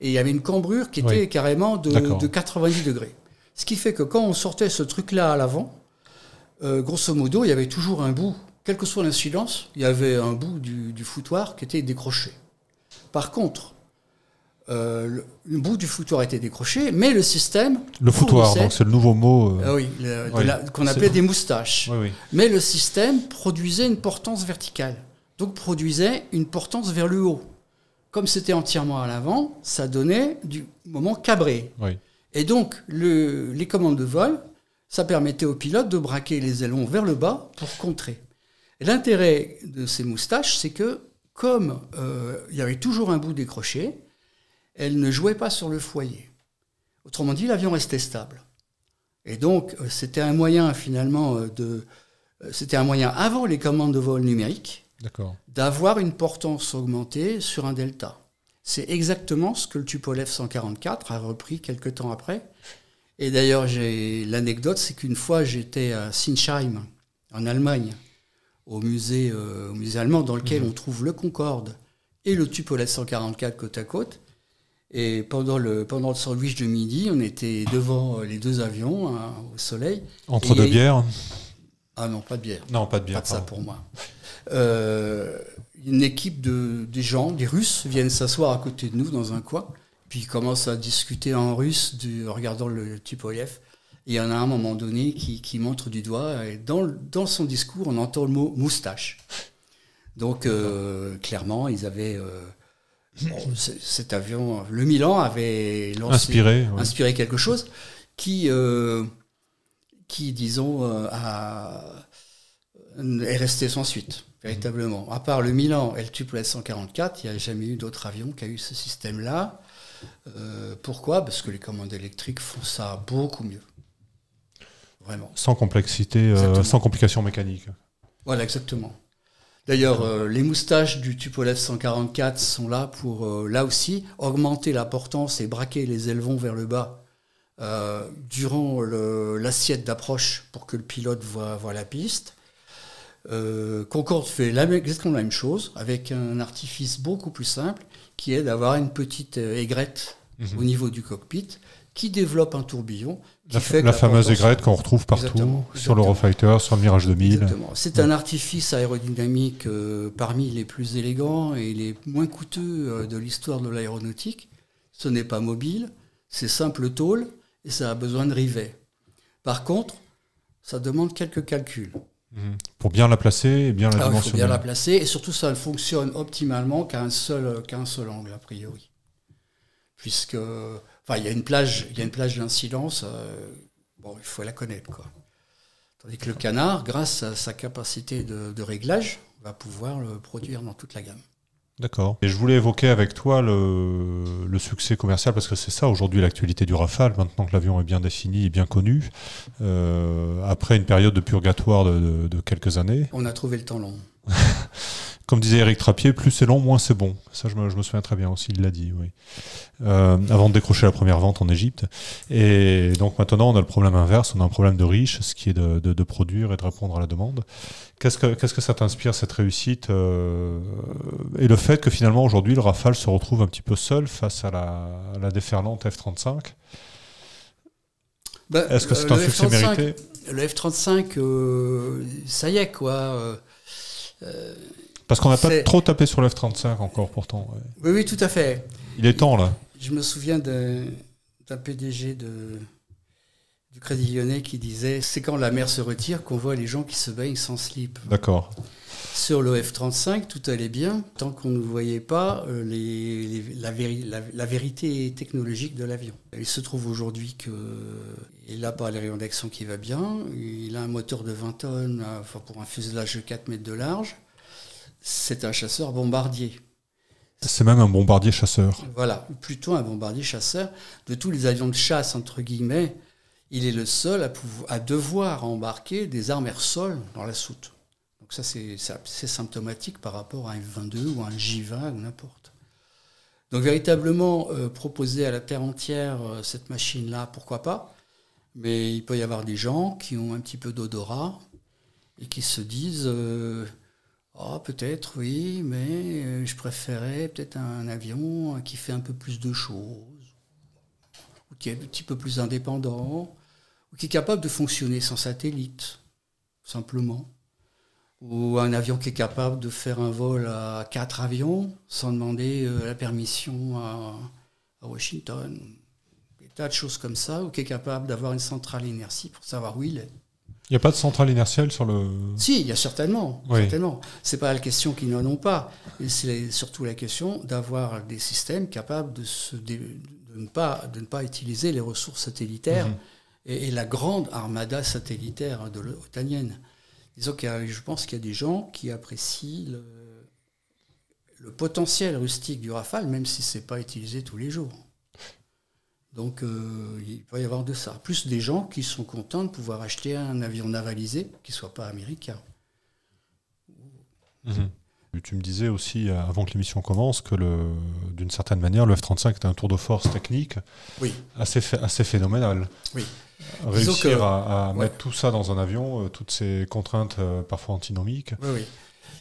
et il y avait une cambrure qui était oui. carrément de, de quatre-vingt-dix degrés. Ce qui fait que quand on sortait ce truc-là à l'avant, euh, grosso modo, il y avait toujours un bout, quelle que soit l'incidence, il y avait un bout du, du foutoir qui était décroché. Par contre, Euh, le bout du foutoir était décroché, mais le système... Le foutoir, donc c'est le nouveau mot... Euh... Euh, oui, oui qu'on appelait des moustaches. Oui, oui. Mais le système produisait une portance verticale, donc produisait une portance vers le haut. Comme c'était entièrement à l'avant, ça donnait du moment cabré. Oui. Et donc, le, les commandes de vol, ça permettait aux pilotes de braquer les ailerons vers le bas pour contrer. L'intérêt de ces moustaches, c'est que, comme euh, il y avait toujours un bout décroché, elle ne jouait pas sur le foyer. Autrement dit, l'avion restait stable. Et donc, c'était un moyen, finalement, de... C'était un moyen, avant les commandes de vol numériques, d'avoir une portance augmentée sur un delta. C'est exactement ce que le Tupolev cent quarante-quatre a repris quelques temps après. Et d'ailleurs, l'anecdote, c'est qu'une fois, j'étais à Sinsheim, en Allemagne, au musée, euh, au musée allemand, dans lequel mmh. on trouve le Concorde et le Tupolev cent quarante-quatre côte à côte. Et pendant le, pendant le sandwich de midi, on était devant les deux avions, hein, au soleil. Entre deux bières ? Ah non, pas de bière. Non, pas de bière. Pas de ça pour moi. Euh, une équipe de des gens, des Russes, viennent s'asseoir à côté de nous dans un coin, puis ils commencent à discuter en russe du, en regardant le Tupolev. Il y en a un moment donné qui, qui montre du doigt, et dans, dans son discours, on entend le mot « moustache ». Donc, euh, clairement, ils avaient... Euh, Bon, cet avion, le Milan, avait lancé, inspiré, ouais. inspiré quelque chose qui, euh, qui disons, euh, a, est resté sans suite, véritablement. Mmh. À part le Milan et le Tupolev cent quarante-quatre, il n'y a jamais eu d'autre avion qui a eu ce système-là. Euh, pourquoi? Parce que les commandes électriques font ça beaucoup mieux. Vraiment. Sans complexité, euh, sans complications mécaniques. Voilà, exactement. D'ailleurs, euh, les moustaches du Tupolev cent quarante-quatre sont là pour, euh, là aussi, augmenter la portance et braquer les ailerons vers le bas euh, durant l'assiette d'approche pour que le pilote voit, voit la piste. Euh, Concorde fait la, exactement la même chose, avec un artifice beaucoup plus simple, qui est d'avoir une petite aigrette mmh. au niveau du cockpit, qui développe un tourbillon. La, fait la fameuse aigrette qu'on retrouve partout, exactement, sur l'Eurofighter, sur le Mirage deux mille. C'est ouais. un artifice aérodynamique euh, parmi les plus élégants et les moins coûteux euh, de l'histoire de l'aéronautique. Ce n'est pas mobile, c'est simple tôle et ça a besoin de rivets. Par contre, ça demande quelques calculs. Mmh. Pour bien la placer et bien la Alors, dimensionner. Il faut bien la placer et surtout ça ne fonctionne optimalement qu'à un seul, qu'à un seul angle, a priori. Puisque... Enfin, il y a une plage, il y a une plage d'incidence, euh, bon, il faut la connaître, quoi. Tandis que le canard, grâce à sa capacité de, de réglage, va pouvoir le produire dans toute la gamme. D'accord. Et je voulais évoquer avec toi le, le succès commercial, parce que c'est ça aujourd'hui l'actualité du Rafale, maintenant que l'avion est bien défini et bien connu, euh, après une période de purgatoire de, de, de quelques années. On a trouvé le temps long. Comme disait Eric Trappier, plus c'est long, moins c'est bon. Ça, je me, je me souviens très bien aussi, il l'a dit, oui. Euh, avant de décrocher la première vente en Égypte. Et donc maintenant, on a le problème inverse, on a un problème de riche, ce qui est de, de, de produire et de répondre à la demande. Qu'est-ce que, qu'est-ce que ça t'inspire, cette réussite euh, et le fait que finalement, aujourd'hui, le Rafale se retrouve un petit peu seul face à la, à la déferlante F trente-cinq? Bah, Est-ce que c'est un succès mérité? Le F trente-cinq, euh, ça y est, quoi. Euh, euh, Parce qu'on n'a pas trop tapé sur le F trente-cinq encore, pourtant. Ouais. Oui, oui, tout à fait. Il est temps, là. Je me souviens d'un P D G de, du Crédit Lyonnais qui disait « C'est quand la mer se retire qu'on voit les gens qui se baignent sans slip ». D'accord. Sur le F trente-cinq, tout allait bien, tant qu'on ne voyait pas les, les, la, véri, la, la vérité technologique de l'avion. Il se trouve aujourd'hui qu'il a pas les rayons d'action qui va bien, il a un moteur de vingt tonnes enfin, pour un fuselage de quatre mètres de large. C'est un chasseur bombardier. C'est même un bombardier chasseur. Voilà, plutôt un bombardier chasseur. De tous les avions de chasse, entre guillemets, il est le seul à, pouvoir, à devoir embarquer des armes air-sol dans la soute. Donc ça, c'est symptomatique par rapport à un F vingt-deux ou un J vingt ou n'importe. Donc véritablement, euh, proposer à la terre entière euh, cette machine-là, pourquoi pas. Mais il peut y avoir des gens qui ont un petit peu d'odorat et qui se disent... Euh, Oh, peut-être, oui, mais je préférais peut-être un avion qui fait un peu plus de choses, ou qui est un petit peu plus indépendant, ou qui est capable de fonctionner sans satellite, simplement. Ou un avion qui est capable de faire un vol à quatre avions sans demander la permission à, à Washington, des tas de choses comme ça, ou qui est capable d'avoir une centrale inertie pour savoir où il est. Il n'y a pas de centrale inertielle sur le... Si, il y a certainement. Oui. certainement. Ce n'est pas la question qu'ils n'en ont pas. C'est surtout la question d'avoir des systèmes capables de, se dé... de, ne pas, de ne pas utiliser les ressources satellitaires mmh. et, et la grande armada satellitaire de l'otanienne. Disons qu'il y a, je pense qu'il y a des gens qui apprécient le, le potentiel rustique du Rafale, même si ce n'est pas utilisé tous les jours. Donc euh, il peut y avoir de ça. Plus des gens qui sont contents de pouvoir acheter un avion navalisé qui ne soit pas américain. Mmh. Tu me disais aussi, avant que l'émission commence, que d'une certaine manière, le F trente-cinq est un tour de force technique oui. assez, assez phénoménal. Oui. Réussir que, à, à ouais. mettre tout ça dans un avion, euh, toutes ces contraintes euh, parfois antinomiques. Oui, oui.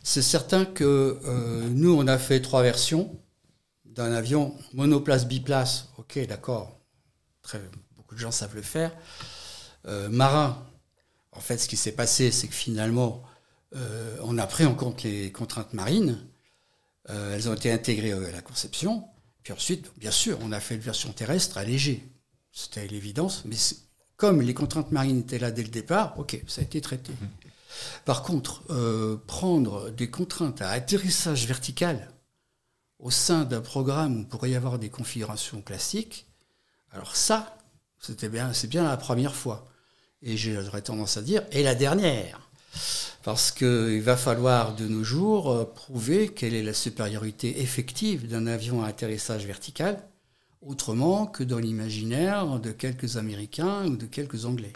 C'est certain que euh, nous, on a fait trois versions d'un avion monoplace, biplace. Ok, d'accord. Beaucoup de gens savent le faire. Euh, marin, en fait, ce qui s'est passé, c'est que finalement, euh, on a pris en compte les contraintes marines. Euh, elles ont été intégrées à la conception. Puis ensuite, bien sûr, on a fait une version terrestre allégée. C'était l'évidence, mais comme les contraintes marines étaient là dès le départ, ok, ça a été traité. Mmh. Par contre, euh, prendre des contraintes à atterrissage vertical au sein d'un programme où il pourrait y avoir des configurations classiques, alors ça, c'était bien, c'est bien la première fois. Et j'aurais tendance à dire, et la dernière. Parce qu'il va falloir de nos jours euh, prouver quelle est la supériorité effective d'un avion à atterrissage vertical, autrement que dans l'imaginaire de quelques Américains ou de quelques Anglais.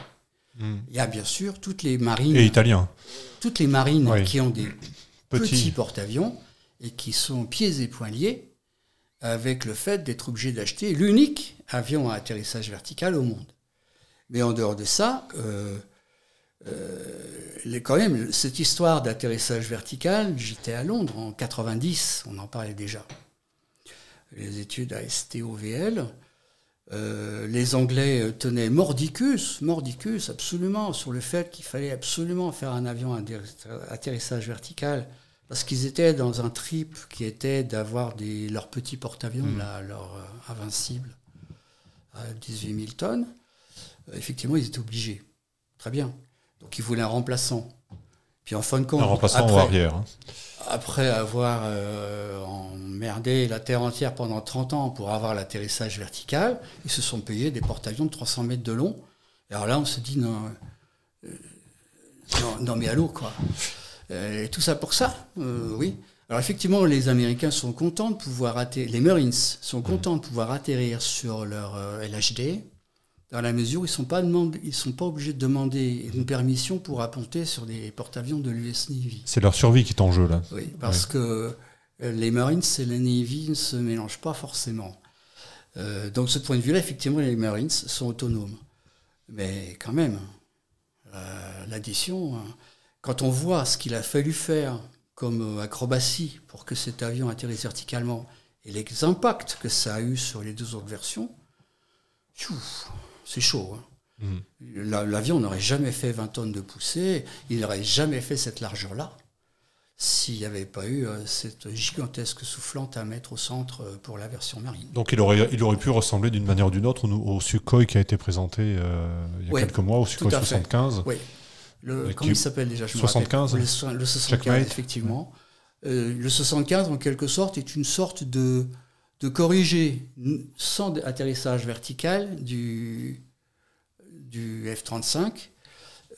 Mmh. Il y a bien sûr toutes les marines... Et Italiens. Toutes les marines oui. qui ont des petits, petits porte-avions et qui sont pieds et poings liés avec le fait d'être obligés d'acheter l'unique avion à atterrissage vertical au monde. Mais en dehors de ça, euh, euh, quand même, cette histoire d'atterrissage vertical, j'étais à Londres en quatre-vingt-dix, on en parlait déjà. Les études à S T O V L, euh, les Anglais tenaient mordicus, mordicus absolument, sur le fait qu'il fallait absolument faire un avion à atterrissage vertical, parce qu'ils étaient dans un trip qui était d'avoir leurs petits porte-avions, mmh. là, leurs euh, invincibles, à dix-huit mille tonnes. Euh, effectivement, ils étaient obligés. Très bien. Donc ils voulaient un remplaçant. Puis en fin de compte, non, après, en arrière, hein. après avoir euh, emmerdé la Terre entière pendant trente ans pour avoir l'atterrissage vertical, ils se sont payés des porte-avions de trois cents mètres de long. Et alors là, on se dit, non, euh, non, non mais allô, quoi. Et tout ça pour ça, euh, oui. Alors effectivement, les Américains sont contents de pouvoir atterrir, les Marines sont contents de pouvoir atterrir sur leur euh, L H D, dans la mesure où ils sont pas demandés, ils sont pas obligés de demander une permission pour apponter sur des porte-avions de l'U S Navy. C'est leur survie qui est en jeu là. Oui, parce ouais. que les Marines et la Navy ne se mélangent pas forcément. Euh, donc, de ce point de vue-là, effectivement, les Marines sont autonomes. Mais quand même, euh, l'addition, hein, quand on voit ce qu'il a fallu faire comme acrobatie pour que cet avion atterrisse verticalement et les impacts que ça a eu sur les deux autres versions, tchouf, c'est chaud. Hein. Mmh. L'avion n'aurait jamais fait vingt tonnes de poussée, il n'aurait jamais fait cette largeur-là s'il n'y avait pas eu euh, cette gigantesque soufflante à mettre au centre euh, pour la version marine. Donc il aurait, il aurait pu ressembler d'une manière ou d'une autre au, au Sukhoi qui a été présenté euh, il y a ouais, quelques mois, au Sukhoi soixante-quinze. Oui. Le, comment il s'appelle déjà je soixante-quinze me rappelle, le, le soixante-quinze, effectivement. Ouais. Euh, le soixante-quinze, en quelque sorte, est une sorte de... de corriger sans atterrissage vertical du, du F trente-cinq.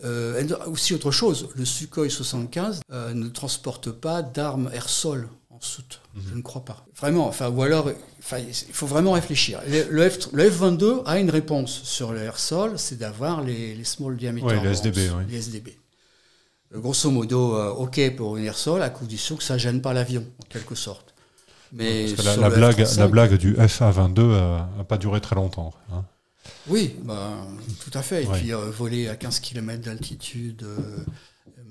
Euh, aussi autre chose, le Sukhoi soixante-quinze euh, ne transporte pas d'armes air-sol en soute, mm-hmm. je ne crois pas. Vraiment, enfin, ou alors, enfin, il faut vraiment réfléchir. Le, le, F, le F vingt-deux a une réponse sur le air-sol, c'est d'avoir les, les small diameter, ouais, les S D B. Oui. Les S D B. Grosso modo, euh, ok pour une air-sol, à condition que ça ne gêne pas l'avion, en quelque sorte. Mais la, la, blague, la blague du F A vingt-deux n'a pas duré très longtemps. Hein. Oui, bah, tout à fait. Et ouais. puis euh, voler à quinze kilomètres d'altitude, euh,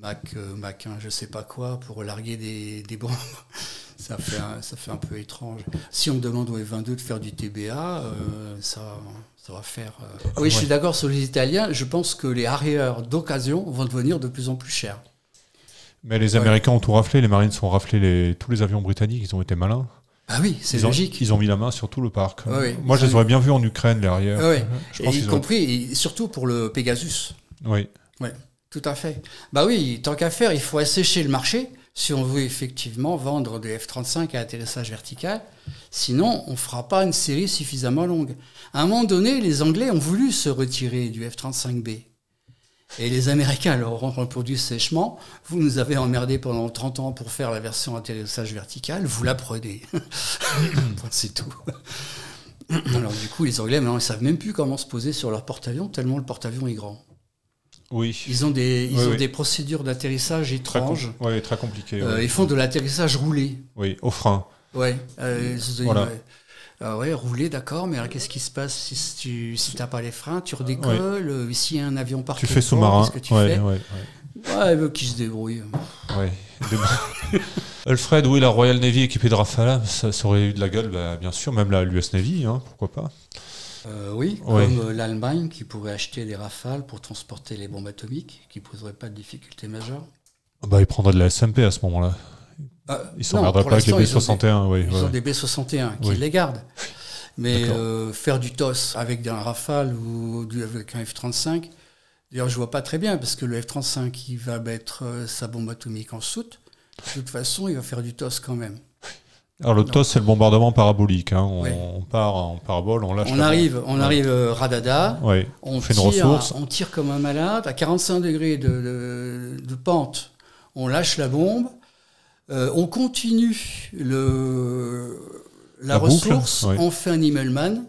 Mach, euh, Mach un, je ne sais pas quoi, pour larguer des, des bombes, ça fait, un, ça fait un peu étrange. Si on demande au F vingt-deux de faire du T B A, euh, ça, ça va faire... Euh... Oui, ouais. je suis d'accord sur les Italiens. Je pense que les arrières d'occasion vont devenir de plus en plus chers. Mais les Américains ouais. ont tout raflé, les Marines ont raflé les, tous les avions britanniques, ils ont été malins. Ah oui, c'est logique. Ont, ils ont mis la main sur tout le parc. Ah oui, Moi, je les aurais bien vus en Ukraine, derrière. Ah oui. je pense y ils compris, auraient... et surtout pour le Pegasus. Oui. Oui, tout à fait. Bah oui, tant qu'à faire, il faut assécher le marché si on veut effectivement vendre des F trente-cinq à atterrissage vertical. Sinon, on ne fera pas une série suffisamment longue. À un moment donné, les Anglais ont voulu se retirer du F trente-cinq B. Et les Américains leur ont répondu sèchement, vous nous avez emmerdés pendant trente ans pour faire la version atterrissage vertical, vous la prenez. C'est tout. Alors du coup, les Anglais, maintenant, ils ne savent même plus comment se poser sur leur porte-avions, tellement le porte-avions est grand. Oui. Ils ont des, ils oui, ont oui. des procédures d'atterrissage étranges. Très, ouais, très compliquées. Euh, ouais. Ils font de l'atterrissage roulé. Oui, au frein. Oui. Euh, voilà. Ah ouais, rouler, d'accord, mais qu'est-ce qui se passe si tu si t'as pas les freins, tu redécolles, ouais. Ici un avion part. Tu fais sous-marin, que tu ouais, fais ouais, ouais. ouais, qui se débrouille. Ouais. Alfred, oui, la Royal Navy équipée de Rafale, ça, ça aurait eu de la gueule, bah, bien sûr, même la U S Navy, hein, pourquoi pas. Euh, oui, ouais. Comme l'Allemagne qui pourrait acheter des Rafales pour transporter les bombes atomiques, qui poserait pas de difficultés majeures. Bah, ils prendraient de la S M P à ce moment-là. Euh, ils ne s'emmerderaient pas avec les B soixante et un. Oui, ils ouais. ont des B soixante et un qui oui. les gardent. Mais euh, faire du T O S avec un Rafale ou du, avec un F trente-cinq, d'ailleurs je ne vois pas très bien, parce que le F trente-cinq, il va mettre euh, sa bombe atomique en soute. De toute façon, il va faire du T O S quand même. Alors le T O S, c'est le bombardement parabolique. Hein. On, oui. on part en parabole, on lâche. On arrive, on ouais. arrive euh, radada, ouais. on, on, fait tire, une ressource. on tire comme un malade, à quarante-cinq degrés de, de, de pente, on lâche la bombe. Euh, on continue le, la, la ressource, boucle, ouais. on fait un Immelman,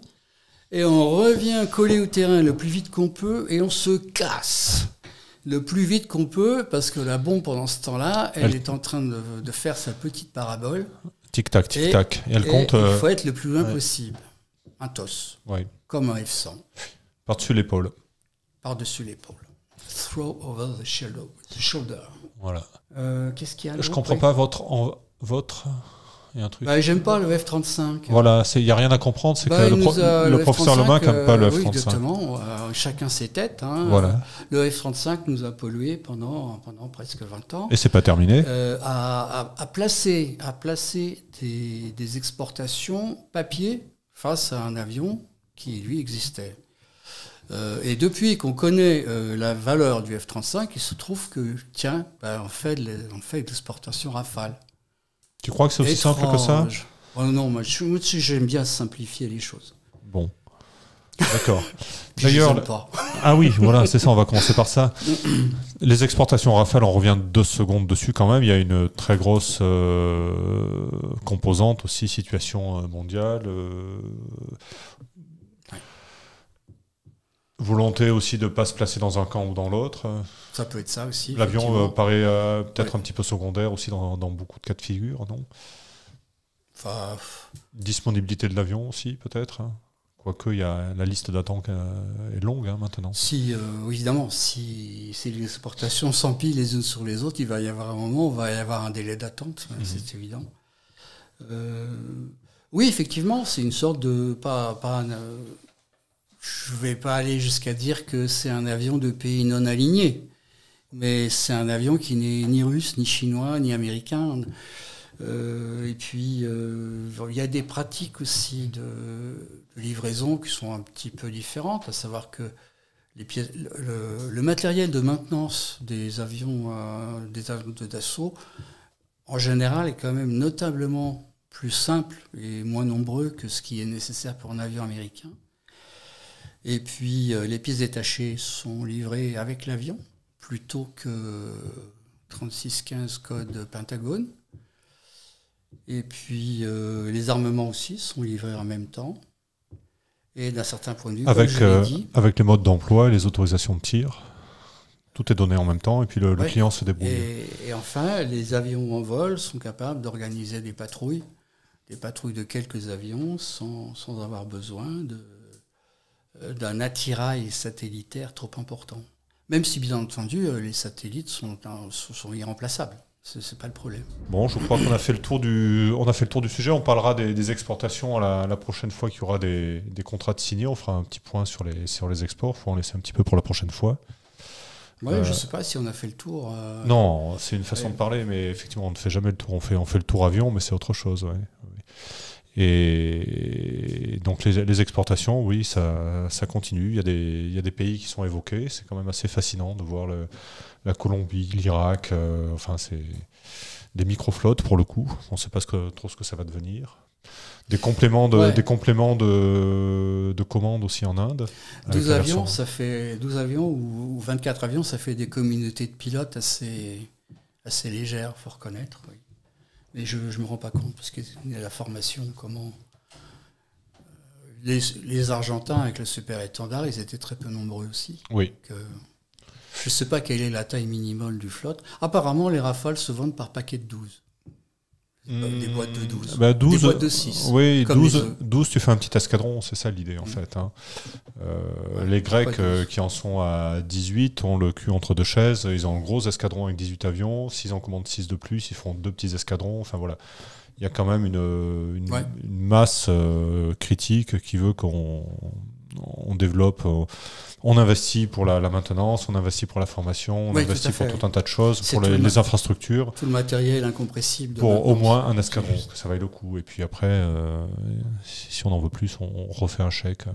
et on revient coller au terrain le plus vite qu'on peut, et on se casse le plus vite qu'on peut, parce que la bombe, pendant ce temps-là, elle, elle est en train de, de faire sa petite parabole. Tic-tac, tic-tac. Et, et, elle compte, et euh... il faut être le plus loin ouais. possible. Un T O S, ouais. comme un F cent. Par-dessus l'épaule. Par-dessus l'épaule. Throw over the shoulder. Voilà. Euh, qu'est-ce qu'il y a? Je comprends pas votre... En, votre... Il y a un truc... Bah, j'aime pas le F trente-cinq. Voilà, il n'y a rien à comprendre. C'est bah, que le, pro, a, le, le professeur Lemainque n'aime pas le F trente-cinq. Oui, exactement. Euh, chacun ses têtes. Hein. Voilà. Le F trente-cinq nous a pollué pendant, pendant presque vingt ans. Et c'est pas terminé. Euh, à, à, à placer, à placer des, des exportations papier face à un avion qui, lui, existait. Euh, et depuis qu'on connaît euh, la valeur du F trente-cinq, il se trouve que, tiens, ben, on fait de l'exportation Rafale. Tu crois que c'est aussi Étrange. simple que ça? oh Non, moi, j'aime bien simplifier les choses. Bon, d'accord. D'ailleurs, ah oui, voilà, c'est ça, on va commencer par ça. Les exportations Rafale, on revient deux secondes dessus quand même. Il y a une très grosse euh, composante aussi, situation mondiale... Euh, Volonté aussi de ne pas se placer dans un camp ou dans l'autre. Ça peut être ça aussi. L'avion paraît euh, peut-être ouais. un petit peu secondaire aussi dans, dans beaucoup de cas de figure, non? Enfin... Disponibilité de l'avion aussi, peut-être. Quoique, y a, la liste d'attente est longue hein, maintenant. Si, euh, évidemment, si, si les exportations s'empilent les unes sur les autres, il va y avoir un moment où il va y avoir un délai d'attente, mmh. c'est évident. Euh, oui, effectivement, c'est une sorte de... pas, pas un, euh, Je ne vais pas aller jusqu'à dire que c'est un avion de pays non alignés, mais c'est un avion qui n'est ni russe, ni chinois, ni américain. Euh, et puis, euh, il y a des pratiques aussi de, de livraison qui sont un petit peu différentes, à savoir que les pièces, le, le matériel de maintenance des avions euh, des avions de Dassault, en général, est quand même notablement plus simple et moins nombreux que ce qui est nécessaire pour un avion américain. Et puis, euh, les pièces détachées sont livrées avec l'avion, plutôt que trente-six quinze code Pentagone. Et puis, euh, les armements aussi sont livrés en même temps. Et d'un certain point de vue, avec, comme je l'ai dit, euh, avec les modes d'emploi et les autorisations de tir, tout est donné en même temps, et puis le, ouais. le client se débrouille. Et, et enfin, les avions en vol sont capables d'organiser des patrouilles, des patrouilles de quelques avions, sans, sans avoir besoin de... d'un attirail satellitaire trop important. Même si, bien entendu, les satellites sont, sont irremplaçables. Ce n'est pas le problème. Bon, je crois qu'on a fait le tour du, on a fait le tour du sujet. On parlera des, des exportations la, la prochaine fois qu'il y aura des, des contrats de signés. On fera un petit point sur les, sur les exports. Il faut en laisser un petit peu pour la prochaine fois. Ouais, euh, je ne sais pas si on a fait le tour. Euh... Non, c'est une façon ouais. de parler, mais effectivement, on ne fait jamais le tour. On fait, on fait le tour avion, mais c'est autre chose. Ouais. Ouais. Et donc les, les exportations, oui, ça, ça continue. Il y a des, il y a des pays qui sont évoqués. C'est quand même assez fascinant de voir le, la Colombie, l'Irak. Euh, enfin, c'est des micro-flottes pour le coup. On ne sait pas ce que, trop ce que ça va devenir. Des compléments de, ouais. des compléments de, de commandes aussi en Inde. douze avions, ça fait, douze avions ou vingt-quatre avions, ça fait des communautés de pilotes assez, assez légères, il faut reconnaître. Oui. Mais je ne me rends pas compte, parce que la formation, comment... Les, les Argentins, avec le Super Étendard, ils étaient très peu nombreux aussi. Oui. Donc, euh, je ne sais pas quelle est la taille minimale du flotte. Apparemment, les Rafales se vendent par paquet de douze. Des boîtes de douze. Bah douze, des boîtes de six. Oui, douze, douze, tu fais un petit escadron, c'est ça l'idée en mmh. fait. Hein. Euh, ouais, les Grecs euh, qui en sont à dix-huit ont le cul entre deux chaises, ils ont un gros escadron avec dix-huit avions, s'ils en commandent six de plus, ils font deux petits escadrons, enfin voilà. Il y a quand même une, une, ouais. une masse euh, critique qui veut qu'on on développe, euh, on investit pour la, la maintenance, on investit pour la formation, on oui, investit tout pour tout un tas de choses, pour les, les infrastructures. Tout le matériel incompressible. De pour au moins un escadron, que ça vaille le coup. Et puis après, euh, si on en veut plus, on refait un chèque.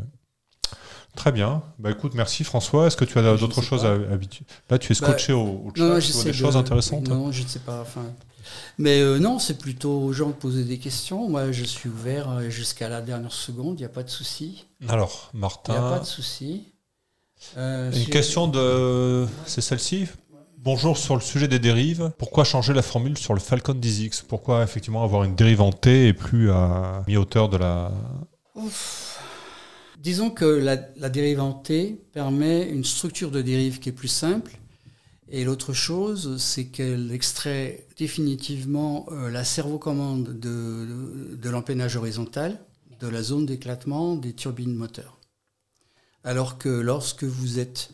Très bien. Bah, écoute, merci François. Est-ce que tu as d'autres choses à habituer? Là, tu es scotché bah, au, au chat, tu vois des de, choses intéressantes? Non, je ne sais pas. Enfin... Mais euh, non, c'est plutôt aux gens de poser des questions. Moi, je suis ouvert jusqu'à la dernière seconde, il n'y a pas de souci. Alors, Martin... Il n'y a pas de souci. Euh, Une question de... C'est celle-ci. Bonjour, sur le sujet des dérives, pourquoi changer la formule sur le Falcon dix X? Pourquoi effectivement avoir une dérive en T et plus à mi-hauteur de la... Ouf. Disons que la, la dérive en T permet une structure de dérive qui est plus simple. Et l'autre chose, c'est qu'elle extrait définitivement euh, la servocommande de, de, de l'empennage horizontal de la zone d'éclatement des turbines moteurs. Alors que lorsque vous êtes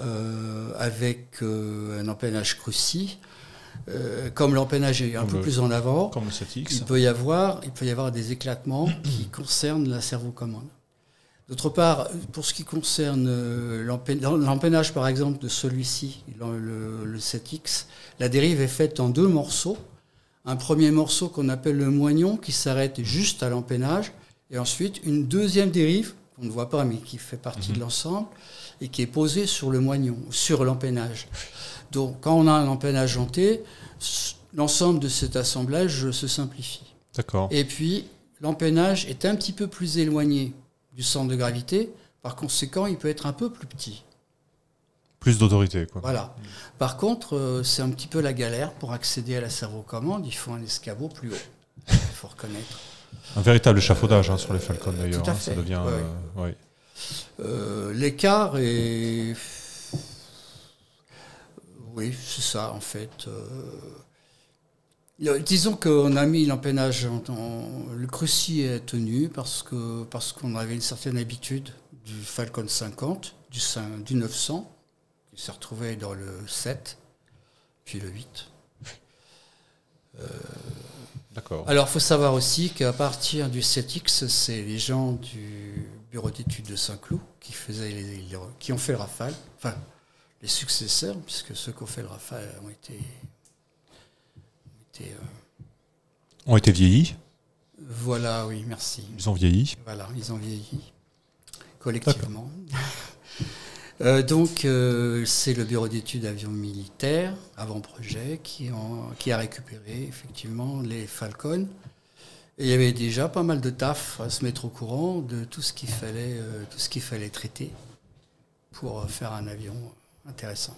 euh, avec euh, un empennage cruci, euh, comme l'empennage est un peu plus en avant, comme le sept X, il peut y avoir, il peut y avoir des éclatements qui concernent la servocommande. D'autre part, pour ce qui concerne l'empennage, par exemple, de celui-ci, le, le sept X, la dérive est faite en deux morceaux. Un premier morceau qu'on appelle le moignon, qui s'arrête juste à l'empennage, et ensuite une deuxième dérive, qu'on ne voit pas, mais qui fait partie mmh. de l'ensemble, et qui est posée sur le moignon, sur l'empennage. Donc, quand on a un empennage janté, l'ensemble de cet assemblage se simplifie. D'accord. Et puis, l'empennage est un petit peu plus éloigné du centre de gravité, par conséquent, il peut être un peu plus petit. Plus d'autorité, quoi. Voilà. Mmh. Par contre, euh, c'est un petit peu la galère pour accéder à la servocommande. Il faut un escabeau plus haut, il faut reconnaître. Un véritable échafaudage euh, hein, sur les Falcons, euh, d'ailleurs. Tout à fait. Hein, ça devient... Ouais. Euh, ouais. Euh, l'écart est... Oui, c'est ça, en fait... Euh... Disons qu'on a mis l'empennage, en... le cruci est tenu parce que parce qu'on avait une certaine habitude du Falcon cinquante, du, cinq, du neuf cents, qui s'est retrouvé dans le sept, puis le huit. Euh... D'accord. Alors il faut savoir aussi qu'à partir du sept X, c'est les gens du bureau d'études de Saint-Cloud qui faisaient les, les, qui ont fait le Rafale, enfin les successeurs, puisque ceux qui ont fait le Rafale ont été... Et euh... ont été vieillis. Voilà, oui, merci. Ils ont vieilli. Voilà, ils ont vieilli, collectivement. euh, donc, euh, c'est le bureau d'études avions militaires, avant-projet, qui, qui a récupéré, effectivement, les Falcons. Et il y avait déjà pas mal de taf à se mettre au courant de tout ce qu'il fallait, euh, tout ce qu'il fallait traiter pour faire un avion intéressant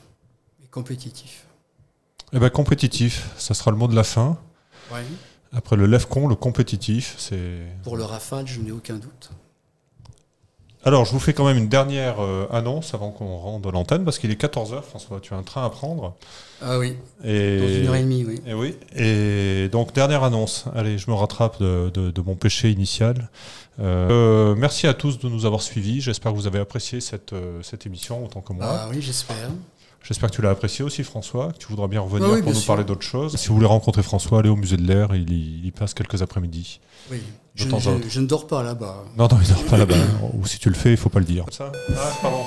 et compétitif. Eh ben, compétitif, ça sera le mot de la fin. Ouais. Après le lève-con, le compétitif, c'est... Pour le Rafale, je n'ai aucun doute. Alors, je vous fais quand même une dernière euh, annonce avant qu'on rende l'antenne, parce qu'il est quatorze heures, François, tu as un train à prendre. Ah oui, et... dans une heure et demie, oui. Et, oui. et donc, dernière annonce. Allez, je me rattrape de, de, de mon péché initial. Euh, merci à tous de nous avoir suivis. J'espère que vous avez apprécié cette, cette émission autant que moi. Ah oui, j'espère. J'espère que tu l'as apprécié aussi, François, que tu voudras bien revenir ah oui, pour bien nous sûr. Parler d'autres choses. Si vous voulez rencontrer François, allez au musée de l'air, il, il y passe quelques après-midi. Oui, je, je, je ne dors pas là-bas. Non, non, il ne dort pas là-bas. Ou si tu le fais, il ne faut pas le dire. Ça ah, pardon.